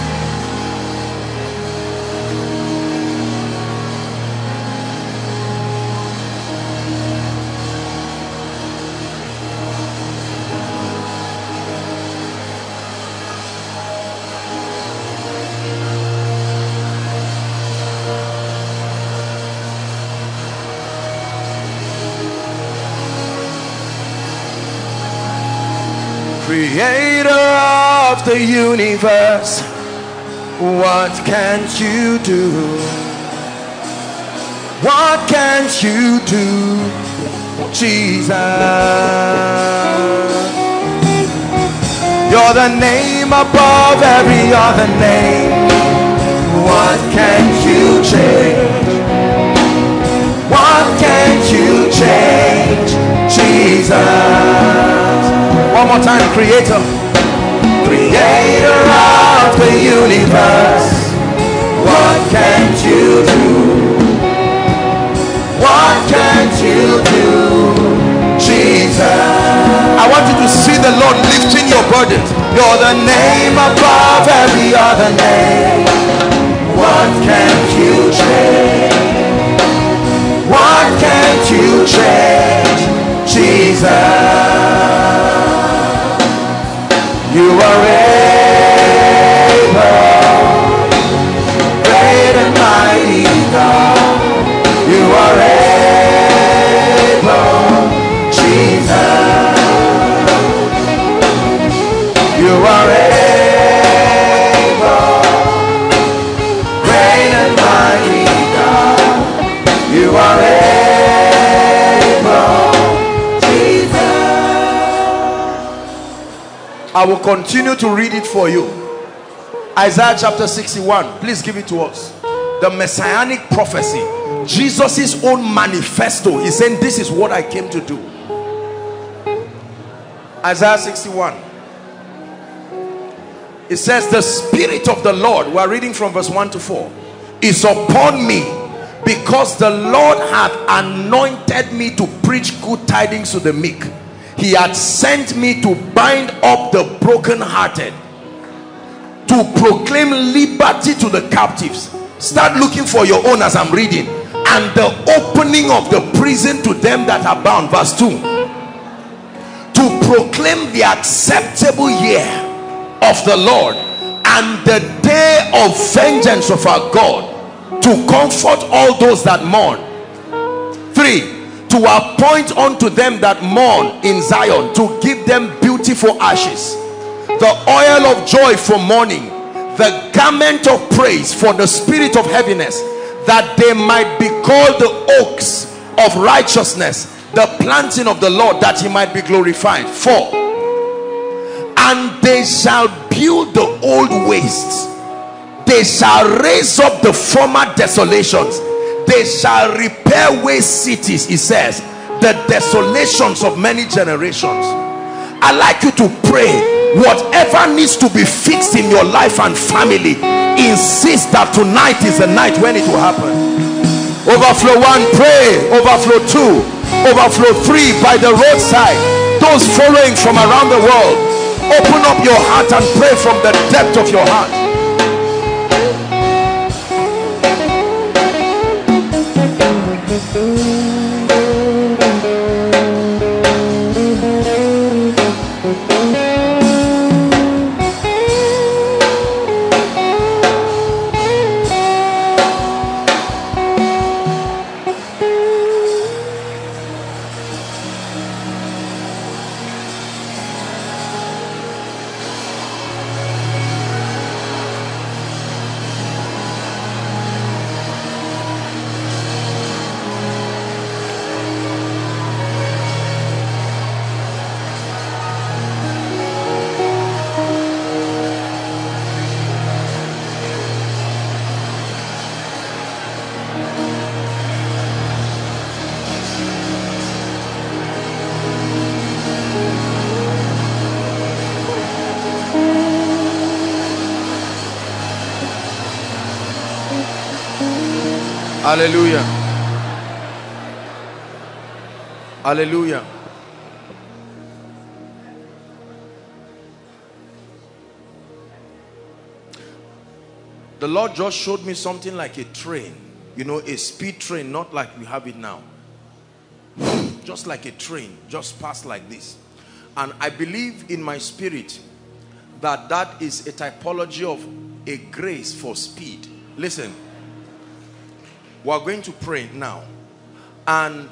Creator of the universe, what can't you do? What can't you do, Jesus? You're the name above every other name. What can't you change? What can't you change, Jesus? One more time, Creator. Creator of the universe, what can't you do? What can't you do, Jesus? I want you to see the Lord lifting your burdens. You're the name above every other name. What can't you change? What can't you change, Jesus? You are able, great and mighty God. You are able. I will continue to read it for you. Isaiah chapter 61. Please give it to us. The messianic prophecy. Jesus' own manifesto. He's saying, this is what I came to do. Isaiah 61. It says, the Spirit of the Lord, we are reading from verse 1 to 4, is upon me, because the Lord hath anointed me to preach good tidings to the meek. He had sent me to bind up the brokenhearted, to proclaim liberty to the captives. Start looking for your own as I'm reading. And the opening of the prison to them that are bound. Verse 2. To proclaim the acceptable year of the Lord and the day of vengeance of our God, to comfort all those that mourn. 3. To appoint unto them that mourn in Zion, to give them beautiful ashes, the oil of joy for mourning, the garment of praise for the spirit of heaviness, that they might be called the oaks of righteousness, the planting of the Lord, that he might be glorified. 4. And they shall build the old wastes, they shall raise up the former desolations, they shall repair waste cities, he says, the desolations of many generations. I'd like you to pray, whatever needs to be fixed in your life and family, insist that tonight is the night when it will happen. Overflow 1, pray. Overflow 2, overflow 3, by the roadside, those following from around the world, open up your heart and pray from the depth of your heart. Hallelujah. Hallelujah. The Lord just showed me something like a train, you know, a speed train, not like we have it now. Just like a train, just passed like this. And I believe in my spirit that that is a typology of a grace for speed. Listen. We are going to pray now, and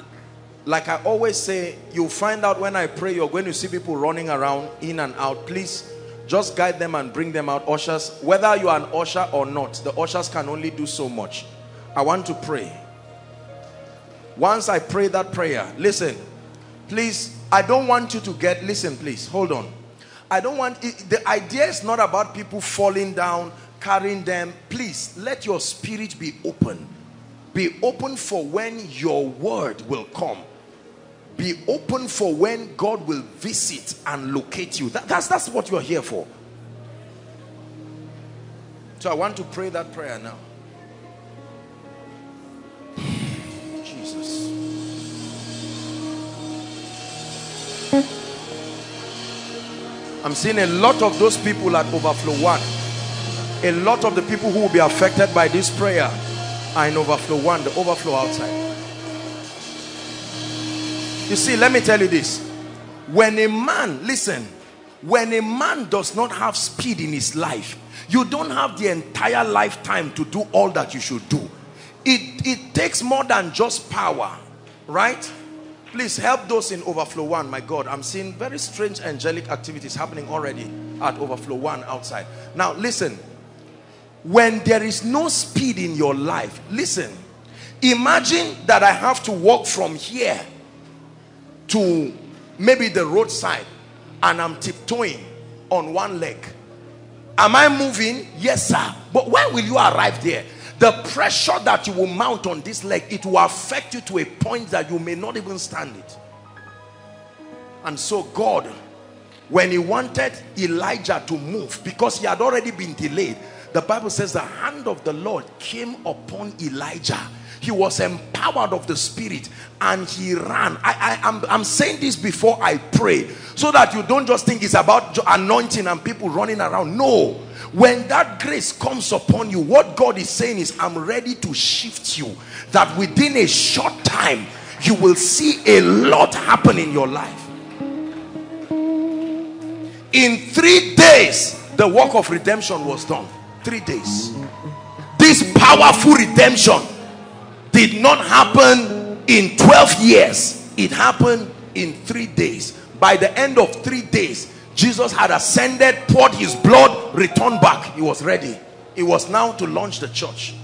Like I always say, you'll find out when I pray, you're going to see people running around, in and out. Please, just guide them and bring them out. Ushers, whether you are an usher or not, the ushers can only do so much. I want to pray. Once I pray that prayer, listen, please, I don't want you to get, listen, please, hold on. I don't want, the idea is not about people falling down, carrying them. Please, let your spirit be open. Be open for when your word will come. Be open for when God will visit and locate you. That's what you're here for. So I want to pray that prayer now. Jesus. I'm seeing a lot of those people at Overflow 1. A lot of the people who will be affected by this prayer are in Overflow 1, the overflow outside. You see, let me tell you this. When a man, listen, when a man does not have speed in his life, you don't have the entire lifetime to do all that you should do. It takes more than just power, right? Please help those in Overflow 1. My God, I'm seeing very strange angelic activities happening already at Overflow 1 outside. Now, listen. When there is no speed in your life, listen. Imagine that I have to walk from here to maybe the roadside, and I'm tiptoeing on one leg. Am I moving? Yes, sir. But when will you arrive there? The pressure that you will mount on this leg, it will affect you to a point that you may not even stand it. And so God, when he wanted Elijah to move, because he had already been delayed, the Bible says the hand of the Lord came upon Elijah. He was empowered of the Spirit and he ran. I'm saying this before I pray, so that you don't just think it's about anointing and people running around. No. When that grace comes upon you, what God is saying is, I'm ready to shift you. That within a short time, you will see a lot happen in your life. In 3 days, the work of redemption was done. 3 days. This powerful redemption did not happen in 12 years. It happened in 3 days. By the end of 3 days, Jesus had ascended, poured his blood, returned back. He was ready. It was now to launch the church.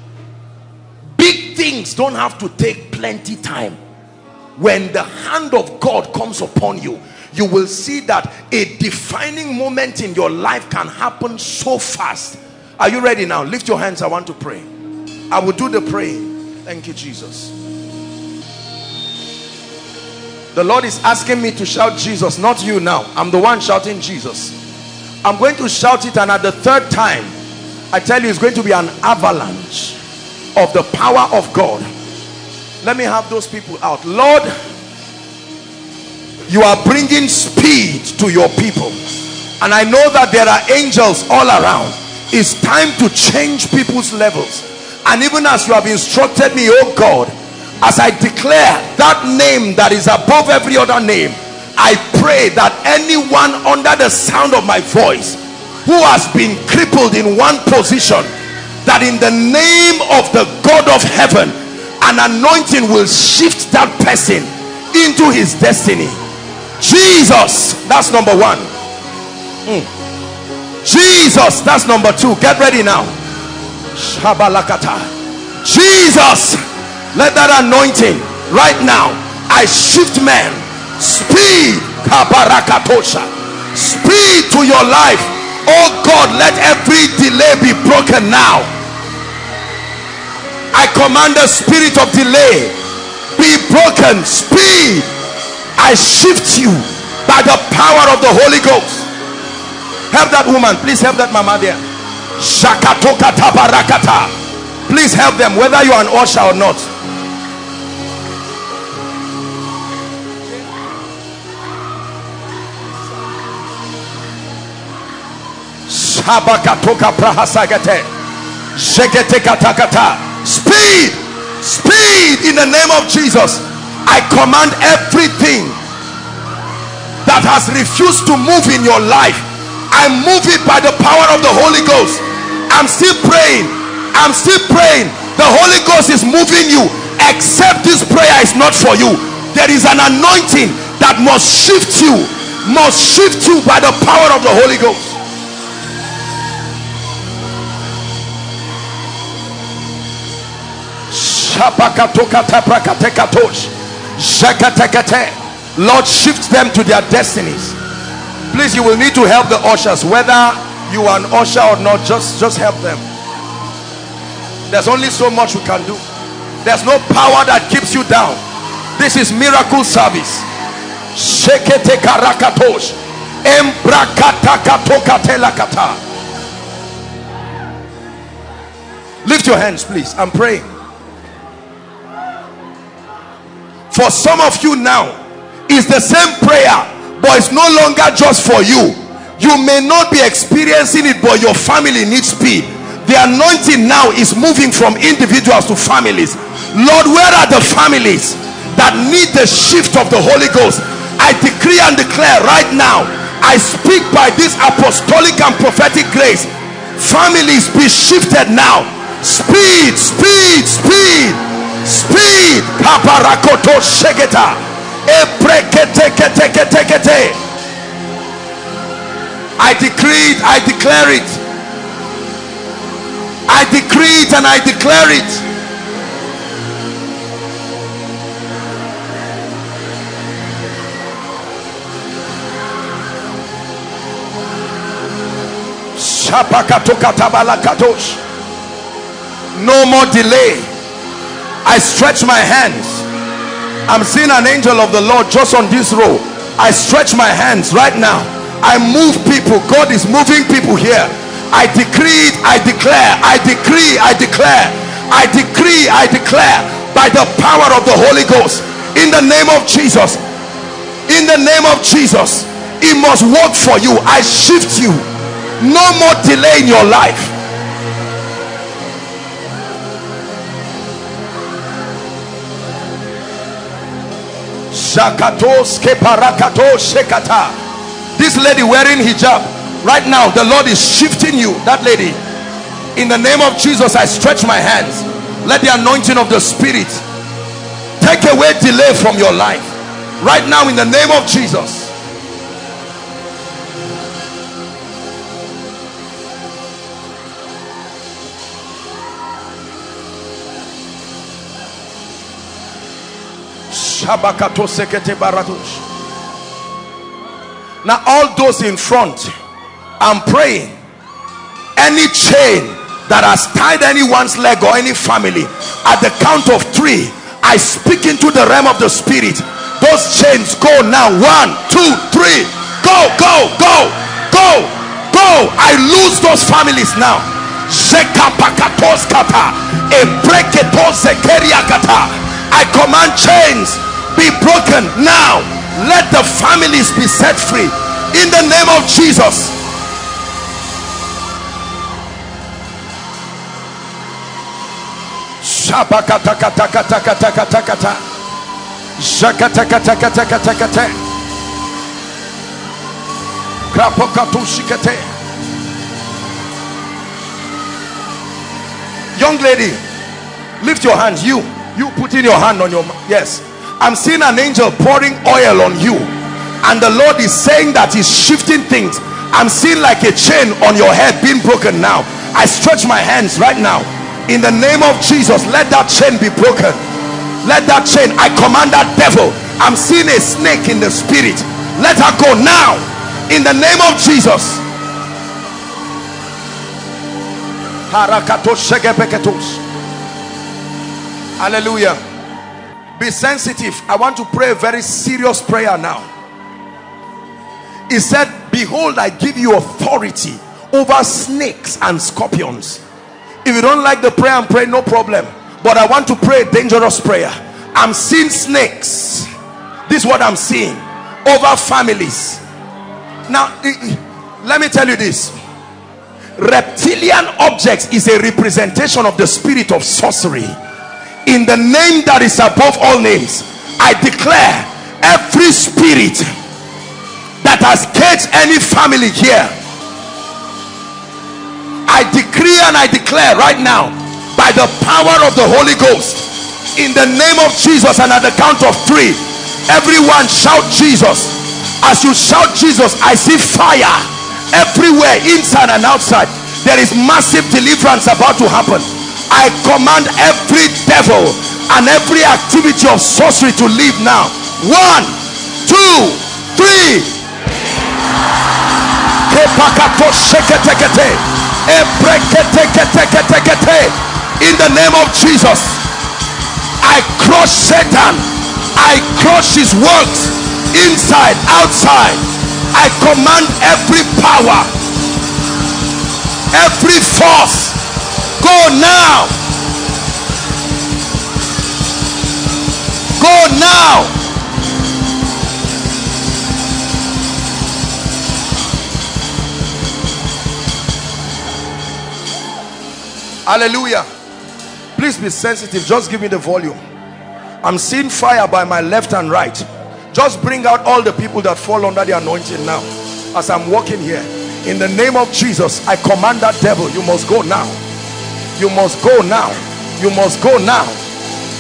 Big things don't have to take plenty time. When the hand of God comes upon you, you will see that a defining moment in your life can happen so fast. Are you ready now? Lift your hands. I want to pray. I will do the praying. Thank you, Jesus. The Lord is asking me to shout Jesus, not you now. I'm the one shouting Jesus. I'm going to shout it, and at the third time, I tell you, it's going to be an avalanche of the power of God. Let me have those people out. Lord, you are bringing speed to your people. And I know that there are angels all around. It's time to change people's levels. And even as you have instructed me, oh God, as I declare that name that is above every other name, I pray that anyone under the sound of my voice who has been crippled in one position, that in the name of the God of heaven, an anointing will shift that person into his destiny. Jesus, that's number one. Jesus, that's number two. Get ready now. Shabalakata. Jesus, let that anointing right now, I shift men. Speed, kabarakatosha, speed to your life. Oh God, let every delay be broken now. I command the spirit of delay be broken. Speed, I shift you by the power of the Holy Ghost. Help that woman, please help that mama there. Please help them, whether you are an usher or not. Speed, speed in the name of Jesus. I command everything that has refused to move in your life, I move it by the power of the Holy Ghost. I'm still praying. I'm still praying. The Holy Ghost is moving you. Except this prayer is not for you. There is an anointing that must shift you by the power of the Holy Ghost. Lord, shift them to their destinies. Please, you will need to help the ushers, whether you are an usher or not. Just help them. There's only so much we can do. There's no power that keeps you down. This is miracle service. Lift your hands, please. I'm praying. For some of you now, it's the same prayer, but it's no longer just for you. You may not be experiencing it, but your family needs speed. The anointing now is moving from individuals to families. Lord, where are the families that need the shift of the Holy Ghost? I decree and declare right now, I speak by this apostolic and prophetic grace, families be shifted now. Speed, speed, speed. Speed. Kaparakoto shegeta. I decree it, I declare it. I decree it and I declare it. No more delay. I stretch my hands. I'm seeing an angel of the Lord just on this row. I stretch my hands right now. I move people. God is moving people here. I decree it, I declare, I decree, I declare, I decree, I declare by the power of the Holy Ghost. In the name of Jesus. In the name of Jesus. It must work for you. I shift you. No more delay in your life. This lady wearing hijab right now, the Lord is shifting you. That lady, in the name of Jesus, I stretch my hands. Let the anointing of the Spirit take away delay from your life right now, in the name of Jesus. Now all those in front, I'm praying, any chain that has tied anyone's leg or any family, at the count of three, I speak into the realm of the Spirit. Those chains go now. 1, 2, 3. Go, go, go, go, go. I lose those families now. I command chains be broken now. Let the families be set free in the name of Jesus. Young lady, lift your hands. You put in your hand on your, yes. I'm seeing an angel pouring oil on you, and the Lord is saying that he's shifting things. I'm seeing like a chain on your head being broken now. I stretch my hands right now in the name of Jesus. Let that chain be broken. Let that chain, I command that devil. I'm seeing a snake in the spirit. Let her go now in the name of Jesus. Hallelujah. Be sensitive. I want to pray a very serious prayer now. He said, behold, I give you authority over snakes and scorpions. If you don't like the prayer and pray, no problem, but I want to pray a dangerous prayer. I'm seeing snakes. This is what I'm seeing over families. Now let me tell you this. Reptilian objects is a representation of the spirit of sorcery. In the name that is above all names, I declare every spirit that has caged any family here, I decree and I declare right now by the power of the Holy Ghost in the name of Jesus, and at the count of three, Everyone shout Jesus. As you shout Jesus, I see fire everywhere, inside and outside. There is massive deliverance about to happen. I command every devil and every activity of sorcery to leave now. 1, 2, 3. In the name of Jesus, I crush Satan. I crush his works inside, outside. I command every power, every force, go now, go now. Hallelujah. Please be sensitive. Just give me the volume. I'm seeing fire by my left and right. Just bring out all the people that fall under the anointing now as I'm walking here. In the name of Jesus, I command that devil, you must go now. You must go now. You must go now.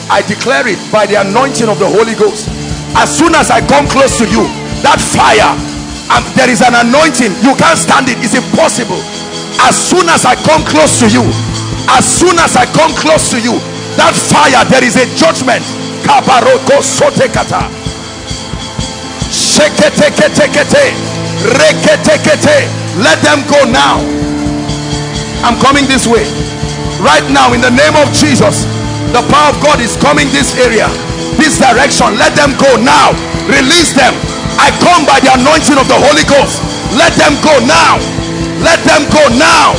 I declare it by the anointing of the Holy Ghost. As soon as I come close to you, that fire, and there is an anointing, you can't stand it. It's impossible. As soon as I come close to you, as soon as I come close to you, that fire, there is a judgment. Kabaroko sotekata. Let them go now. I'm coming this way right now in the name of Jesus. The power of God is coming this area, this direction. Let them go now. Release them. I come by the anointing of the Holy Ghost. Let them go now. Let them go now.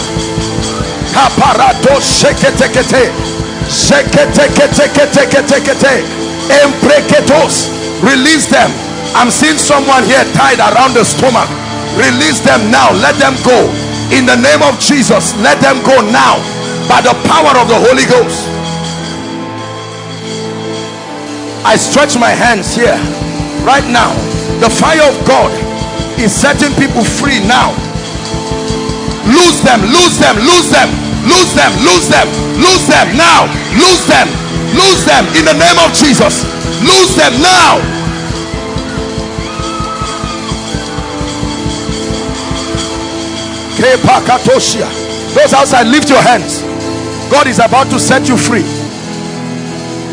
Release them. I'm seeing someone here tied around the stomach. Release them now. Let them go. In the name of Jesus, let them go now. By the power of the Holy Ghost. I stretch my hands here. Right now, the fire of God is setting people free now. Lose them, lose them, lose them, lose them, lose them, lose them now. Lose them, lose them. In the name of Jesus, lose them now. Those outside, lift your hands. God is about to set you free.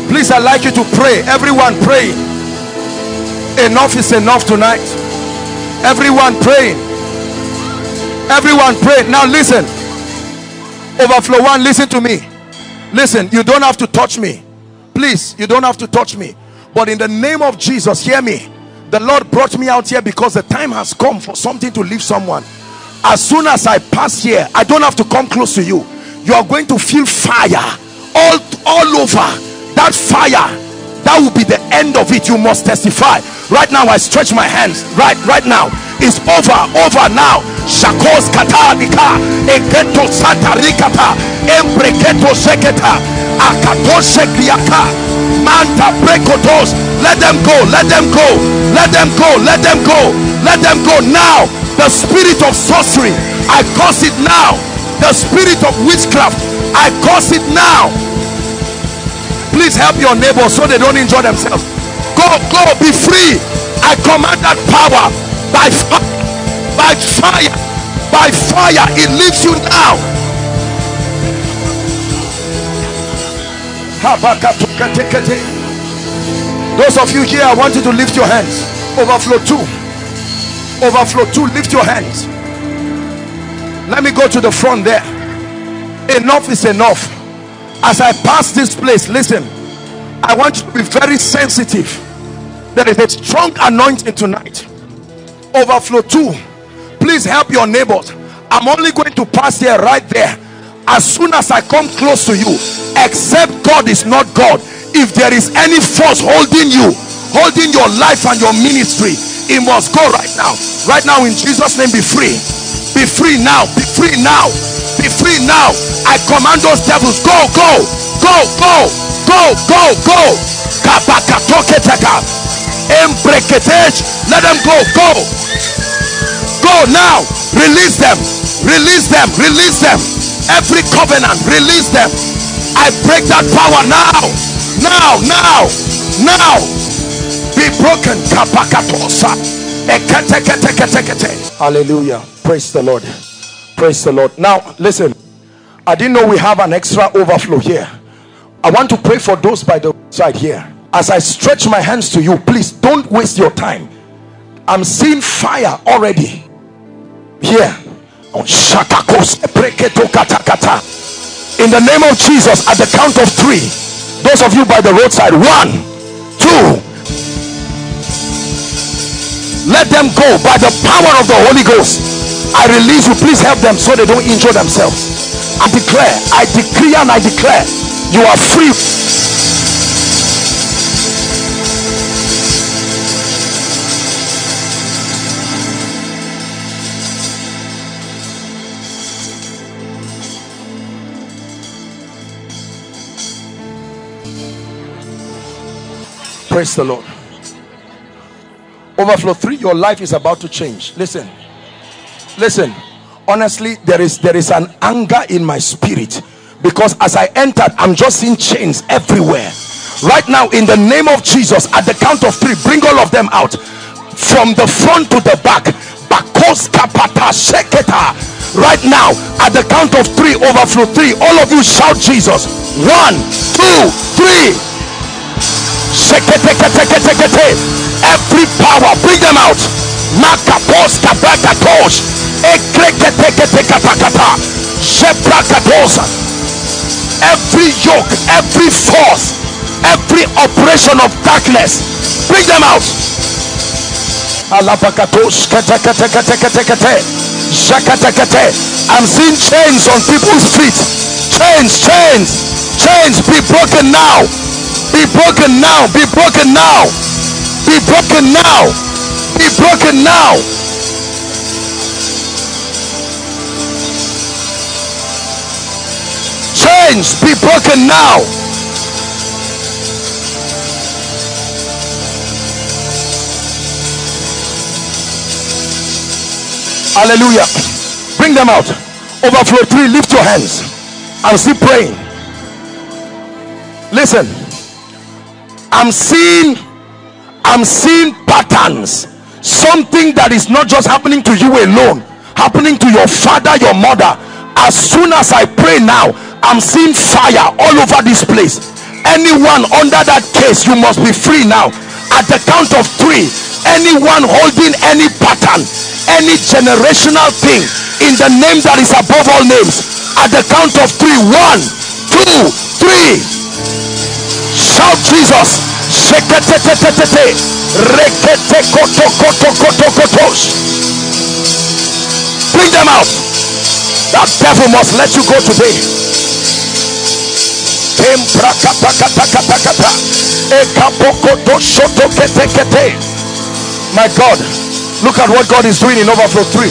Please, I'd like you to pray. Everyone praying. Enough is enough tonight. Everyone praying. Everyone praying. Now listen. Overflow One, listen to me. Listen, you don't have to touch me. Please, you don't have to touch me. But in the name of Jesus, hear me. The Lord brought me out here because the time has come for something to leave someone. As soon as I pass here, I don't have to come close to you. You are going to feel fire all over. That fire, that will be the end of it. You must testify. Right now, I stretch my hands. Right now, it's over, over now. Shakos katarika, eketo satarikata, empreketo seketa, akatos sekriaka, manta prekotos. Let them go, let them go, let them go, let them go, let them go now. The spirit of sorcery, I curse it now. The spirit of witchcraft, I curse it now. Please help your neighbor so they don't injure themselves. Go, go, be free. I command that power by fire, by fire, by fire. It leaves you now. Those of you here, I want you to lift your hands. Overflow 2. Overflow 2, lift your hands. Let me go to the front there. Enough is enough. As I pass this place, listen, I want you to be very sensitive. There is a strong anointing tonight. Overflow 2, please help your neighbors. I'm only going to pass here, right there. As soon as I come close to you, except God is not God, if there is any force holding you, holding your life and your ministry, it must go right now. Right now, in Jesus' name, be free. Be free now. Be free now. Be free now. I command those devils, go, go, go, go, go, go, go. Let them go, go. Go now. Release them. Release them. Release them. Every covenant, release them. I break that power now. Now, now, now. Be be broken. Hallelujah. Praise the Lord. Praise the Lord. Now, listen. I didn't know we have an extra overflow here. I want to pray for those by the side here. As I stretch my hands to you, please don't waste your time. I'm seeing fire already. Here. In the name of Jesus, at the count of 3, those of you by the roadside, 1, 2, let them go by the power of the Holy Ghost. I release you. Please help them so they don't injure themselves. I declare, I decree and I declare, you are free. Praise the Lord. Overflow 3, your life is about to change. Listen, listen. Honestly, there is an anger in my spirit, because as I entered, I'm just seeing chains everywhere. Right now, in the name of Jesus, at the count of 3, bring all of them out, from the front to the back. Right now, at the count of 3, overflow 3, all of you shout Jesus. 1, 2, 3. Every power, bring them out. Every yoke, every force, every oppression of darkness, bring them out. I'm seeing chains on people's feet. Chains be broken now. Be broken now. Be broken now. Be broken now. Be broken now. Chains, be broken now. Hallelujah. Bring them out. Overflow 3, lift your hands. I'm still praying. Listen. I'm seeing patterns. Something that is not just happening to you alone, happening to your father, your mother. As soon as I pray now, I'm seeing fire all over this place. Anyone under that case, you must be free now. At the count of 3, anyone holding any pattern, any generational thing, in the name that is above all names, at the count of 3, 1, 2, 3, shout Jesus. Bring them out. That devil must let you go today. My God, look at what God is doing in overflow 3.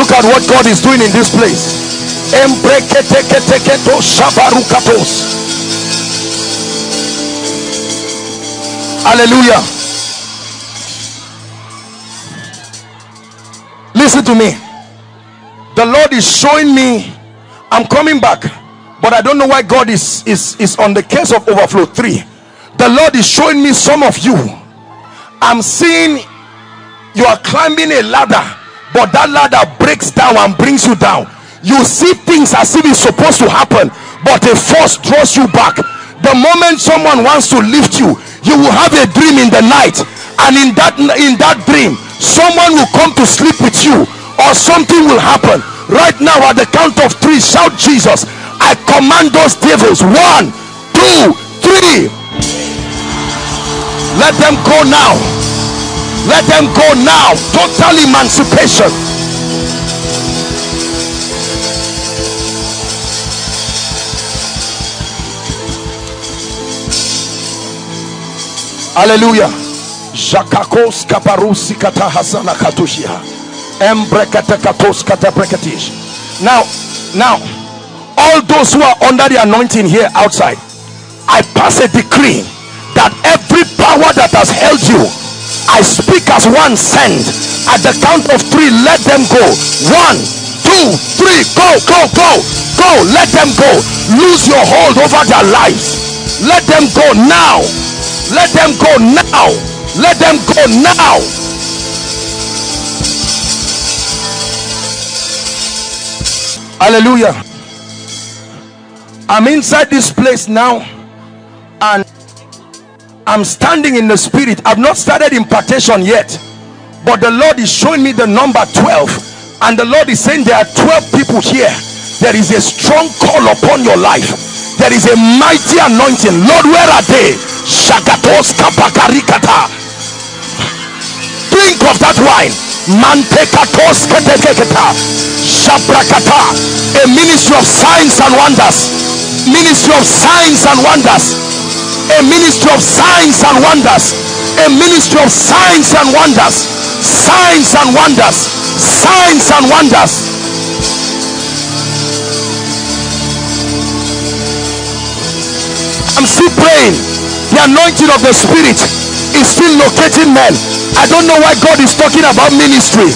Look at what God is doing in this place. Hallelujah. Listen to me. The Lord is showing me. I'm coming back, but I don't know why God is on the case of overflow 3. The Lord is showing me some of you. I'm seeing you are climbing a ladder, but that ladder breaks down and brings you down. You see things as if it's supposed to happen, but a force draws you back. The moment someone wants to lift you, you will have a dream in the night, and in that dream, someone will come to sleep with you, or something will happen. Right now, at the count of 3, shout Jesus. I command those devils. 1, 2, 3. Let them go now. Let them go now. Total emancipation. Hallelujah. Jakakos kaparusi kata hasana katushia. Embrekata katos kata brekatish. Now, all those who are under the anointing here outside, I pass a decree that every power that has held you, I speak as one send. At the count of 3, let them go. 1, 2, 3, go, go, go, Go, let them go. Lose your hold over their lives. Let them go now. Let them go now. Let them go now. Hallelujah. I'm inside this place now and I'm standing in the spirit. I've not started impartation yet, but the Lord is showing me the number 12, and the Lord is saying there are 12 people here. There is a strong call upon your life. There is a mighty anointing. Lord, where are they? Drink of that wine. A ministry of signs and wonders. Ministry of signs and wonders. A ministry of signs and wonders. A ministry of signs and wonders. Signs and wonders. Signs and wonders. I'm still praying. The anointing of the Spirit is still locating men. I don't know why God is talking about ministry.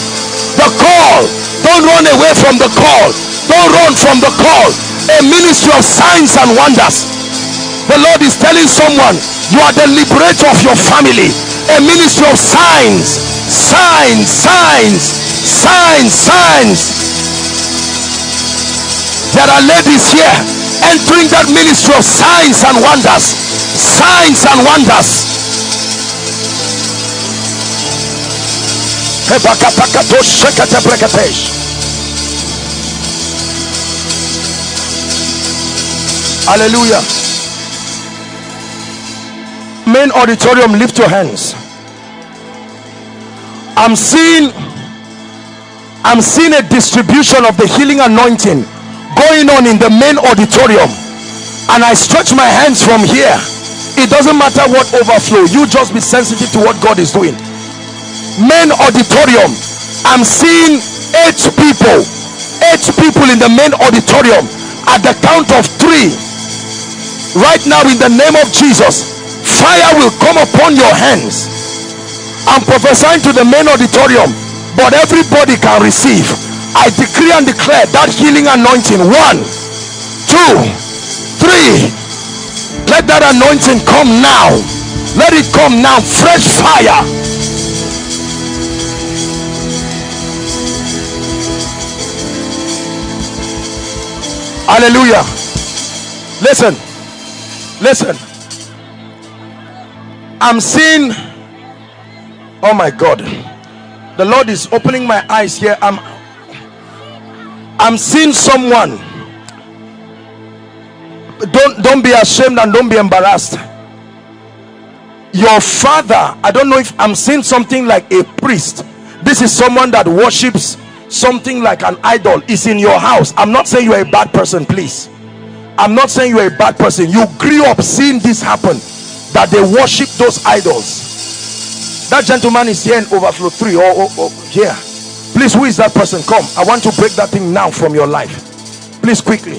The call. Don't run away from the call. Don't run from the call. A ministry of signs and wonders. The Lord is telling someone, you are the liberator of your family. A ministry of signs, signs, signs, signs, signs. There are ladies here entering that ministry of signs and wonders, signs and wonders. Hallelujah. Main auditorium, lift your hands. I'm seeing a distribution of the healing anointing going on in the main auditorium, and I stretch my hands from here. It doesn't matter what overflow, you just be sensitive to what God is doing. Main auditorium, I'm seeing 8 people in the main auditorium. At the count of 3 right now, in the name of Jesus, fire will come upon your hands. I'm prophesying to the main auditorium, but everybody can receive. I decree and declare that healing anointing. 1, 2, 3. Let that anointing come now. Let it come now. Fresh fire. Hallelujah. Listen. Listen. I'm seeing, oh my God, the Lord is opening my eyes here. I'm seeing someone. Don't be ashamed and don't be embarrassed. Your father, I don't know if I'm seeing something like a priest. This is someone that worships something like an idol. It's in your house. I'm not saying you're a bad person, please. I'm not saying you're a bad person. You grew up seeing this happen, that they worship those idols. That gentleman is here in overflow 3. Oh, here. Yeah. Please, who is that person? Come, I want to break that thing now from your life. Please, quickly.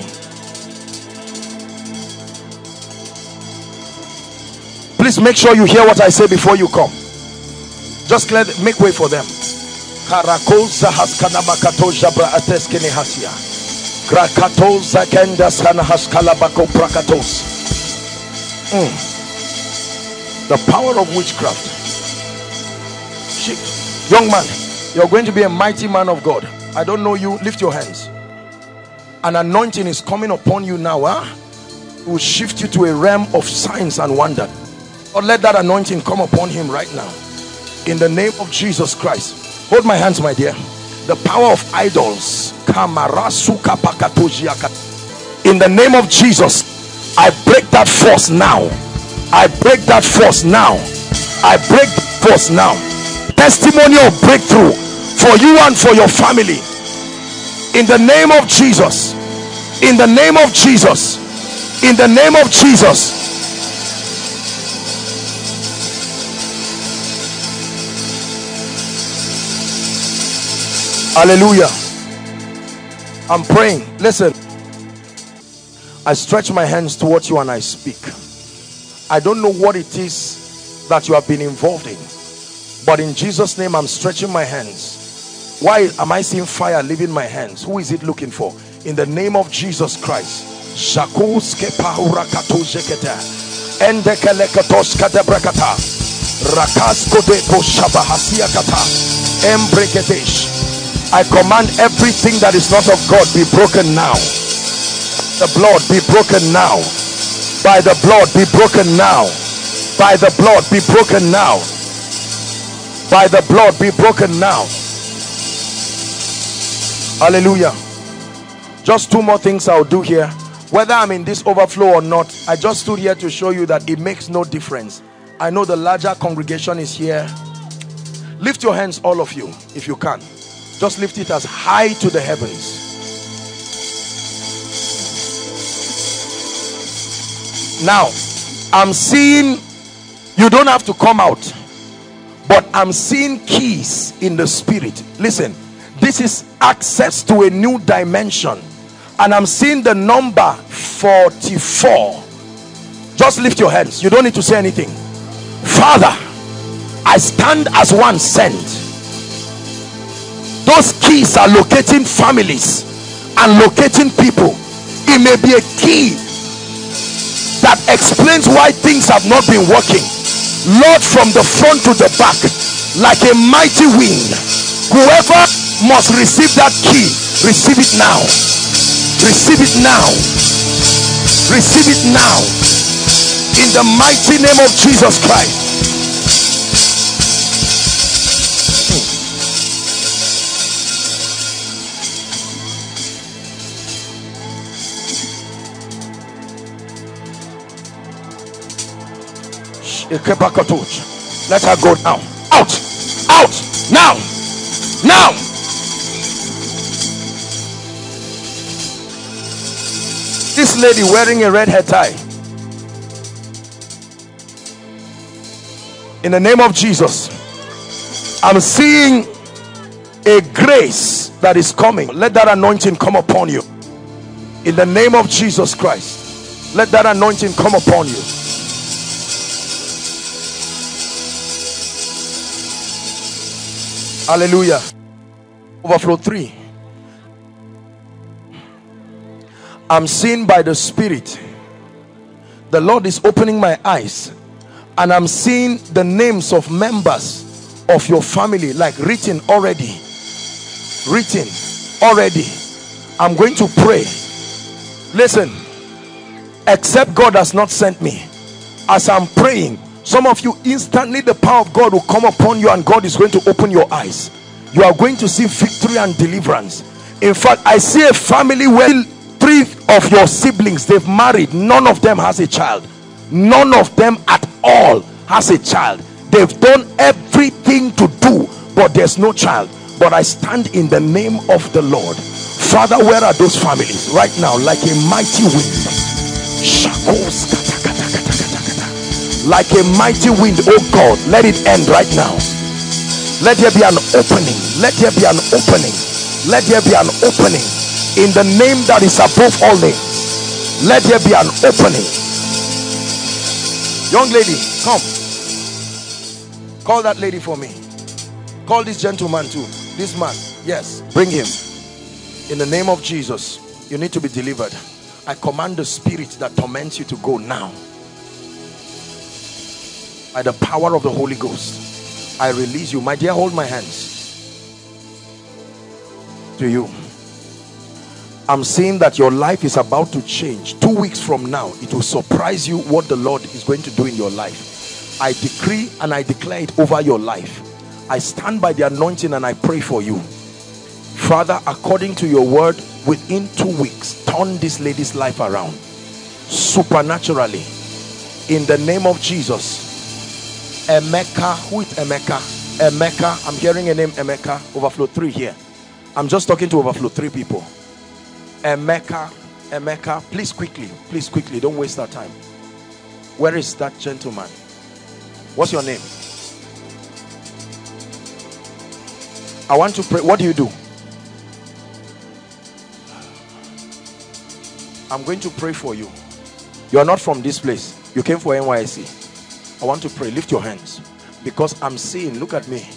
Please make sure you hear what I say before you come. Just make way for them. The power of witchcraft. Young man, you're going to be a mighty man of God. I don't know you. Lift your hands. An anointing is coming upon you now. Huh? It will shift you to a realm of signs and wonder. Or let that anointing come upon him right now. In the name of Jesus Christ. Hold my hands, my dear. The power of idols. In the name of Jesus, I break that force now. I break that force now. I break that force now. Testimony of breakthrough for you and for your family. In the name of Jesus. In the name of Jesus. In the name of Jesus. Hallelujah. I'm praying. Listen. I stretch my hands towards you and I speak. I don't know what it is that you have been involved in, but in Jesus' name, I'm stretching my hands. Why am I seeing fire leaving my hands? Who is it looking for? in the name of Jesus Christ. I command everything that is not of God be broken now. The blood be broken now. By the blood be broken now. By the blood be broken now. By the blood be broken now. Hallelujah. Just two more things I'll do here. Whether I'm in this overflow or not, I just stood here to show you that it makes no difference. I know the larger congregation is here. Lift your hands, all of you, if you can. Just lift it as high to the heavens. Now, I'm seeing, you don't have to come out, but I'm seeing keys in the spirit. Listen, this is access to a new dimension. And I'm seeing the number 44. Just lift your hands. You don't need to say anything. Father, I stand as one sent. Those keys are locating families and locating people. It may be a key that explains why things have not been working. Lord, from the front to the back, like a mighty wind, whoever must receive that key, receive it now. Receive it now. Receive it now. In the mighty name of Jesus Christ. Let her go now. Out. Out. Now. Now. This lady wearing a red hair tie. In the name of Jesus, I'm seeing a grace that is coming. Let that anointing come upon you. In the name of Jesus Christ, let that anointing come upon you. Hallelujah. Overflow 3. I'm seeing by the Spirit, the Lord is opening my eyes, and I'm seeing the names of members of your family, like written already. Written already. I'm going to pray. Listen, except God has not sent me, as I'm praying, some of you instantly the power of God will come upon you, and God is going to open your eyes. You are going to see victory and deliverance. In fact, I see a family where 3 of your siblings, they've married, none of them has a child, none of them at all has a child. They've done everything to do, but there's no child. But I stand in the name of the Lord. Father, where are those families right now? Like a mighty wind, like a mighty wind. Oh God, let it end right now. Let there be an opening. Let there be an opening. Let there be an opening. In the name that is above all names, let there be an opening. Young lady, come. Call that lady for me. Call this gentleman too. This man, yes, bring him. In the name of Jesus, you need to be delivered. I command the spirit that torments you to go now. By the power of the Holy Ghost, I release you. My dear, hold my hands to you. I'm seeing that your life is about to change. 2 weeks from now, it will surprise you what the Lord is going to do in your life. I decree and I declare it over your life. I stand by the anointing and I pray for you. Father, according to your word, within 2 weeks, turn this lady's life around. Supernaturally. In the name of Jesus. Emeka, who is Emeka? Emeka, I'm hearing a name, Emeka. Overflow 3 here. I'm just talking to overflow 3 people. Emeka, Emeka, please quickly, don't waste our time. Where is that gentleman? What's your name? I want to pray. What do you do? I'm going to pray for you. You are not from this place. You came for NYSC. I want to pray. Lift your hands. Because I'm seeing, look at me.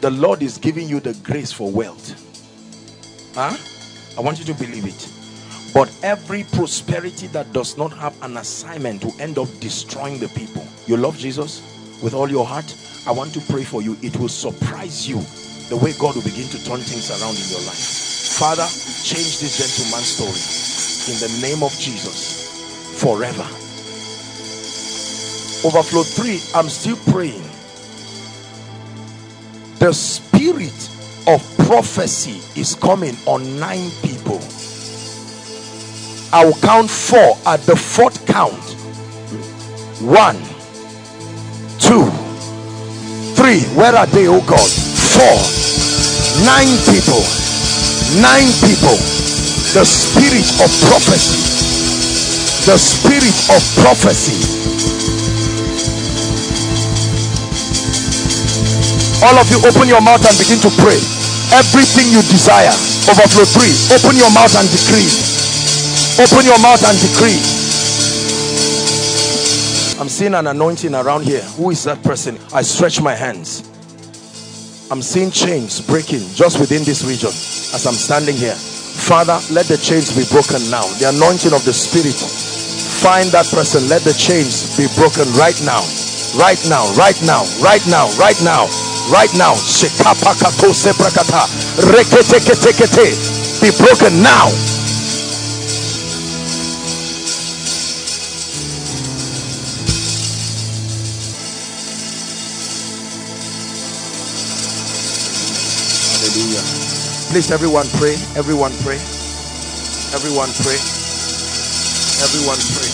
The Lord is giving you the grace for wealth. Huh? I want you to believe it. But every prosperity that does not have an assignment will end up destroying the people. You love Jesus with all your heart? I want to pray for you. It will surprise you the way God will begin to turn things around in your life. Father, change this gentleman's story in the name of Jesus forever. Overflow 3, I'm still praying. The spirit of prophecy is coming on 9 people. I will count 4. At the 4th count, 1, 2, 3. Where are they, oh God? 4. 9 people. 9 people. The spirit of prophecy. The spirit of prophecy. All of you, open your mouth and begin to pray. Everything you desire. Overflow 3. Open your mouth and decree. Open your mouth and decree. I'm seeing an anointing around here. Who is that person? I stretch my hands. I'm seeing chains breaking just within this region as I'm standing here. Father, let the chains be broken now. The anointing of the Spirit. Find that person. Let the chains be broken right now. Right now. Right now. Right now. Right now. Right now. Be broken now. Please, everyone pray, everyone pray, everyone pray, everyone pray.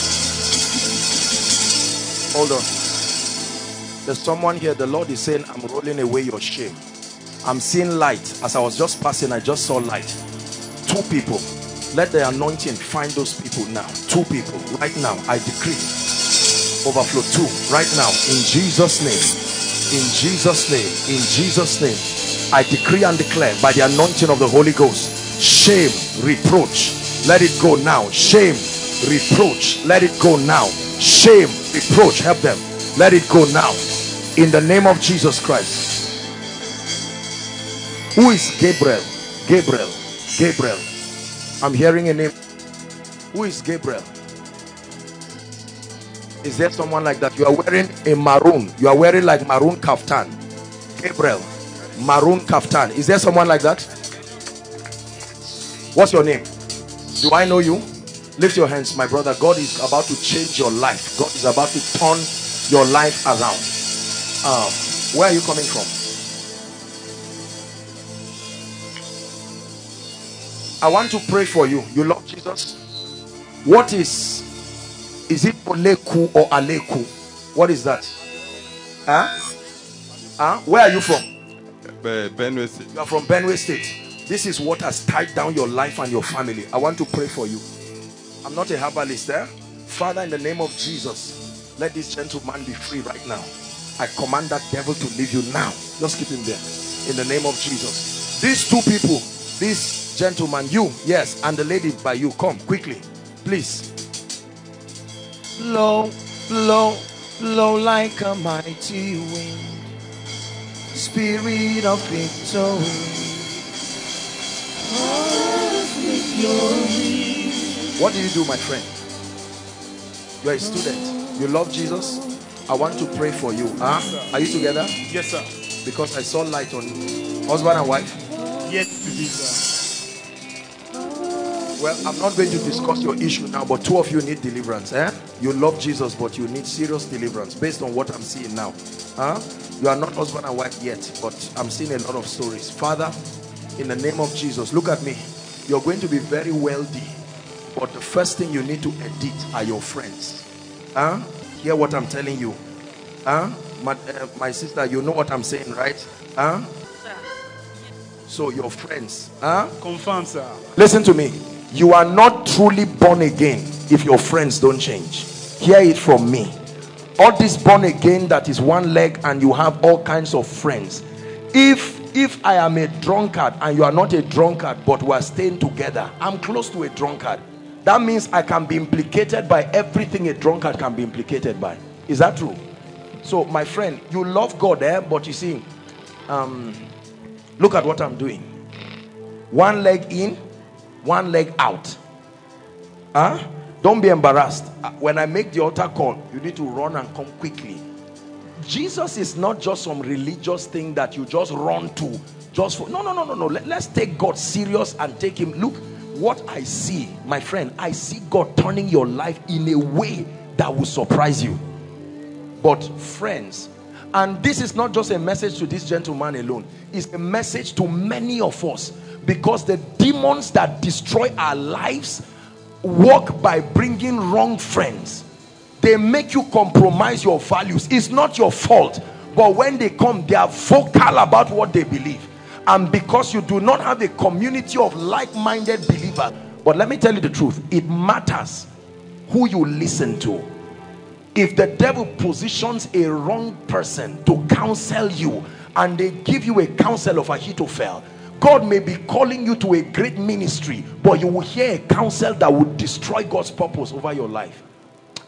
Hold on. There's someone here, the Lord is saying, I'm rolling away your shame. I'm seeing light. As I was just passing, I just saw light. 2 people. Let the anointing find those people now. 2 people. Right now, I decree. Overflow 2. Right now, in Jesus' name. In Jesus' name. In Jesus' name. I decree and declare by the anointing of the Holy Ghost, shame, reproach, let it go now. Shame, reproach, let it go now. Shame, reproach, help them, let it go now, in the name of Jesus Christ. Who is Gabriel? Gabriel, Gabriel, I'm hearing a name. Who is Gabriel? Is there someone like that? You are wearing a maroon, you are wearing like maroon kaftan. Gabriel, maroon kaftan. Is there someone like that? What's your name? Do I know you? Lift your hands, my brother. God is about to change your life. God is about to turn your life around. Where are you coming from? I want to pray for you. You love Jesus? What is it Oleku or Aleku? What is that? Huh? Huh? Where are you from? Benue State. You are from Benue State. This is what has tied down your life and your family. I want to pray for you. I'm not a herbalist there. Father, in the name of Jesus, let this gentleman be free right now. I command that devil to leave you now. Just keep him there. In the name of Jesus. These 2 people, this gentleman, you, yes, and the lady by you, come quickly, please. Blow, blow, blow like a mighty wind. Spirit of victory, what do you do, my friend? You are a student. You love Jesus. I want to pray for you. Huh? Yes, are you together? Yes, sir. Because I saw light on you. Husband and wife? Yes, sir. Well, I'm not going to discuss your issue now, but 2 of you need deliverance. Eh? You love Jesus, but you need serious deliverance based on what I'm seeing now. Huh? You are not husband and wife yet, but I'm seeing a lot of stories. Father, in the name of Jesus, look at me. You're going to be very wealthy, but the first thing you need to edit are your friends. Huh? Hear what I'm telling you. Huh? My sister, you know what I'm saying, right? Huh? So your friends. Huh? Confirm, sir. Listen to me. You are not truly born again if your friends don't change. Hear it from me. All this born again that is one leg and you have all kinds of friends. If I am a drunkard and you are not a drunkard, but we are staying together, I'm close to a drunkard. That means I can be implicated by everything a drunkard can be implicated by. Is that true? So my friend, you love God, eh? But you see, look at what I'm doing. One leg in, one leg out. Huh? Don't be embarrassed. When I make the altar call, you need to run and come quickly. Jesus is not just some religious thing that you just run to. Just for, no. Let's take God serious and take him. Look, what I see, my friend, I see God turning your life in a way that will surprise you. But friends, and this is not just a message to this gentleman alone. It's a message to many of us, because the demons that destroy our lives work by bringing wrong friends. They make you compromise your values. It's not your fault, but when they come, they are vocal about what they believe. And because you do not have a community of like-minded believers, but let me tell you the truth, it matters who you listen to. If the devil positions a wrong person to counsel you and they give you a counsel of Ahithophel, God may be calling you to a great ministry, but you will hear a counsel that would destroy God's purpose over your life.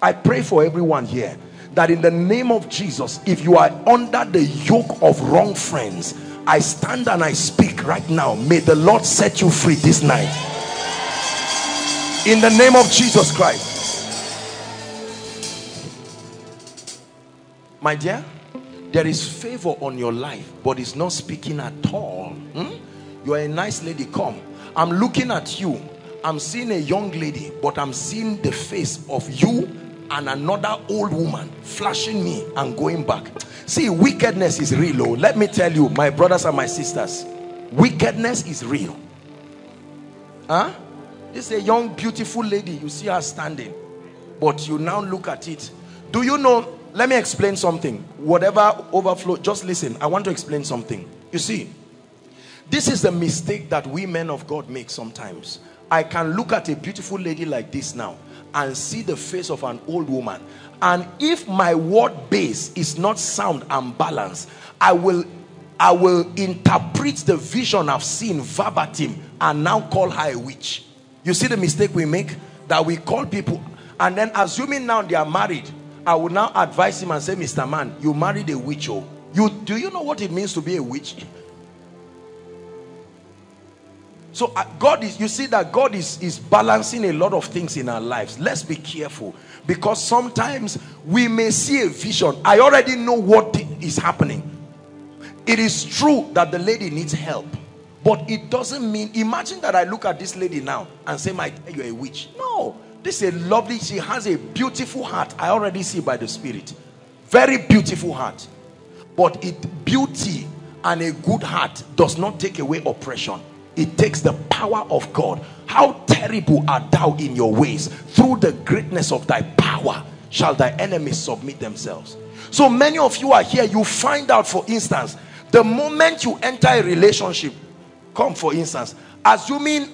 I pray for everyone here that in the name of Jesus, if you are under the yoke of wrong friends, I stand and I speak right now. May the Lord set you free this night. In the name of Jesus Christ. My dear, there is favor on your life, but it's not speaking at all. You are a nice lady. Come. I'm looking at you. I'm seeing a young lady, but I'm seeing the face of you and another old woman flashing me and going back. See, wickedness is real. Oh, let me tell you, my brothers and my sisters, wickedness is real. Huh? This is a young, beautiful lady. You see her standing, but you now look at it. Do you know? Let me explain something. Whatever overflow, just listen. I want to explain something. You see, this is the mistake that we men of God make sometimes. I can look at a beautiful lady like this now and see the face of an old woman. And if my word base is not sound and balanced, I will interpret the vision I've seen verbatim and now call her a witch. You see the mistake we make? That we call people, and then assuming now they are married, I would now advise him and say, Mr. Man, you married a witch. Oh, do you know what it means to be a witch? So God is, you see that God is balancing a lot of things in our lives. Let's be careful, because sometimes we may see a vision. I already know what is happening. It is true that the lady needs help, but it doesn't mean, imagine that I look at this lady now and say, my, you're a witch. No, this is a lovely, she has a beautiful heart. I already see by the Spirit. Very beautiful heart. But beauty and a good heart does not take away oppression. It takes the power of God. How terrible art thou in your ways. Through the greatness of thy power shall thy enemies submit themselves. So many of you are here. You find out, for instance, the moment you enter a relationship, come for instance, assuming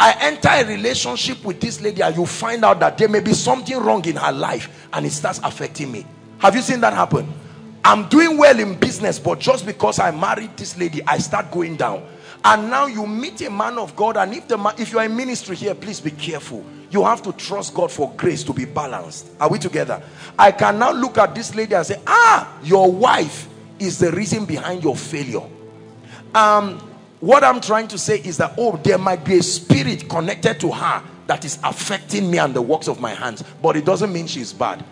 I enter a relationship with this lady and you find out that there may be something wrong in her life and it starts affecting me. Have you seen that happen? I'm doing well in business, but just because I married this lady, I start going down. And now you meet a man of God, and if you are in ministry here, please be careful. You have to trust God for grace to be balanced. Are we together? I can now look at this lady and say, your wife is the reason behind your failure. What I'm trying to say is that, oh, there might be a spirit connected to her that is affecting me and the works of my hands, but it doesn't mean she's bad.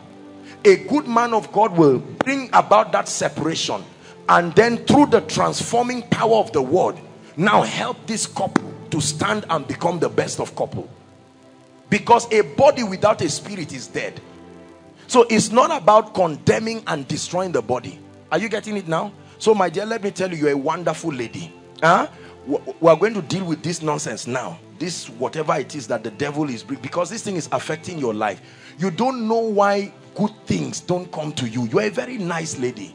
A good man of God will bring about that separation, and then through the transforming power of the word, now help this couple to stand and become the best of couple. Because a body without a spirit is dead. So it's not about condemning and destroying the body. Are you getting it now? So my dear, let me tell you, you're a wonderful lady. We are going to deal with this nonsense now. This whatever it is that the devil is bringing, because this thing is affecting your life. You don't know why good things don't come to you. You're a very nice lady.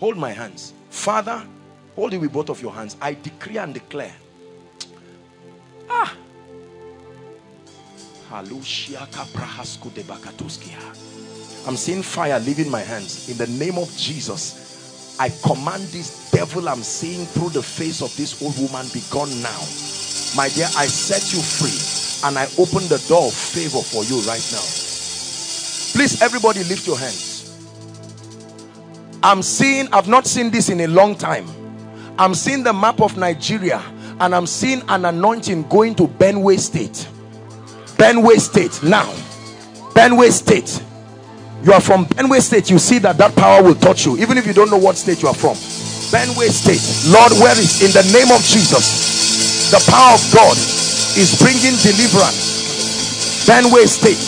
Hold my hands. Father, hold it with both of your hands. I decree and declare. I'm seeing fire leaving my hands. In the name of Jesus, I command this devil I'm seeing through the face of this old woman be gone now. My dear, I set you free and I open the door of favor for you right now. Please, everybody, lift your hands. I've not seen this in a long time. I'm seeing the map of Nigeria, and I'm seeing an anointing going to Benue State. Benue State now. Benue State. You are from Benue State. You see that that power will touch you, even if you don't know what state you are from. Benue State. Lord, where is, in the name of Jesus, the power of God is bringing deliverance. Benue State.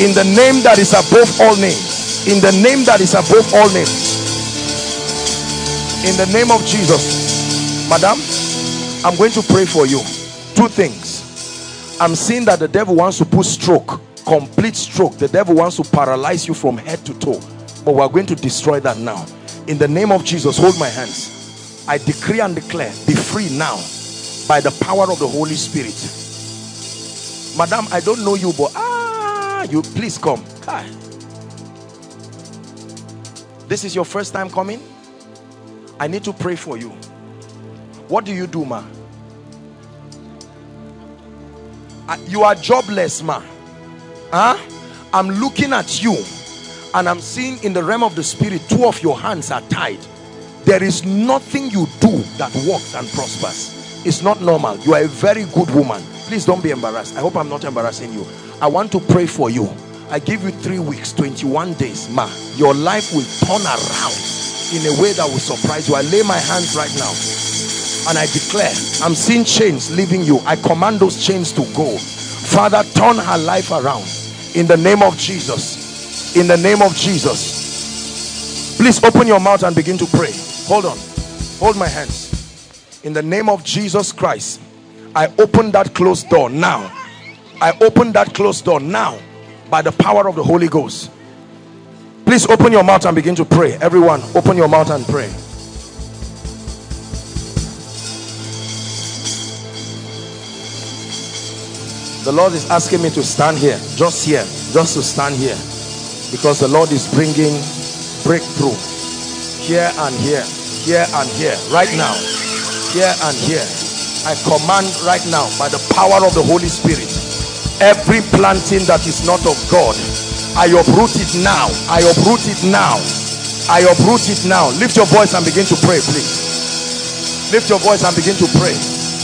In the name that is above all names. In the name that is above all names. In the name of Jesus. Madam, I'm going to pray for you. Two things. I'm seeing that the devil wants to put stroke, complete stroke. The devil wants to paralyze you from head to toe, but we're going to destroy that now. In the name of Jesus, hold my hands. I decree and declare, be free now by the power of the Holy Spirit. Madam, I don't know you, but you please come. Hi. This is your first time coming. I need to pray for you. What do you do, ma? You are jobless, ma. Huh? I'm looking at you and I'm seeing in the realm of the spirit, two of your hands are tied. There is nothing you do that works and prospers. It's not normal. You are a very good woman. Please don't be embarrassed. I hope I'm not embarrassing you. I want to pray for you. I give you 3 weeks, 21 days, ma. Your life will turn around in a way that will surprise you. I lay my hands right now and I declare, I'm seeing chains leaving you. I command those chains to go. Father, turn her life around in the name of Jesus. In the name of Jesus. Please open your mouth and begin to pray. Hold on. Hold my hands. In the name of Jesus Christ, I open that closed door now. I open that closed door now by the power of the Holy Ghost. Please open your mouth and begin to pray. Everyone, open your mouth and pray. The Lord is asking me to stand here, just to stand here, because the Lord is bringing breakthrough here and here, here and here, right now, here and here. I command right now by the power of the Holy Spirit, every planting that is not of God, I uproot it now, I uproot it now, I uproot it now. Lift your voice and begin to pray, please. Lift your voice and begin to pray.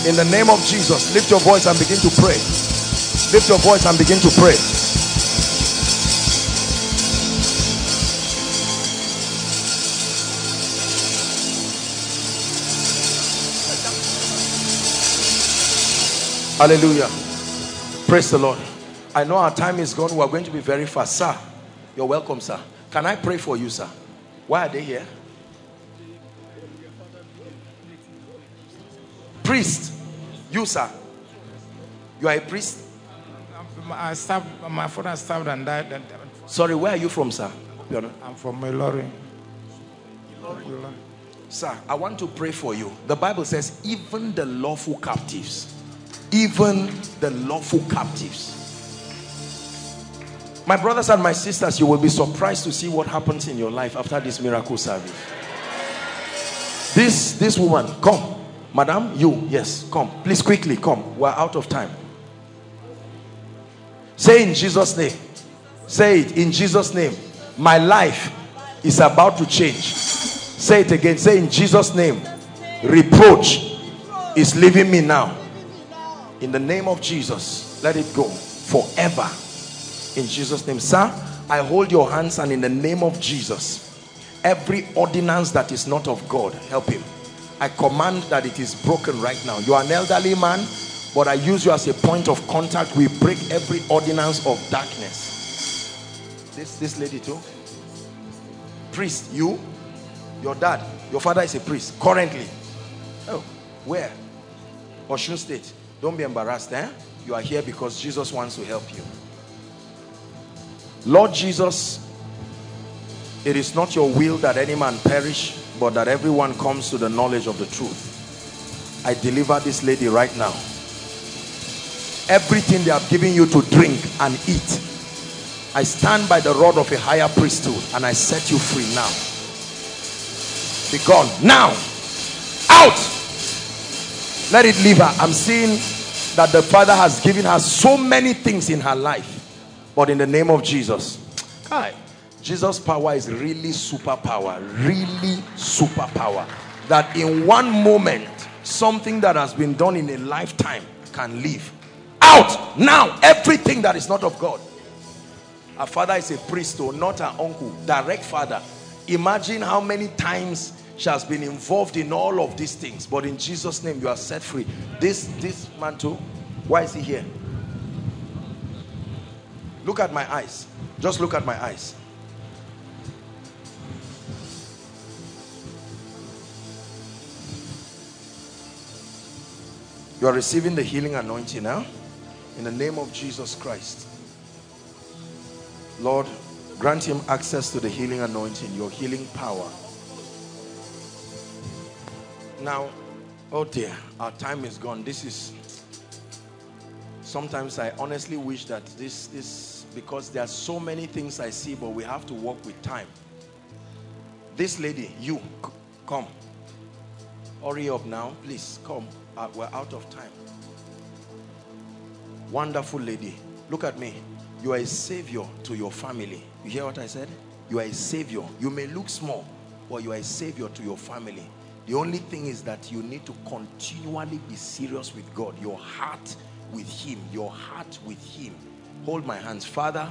In the name of Jesus, lift your voice and begin to pray. Lift your voice and begin to pray. Hallelujah. Praise the Lord. I know our time is gone. We are going to be very fast. Sir, you're welcome, sir. Can I pray for you, sir? Why are they here? Priest. You, sir. You are a priest? My father stabbed and died. Sorry, where are you from, sir? I'm from Ilori. Sir, I want to pray for you. The Bible says, even the lawful captives. Even the lawful captives. My brothers and my sisters, you will be surprised to see what happens in your life after this miracle service. This woman, come. Madam, you, yes, come. Please quickly, come. We're out of time. Say in Jesus' name. Say it in Jesus' name. My life is about to change. Say it again. Say in Jesus' name. Reproach is leaving me now. In the name of Jesus, let it go forever. In Jesus' name. Sir, I hold your hands and in the name of Jesus, every ordinance that is not of God, help him. I command that it is broken right now. You are an elderly man, but I use you as a point of contact. We break every ordinance of darkness. This lady too. Priest, you, your dad, your father is a priest currently. Oh, where? Osun State. Don't be embarrassed, eh? You are here because Jesus wants to help you. Lord Jesus, it is not your will that any man perish, but that everyone comes to the knowledge of the truth. I deliver this lady right now. Everything they have given you to drink and eat, I stand by the rod of a higher priesthood and I set you free now. Be gone now. Out. Let it leave her. I'm seeing that the Father has given her so many things in her life, but in the name of Jesus. Hi. Jesus' power is really superpower, really superpower. That in one moment, something that has been done in a lifetime can live. out now everything that is not of God. Our father is a priest, or not our uncle, direct father. Imagine how many times she has been involved in all of these things. But in Jesus' name, you are set free. This man too, why is he here? Look at my eyes. Just look at my eyes. You are receiving the healing anointing now, in the name of Jesus Christ. Lord, grant him access to the healing anointing, your healing power. Now, oh dear, our time is gone. This is, sometimes I honestly wish that this, because there are so many things I see, but we have to work with time. This lady, you, come. Hurry up now, please, come. We're out of time. Wonderful lady, look at me. You are a savior to your family. You hear what I said? You are a savior. You may look small, but you are a savior to your family. The only thing is that you need to continually be serious with God. Your heart with him. Your heart with him. Hold my hands. Father,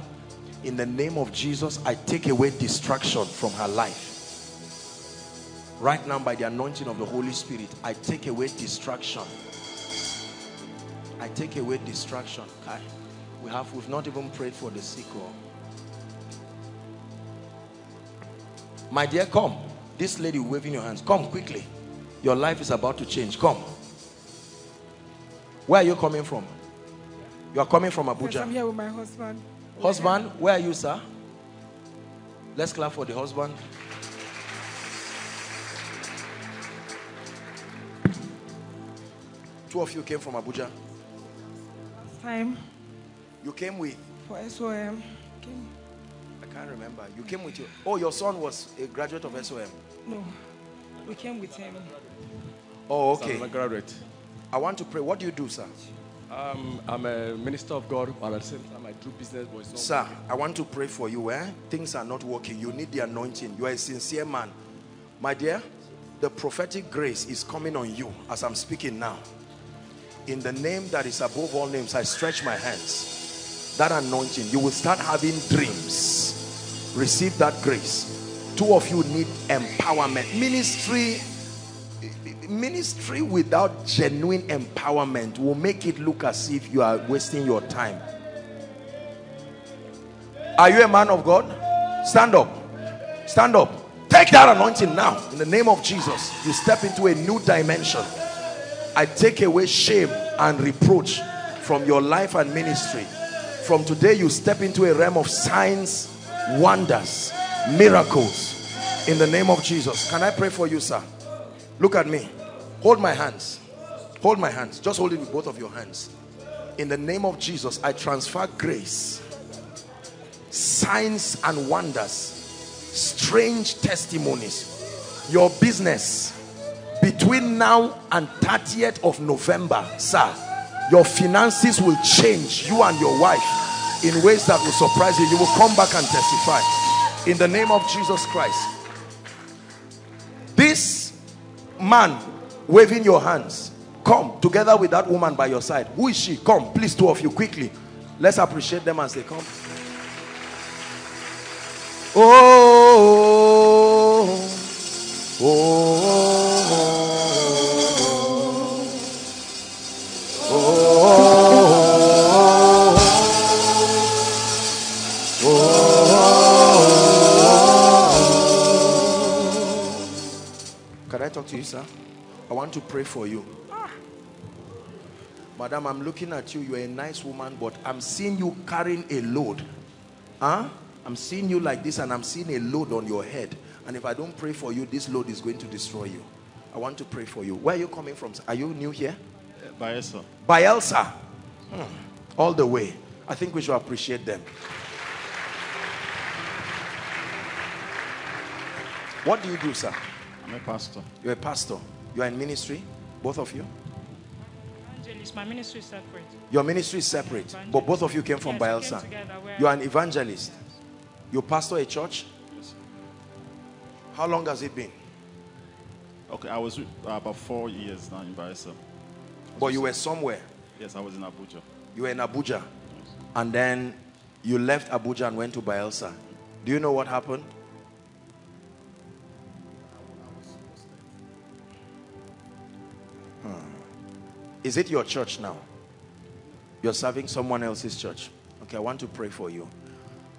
in the name of Jesus, I take away distraction from her life. Right now, by the anointing of the Holy Spirit, I take away distraction. I take away distraction. We've not even prayed for the sick. My dear, come. This lady waving your hands. Come quickly. Your life is about to change. Come. Where are you coming from? You are coming from Abuja. Yes, I'm here with my husband. Husband, where are you, sir? Let's clap for the husband. Two of you came from Abuja. Last time. You came with? For SOM. I can't remember. You came with you. Oh, your son was a graduate of SOM. No. We came with him. Oh, okay. I'm a graduate. I want to pray. What do you do, sir? I'm a minister of God, but at the same time I do business. But sir, working. I want to pray for you. Things are not working. You need the anointing. You are a sincere man. My dear, the prophetic grace is coming on you as I'm speaking now. In the name that is above all names, I stretch my hands. That anointing, you will start having dreams. Receive that grace. Two of you need empowerment. Ministry without genuine empowerment will make it look as if you are wasting your time. Are you a man of God? Stand up. Stand up. Take that anointing now. In the name of Jesus, you step into a new dimension. I take away shame and reproach from your life and ministry. From today, you step into a realm of signs, wonders, miracles. In the name of Jesus. Can I pray for you, sir? Look at me. Hold my hands. Hold my hands. Just hold it with both of your hands. In the name of Jesus, I transfer grace, signs and wonders, strange testimonies, your business. Between now and 30th of November, sir, your finances will change, you and your wife, in ways that will surprise you. You will come back and testify. In the name of Jesus Christ. This man waving your hands, come together with that woman by your side. Who is she? Come, please, two of you, quickly. Let's appreciate them as they come. Oh, oh, oh. Can I talk to you, sir? I want to pray for you. Madam, I'm looking at you. You're a nice woman, but I'm seeing you carrying a load. I'm seeing you like this, and I'm seeing a load on your head. And if I don't pray for you, this load is going to destroy you. I want to pray for you. Where are you coming from? Are you new here? Bielsa. Bielsa. All the way. I think we should appreciate them. What do you do, sir? I'm a pastor. You're a pastor. You are in ministry, both of you? Evangelist. My ministry is separate. Your ministry is separate, but both of you came from Bielsa. You are an evangelist. Yes. You pastor a church? Yes. How long has it been? Okay, I was about 4 years now in Bielsa. But you were somewhere? Yes, I was in Abuja. You were in Abuja, and then you left Abuja and went to Bielsa. Do you know what happened? Is it your church now? You're serving someone else's church. Okay, I want to pray for you,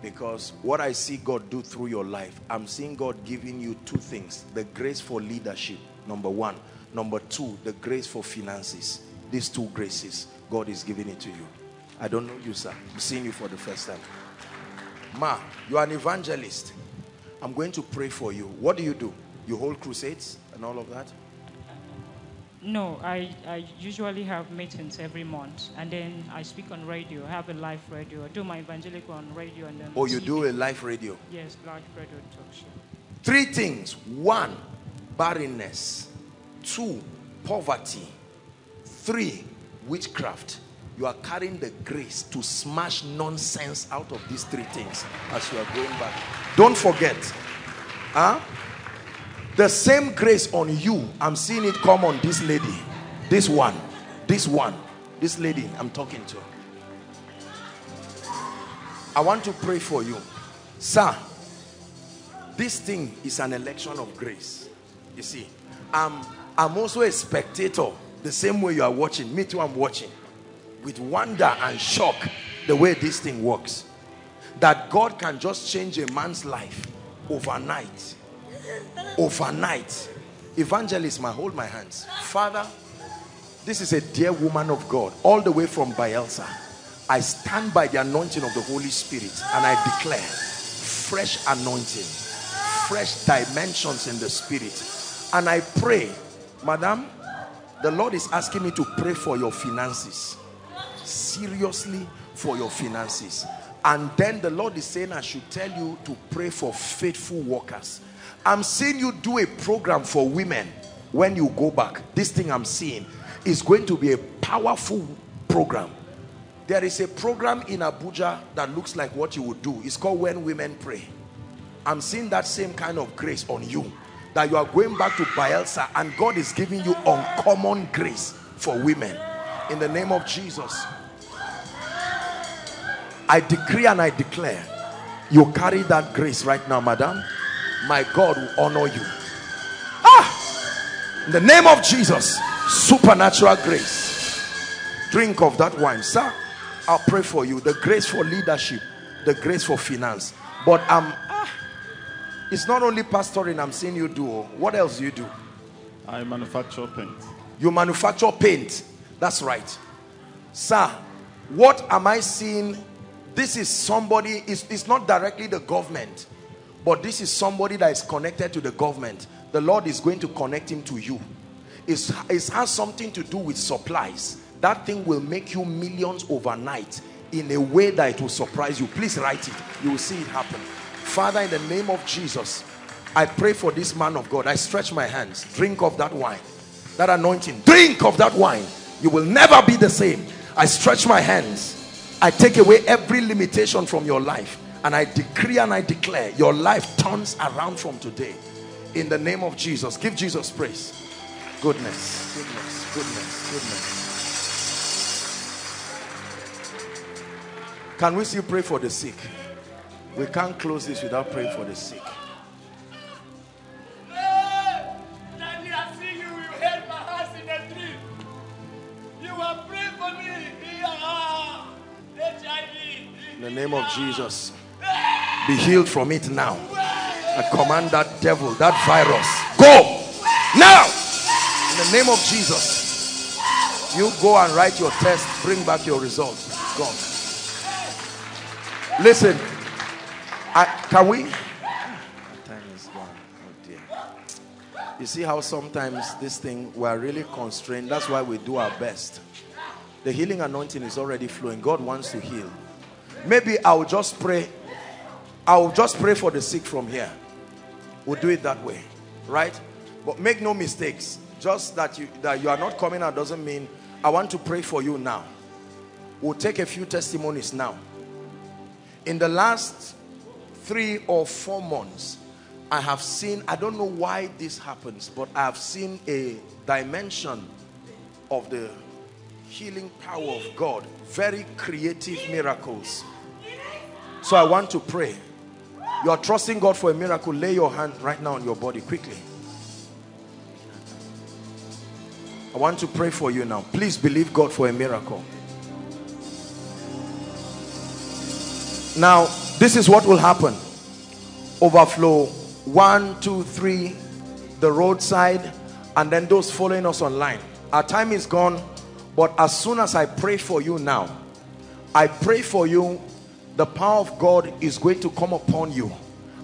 because what I see God do through your life, I'm seeing God giving you two things: the grace for leadership, number one. Number two, the grace for finances. These two graces, God is giving it to you. I don't know you, sir. I'm seeing you for the first time. Ma, you're an evangelist. I'm going to pray for you. What do? You hold crusades and all of that? No, I usually have meetings every month, and then I speak on radio. I have a live radio. I do my evangelical on radio, and then. Oh, you do a live radio? Yes, live radio talk show. Three things: one, barrenness; two, poverty; three, witchcraft. You are carrying the grace to smash nonsense out of these three things as you are going back. Don't forget, huh? The same grace on you, I'm seeing it come on this lady. This lady I'm talking to. I want to pray for you. Sir, this thing is an election of grace. You see, I'm also a spectator, the same way you are watching. Me too, I'm watching. With wonder and shock, the way this thing works. That God can just change a man's life overnight. Overnight. Evangelist, ma, hold my hands. Father, this is a dear woman of God, all the way from Bielsa. I stand by the anointing of the Holy Spirit, and I declare fresh anointing, fresh dimensions in the Spirit. And I pray, Madam, the Lord is asking me to pray for your finances. Seriously, for your finances. And then the Lord is saying I should tell you to pray for faithful workers. I'm seeing you do a program for women when you go back. This thing I'm seeing is going to be a powerful program. There is a program in Abuja that looks like what you would do. It's called When Women Pray. I'm seeing that same kind of grace on you. That you are going back to Bielsa, and God is giving you uncommon grace for women. In the name of Jesus, I decree and I declare, you carry that grace right now, madam. My God will honor you. Ah! In the name of Jesus, supernatural grace. Drink of that wine, sir. I'll pray for you. The grace for leadership, the grace for finance. But it's not only pastoring I'm seeing you do. What else do you do? I manufacture paint. You manufacture paint. That's right. Sir, what am I seeing? This is somebody, it's not directly the government. But this is somebody that is connected to the government. The Lord is going to connect him to you. It has something to do with supplies. That thing will make you millions overnight in a way that it will surprise you. Please write it. You will see it happen. Father, in the name of Jesus, I pray for this man of God. I stretch my hands. Drink of that wine. That anointing. Drink of that wine. You will never be the same. I stretch my hands. I take away every limitation from your life. And I decree and I declare, your life turns around from today. In the name of Jesus. Give Jesus praise. Goodness, goodness, goodness, goodness. Can we still pray for the sick? We can't close this without praying for the sick. In the name of Jesus. Be healed from it now. I command that devil, that virus, go! Now! In the name of Jesus. You go and write your test. Bring back your results. God. Listen. Can we? Time is gone. Oh dear. You see how sometimes this thing, we're really constrained. That's why we do our best. The healing anointing is already flowing. God wants to heal. Maybe I'll just pray for the sick from here. We'll do it that way, right? But make no mistakes. Just that you are not coming out doesn't mean I want to pray for you now. We'll take a few testimonies now. In the last 3 or 4 months, I have seen, I don't know why this happens, but I have seen a dimension of the Healing power of God. Very creative miracles. So I want to pray. You are trusting God for a miracle. Lay your hand right now on your body quickly. I want to pray for you now. Please believe God for a miracle. Now, this is what will happen. Overflow. 1, 2, 3. The roadside. And then those following us online. Our time is gone. But as soon as I pray for you now, I pray for you, the power of God is going to come upon you.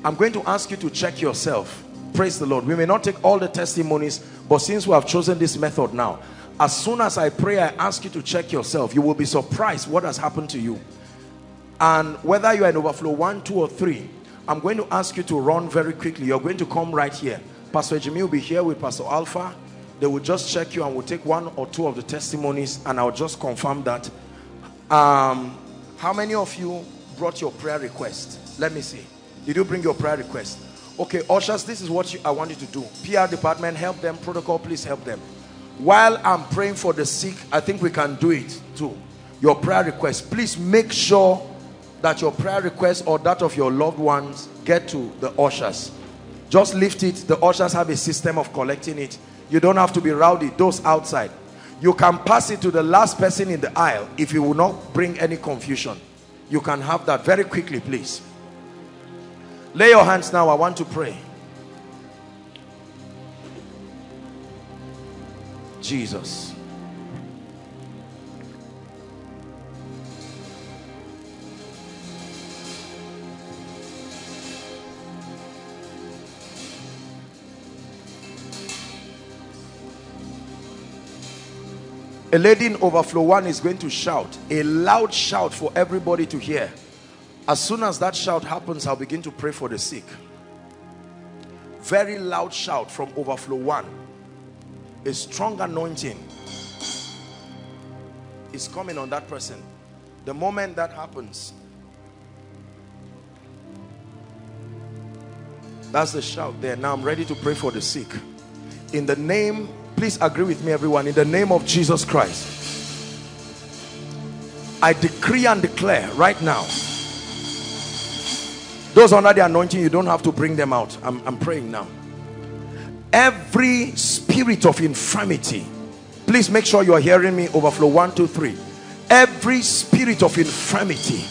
I'm going to ask you to check yourself. Praise the Lord. We may not take all the testimonies, but since we have chosen this method now, as soon as I pray, I ask you to check yourself. You will be surprised what has happened to you. And whether you are in overflow 1, 2, or 3, I'm going to ask you to run very quickly. You're going to come right here. Pastor Jimmy will be here with Pastor Alpha. They will just check you and we'll take 1 or 2 of the testimonies and I'll just confirm that. How many of you brought your prayer request? Let me see. Did you bring your prayer request? Okay, ushers, this is what I want you to do. PR department, help them. Protocol, please help them. While I'm praying for the sick, I think we can do it too. Your prayer request. Please make sure that your prayer request or that of your loved ones get to the ushers. Just lift it. The ushers have a system of collecting it. You don't have to be rowdy. Those outside, you can pass it to the last person in the aisle if you will not bring any confusion. You can have that very quickly, please. Lay your hands now. I want to pray. Jesus. A lady in overflow 1 is going to shout a loud shout for everybody to hear. As soon as that shout happens, I'll begin to pray for the sick. Very loud shout from overflow 1. A strong anointing is coming on that person. The moment that happens, that's the shout there. Now I'm ready to pray for the sick. In the name of, please agree with me, everyone. In the name of Jesus Christ, I decree and declare right now, those under the anointing, you don't have to bring them out. I'm praying now. Every spirit of infirmity, please make sure you are hearing me. Overflow 1, 2, 3. Every spirit of infirmity,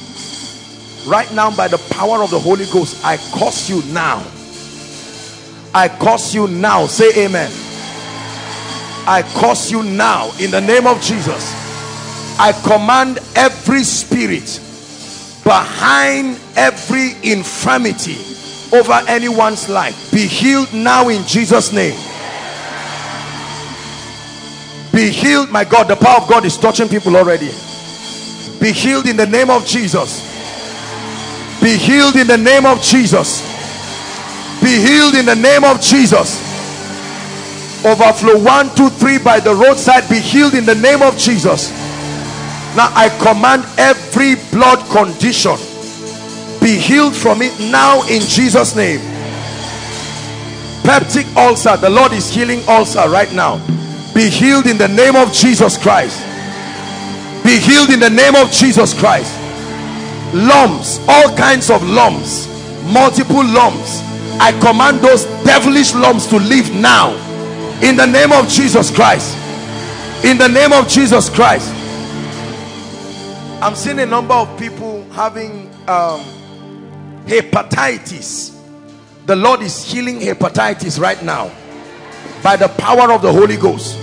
right now, by the power of the Holy Ghost, I curse you now. I curse you now. Say amen. I curse you now in the name of Jesus. I command every spirit behind every infirmity over anyone's life, be healed now in Jesus' name. Be healed, my God. The power of God is touching people already. Be healed in the name of Jesus. Be healed in the name of Jesus. Be healed in the name of Jesus. Overflow 1, 2, 3 by the roadside, be healed in the name of Jesus. Now I command every blood condition, be healed from it now in Jesus' name. Peptic ulcer, the Lord is healing ulcer right now. Be healed in the name of Jesus Christ. Be healed in the name of Jesus Christ. Lumps, all kinds of lumps, multiple lumps. I command those devilish lumps to leave now. In the name of Jesus Christ. In the name of Jesus Christ. I'm seeing a number of people having hepatitis. The Lord is healing hepatitis right now by the power of the Holy Ghost.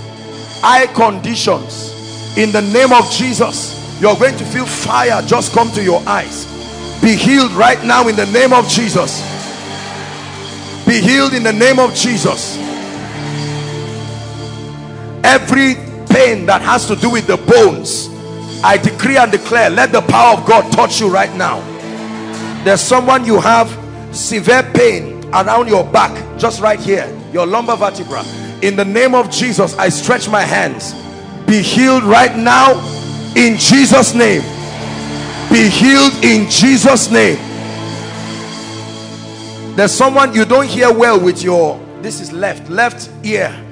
Eye conditions. In the name of Jesus, you're going to feel fire just come to your eyes. Be healed right now in the name of Jesus. Be healed in the name of Jesus. Every pain that has to do with the bones, I decree and declare, let the power of God touch you right now. There's someone, you have severe pain around your back, just right here, your lumbar vertebra. In the name of Jesus, I stretch my hands. Be healed right now in Jesus' name. Be healed in Jesus' name. There's someone, you don't hear well with your, this is left ear.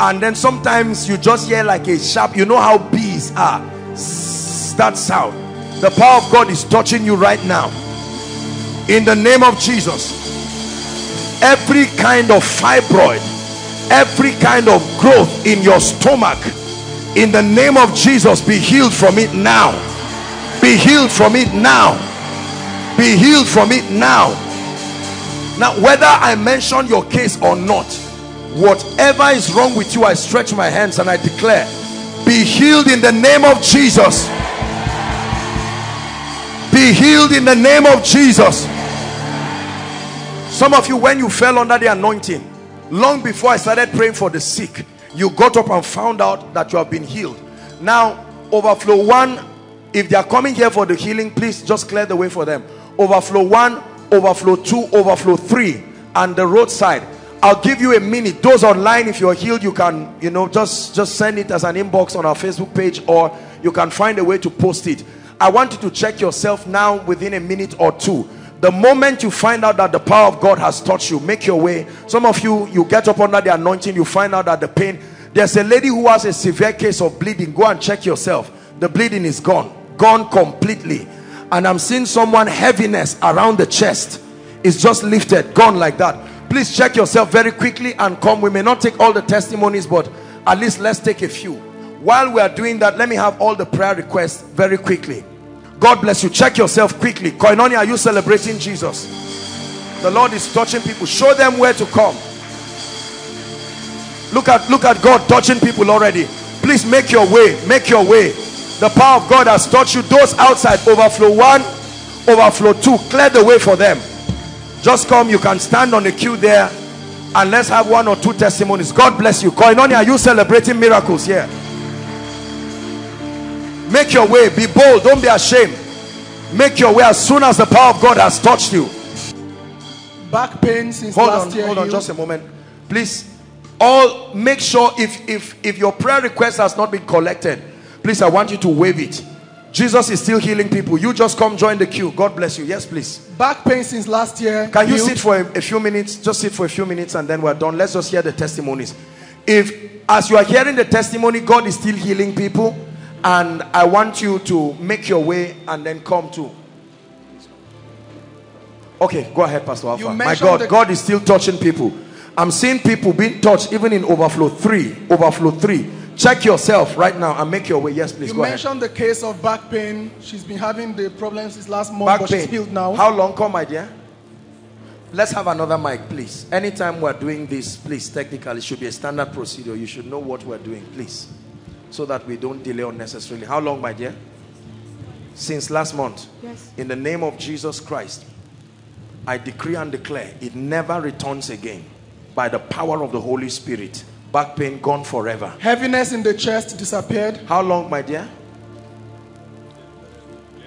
And then sometimes you just hear like a sharp, you know how bees are, that sound. The power of God is touching you right now. In the name of Jesus, every kind of fibroid, every kind of growth in your stomach, in the name of Jesus, be healed from it now. Be healed from it now. Be healed from it now. Now, whether I mention your case or not, whatever is wrong with you, I stretch my hands and I declare, be healed in the name of Jesus. Be healed in the name of Jesus. Some of you, when you fell under the anointing, long before I started praying for the sick, you got up and found out that you have been healed. Now, overflow one, if they are coming here for the healing, please just clear the way for them. Overflow one, overflow two, overflow three, and the roadside. I'll give you a minute. Those online, if you're healed, you can, you know, just send it as an inbox on our Facebook page, or you can find a way to post it. I want you to check yourself now within a minute or two. The moment you find out that the power of God has touched you, make your way. Some of you, you get up under the anointing, you find out that the pain. There's a lady who has a severe case of bleeding. Go and check yourself. The bleeding is gone. Gone completely. And I'm seeing someone, heaviness around the chest. It's just lifted. Gone like that. Please check yourself very quickly and come. We may not take all the testimonies, but at least let's take a few. While we are doing that, let me have all the prayer requests very quickly. God bless you. Check yourself quickly. Koinonia, are you celebrating Jesus? The Lord is touching people. Show them where to come. Look at God touching people already. Please make your way. Make your way. The power of God has touched you. Those outside, overflow one, overflow two. Clear the way for them. Just come. You can stand on the queue there. And let's have one or two testimonies. God bless you. Koinonia, are you celebrating miracles here? Yeah. Make your way. Be bold. Don't be ashamed. Make your way as soon as the power of God has touched you. Back pain since last year. Hold on just a moment. Please, all make sure if your prayer request has not been collected, please, I want you to wave it. Jesus is still healing people. You just come join the queue. God bless you. Yes, please. Back pain since last year. Can you sit for a few minutes? Just sit for a few minutes and then we're done. Let's just hear the testimonies. As you are hearing the testimony, God is still healing people. And I want you to make your way and then come to. Okay, go ahead, Pastor Alpha. My God, God is still touching people. I'm seeing people being touched even in overflow three. Overflow three. Check yourself right now and make your way. Yes, please, go ahead. You mentioned the case of back pain. She's been having the problems since last month, but she's healed now. How long? Come, my dear. Let's have another mic, please. Anytime we're doing this, please, technically, it should be a standard procedure. You should know what we're doing, please. So that we don't delay unnecessarily. How long, my dear? Since last month. Yes. In the name of Jesus Christ, I decree and declare it never returns again by the power of the Holy Spirit. Back pain gone forever. Heaviness in the chest disappeared. How long, my dear?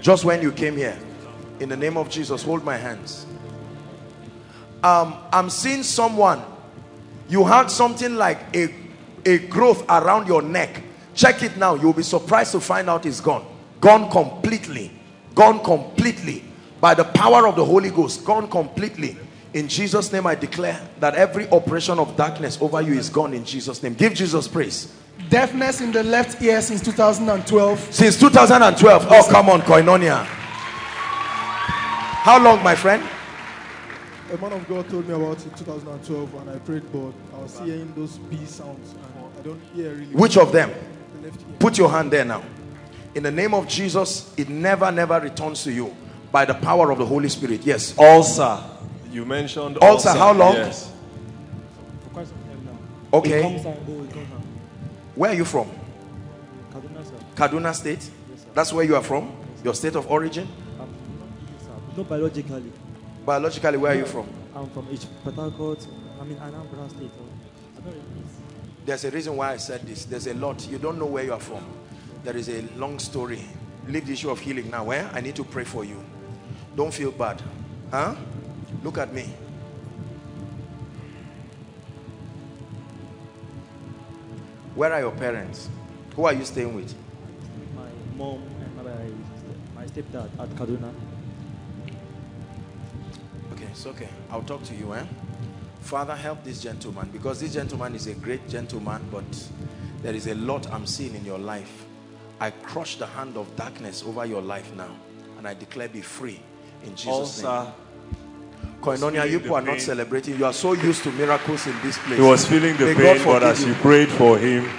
Just when you came here. In the name of Jesus, hold my hands. I'm seeing someone, you had something like a growth around your neck. Check it now. You'll be surprised to find out it's gone. Gone completely. Gone completely. By the power of the Holy Ghost. Gone completely. In Jesus' name I declare that every operation of darkness over you is gone in Jesus' name. Give Jesus praise. Deafness in the left ear since 2012. Since 2012. Oh, come on, Koinonia. How long, my friend? A man of God told me about it in 2012 and I prayed, but I was hearing those B sounds and I don't hear really. Which of them? Put your hand there now. In the name of Jesus, it never returns to you by the power of the Holy Spirit. Yes. Ulcer. You mentioned ulcer. How long? Yes. For quite some time now. Okay. It comes and goes, it comes out. Where are you from? Kaduna, sir. Kaduna State? Yes, sir. That's where you are from? Yes, your state of origin? No, biologically. Biologically, where are you from? I'm from Egypt. I'm in Anambra State. There's a reason why I said this. There's a lot. You don't know where you are from. There is a long story. Leave the issue of healing now. Where? I need to pray for you. Don't feel bad. Huh? Look at me. Where are your parents? Who are you staying with? My mom and my stepdad at Kaduna. Okay, it's okay. I'll talk to you. Father, help this gentleman, because this gentleman is a great gentleman, but there is a lot I'm seeing in your life. I crush the hand of darkness over your life now, and I declare, be free in Jesus' name. Koinonia, you are not celebrating. You are so used to miracles in this place. He was feeling the pain, but as you prayed for him,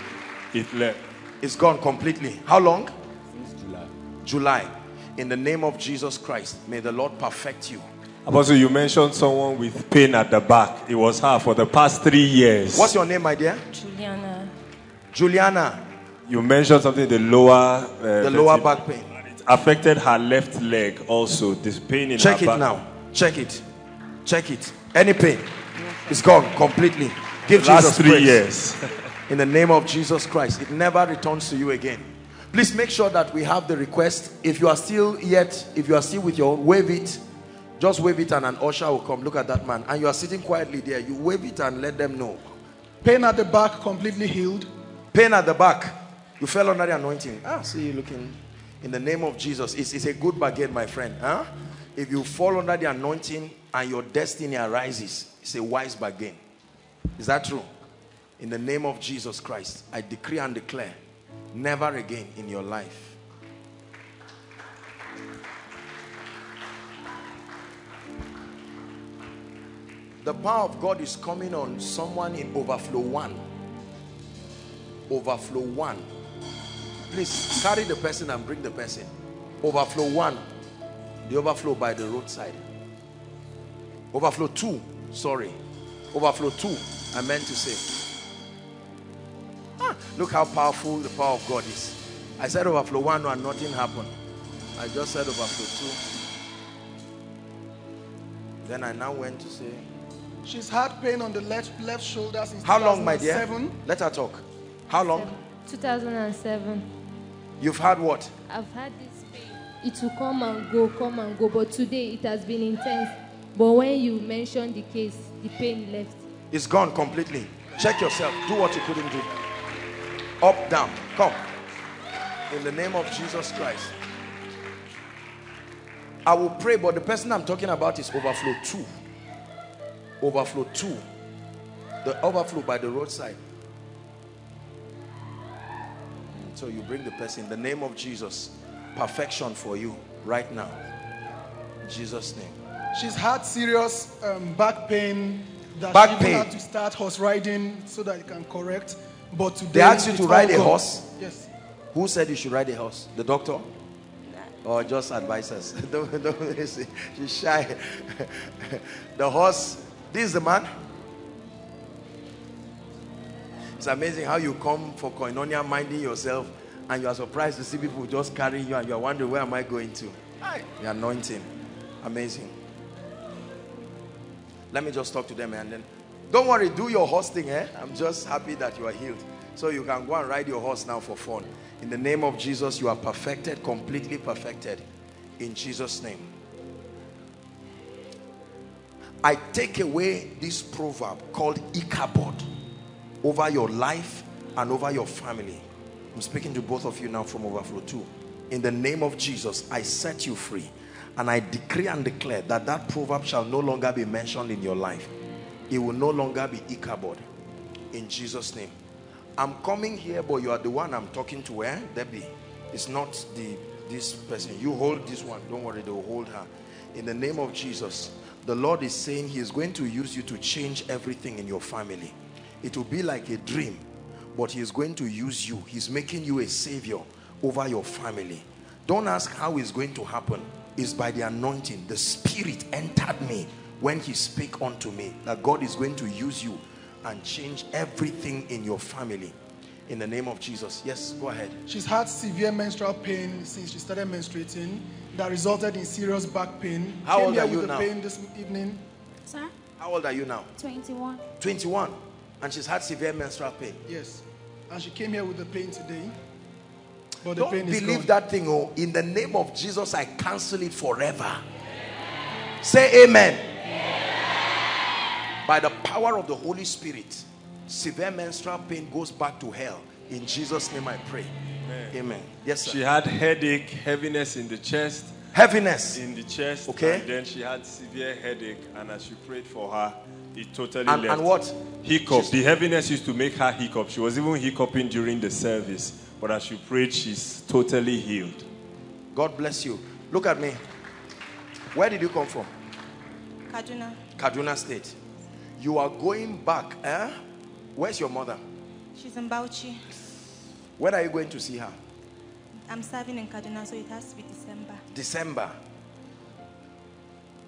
it left. It's gone completely. How long? Since July. July. In the name of Jesus Christ, may the Lord perfect you. Apostle, you mentioned someone with pain at the back. It was her for the past 3 years. What's your name, my dear? Juliana. Juliana. You mentioned something, the lower back pain. It affected her left leg also. This pain in her back. Check it now. Check it. Check it. Any pain. It's gone completely. Give the last Jesus 3 years. In the name of Jesus Christ, it never returns to you again. Please make sure that we have the request. If you are still with your wave it. Just wave it and an usher will come. Look at that man. And you are sitting quietly there. You wave it and let them know. Pain at the back completely healed. Pain at the back. You fell under the anointing. Ah, see you looking. In the name of Jesus. It's a good bargain, my friend. Huh? If you fall under the anointing and your destiny arises, it's a wise bargain. Is that true? In the name of Jesus Christ, I decree and declare, never again in your life. The power of God is coming on someone in overflow one. Overflow one. Please carry the person and bring the person. Overflow one. The overflow by the roadside. Overflow two. Sorry. Overflow two. I meant to say. Ah, look how powerful the power of God is. I said overflow one and nothing happened. I just said overflow two. Then I now went to say... She's had pain on the left shoulder since 2007. How long, my dear? Let her talk. How long? 2007. You've had what? I've had this pain. It will come and go, but today it has been intense. But when you mentioned the case, the pain left. It's gone completely. Check yourself. Do what you couldn't do. Up, down. Come. In the name of Jesus Christ. I will pray, but the person I'm talking about is overflow two. Overflow two. The overflow by the roadside. So you bring the person in the name of Jesus. Perfection for you right now. In Jesus' name. She's had serious back pain. She had to start horse riding so that it can correct. But today, they asked you to ride a horse? Yes. Who said you should ride a horse? The doctor? Or just advise us. Don't, she's shy. The horse. This is the man. It's amazing how you come for Koinonia minding yourself and you are surprised to see people just carrying you and you are wondering, where am I going to? The anointing. Amazing. Let me just talk to them and then, don't worry, do your horse thing, eh? I'm just happy that you are healed. So you can go and ride your horse now for fun. In the name of Jesus, you are perfected, completely perfected. In Jesus' name. I take away this proverb called Ichabod over your life and over your family. I'm speaking to both of you now from overflow too. In the name of Jesus, I set you free, and I decree and declare that that proverb shall no longer be mentioned in your life. It will no longer be Ichabod. In Jesus' name. I'm coming here, but you are the one I'm talking to, eh? Debbie. It's not this person. You hold this one. Don't worry, they will hold her. In the name of Jesus, the Lord is saying he is going to use you to change everything in your family. It will be like a dream, but he is going to use you. He's making you a savior over your family. Don't ask how it's going to happen. It's by the anointing. The Spirit entered me when he spake unto me that God is going to use you and change everything in your family. In the name of Jesus. Yes, go ahead. She's had severe menstrual pain since she started menstruating. That resulted in serious back pain. How old are you now? Pain this evening. Sir? How old are you now? 21. 21. And she's had severe menstrual pain. Yes. And she came here with the pain today. But the pain is gone. Don't believe that thing, oh. In the name of Jesus, I cancel it forever. Yeah. Say amen. Yeah. By the power of the Holy Spirit, severe menstrual pain goes back to hell. In Jesus' name I pray. Amen. Amen. Yes, sir. She had headache, heaviness in the chest. Heaviness? In the chest. Okay. And then she had severe headache. And as you prayed for her, It totally left. And what? Hiccup. The heaviness used to make her hiccup. She was even hiccuping during the service. But as she prayed, she's totally healed. God bless you. Look at me. Where did you come from? Kaduna. Kaduna State. You are going back, eh? Where's your mother? She's in Bauchi. When are you going to see her? I'm serving in Kaduna, so it has to be December. December.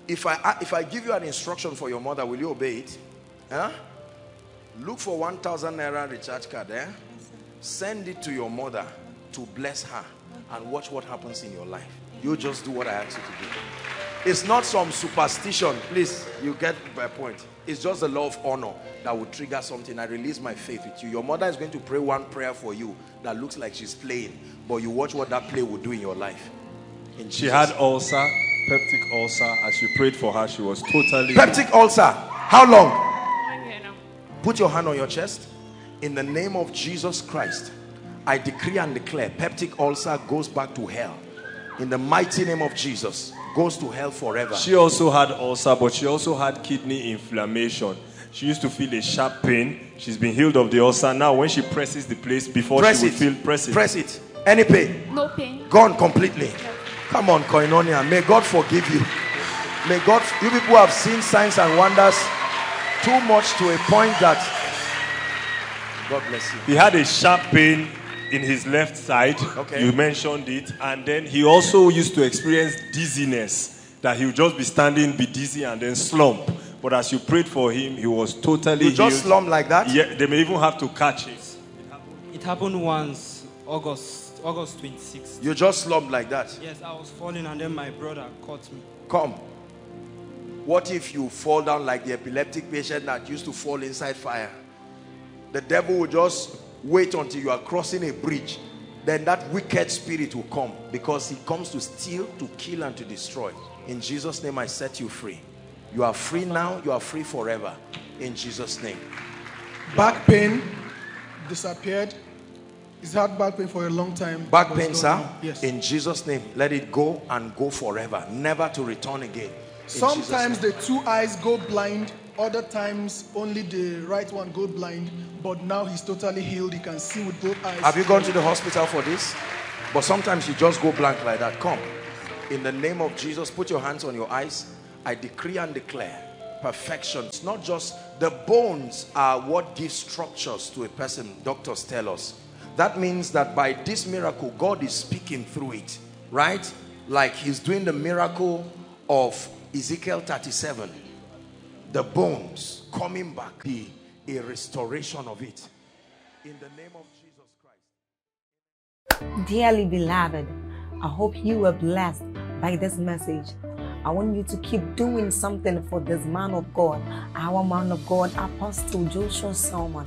If I give you an instruction for your mother, will you obey it? Huh? Look for 1,000 Naira recharge card. Eh? Send it to your mother to bless her and watch what happens in your life. You just do what I ask you to do. It's not some superstition. Please, you get my point. It's just the law of honor that will trigger something. I release my faith with you. Your mother is going to pray one prayer for you that looks like she's playing, but you watch what that play will do in your life. In she had ulcer, peptic ulcer. As you prayed for her, she was totally... Peptic ulcer. How long? 1 year now. Put your hand on your chest. In the name of Jesus Christ, I decree and declare peptic ulcer goes back to hell. In the mighty name of Jesus, goes to hell forever. She also had ulcer, but she also had kidney inflammation. She used to feel a sharp pain. She's been healed of the ulcer. Now when she presses the place before, she would feel... Press it. Press it. Any pain? No pain. Gone completely. No. Come on, Koinonia. May God forgive you. May God... You people have seen signs and wonders too much to a point that... God bless you. He had a sharp pain in his left side, okay. You mentioned it, and then he also used to experience dizziness, that he would just be standing, be dizzy, and then slump. But as you prayed for him, he was totally healed. You just slump like that? Yeah, they may even have to catch it. It happened once, August 26th. You just slumped like that? Yes, I was falling, and then my brother caught me. Come. What if you fall down like the epileptic patient that used to fall inside fire? The devil will just... wait until you are crossing a bridge. Then that wicked spirit will come, because he comes to steal, to kill, and to destroy. In Jesus' name, I set you free. You are free now. You are free forever. In Jesus' name. Back pain disappeared. He's had back pain for a long time. Back pain, sir? Yes. In Jesus' name, let it go and go forever. Never to return again. Sometimes the two eyes go blind. Other times, only the right one go blind. But now he's totally healed. He can see with both eyes. Have you gone to the hospital for this? But sometimes you just go blank like that. Come. In the name of Jesus, put your hands on your eyes. I decree and declare perfection. It's not just... The bones are what gives structures to a person, doctors tell us. That means that by this miracle, God is speaking through it. Right? Like he's doing the miracle of Ezekiel 37. The bones coming back. A restoration of it. In the name of Jesus Christ. Dearly beloved, I hope you were blessed by this message. I want you to keep doing something for this man of God, our man of God, Apostle Joshua Selman.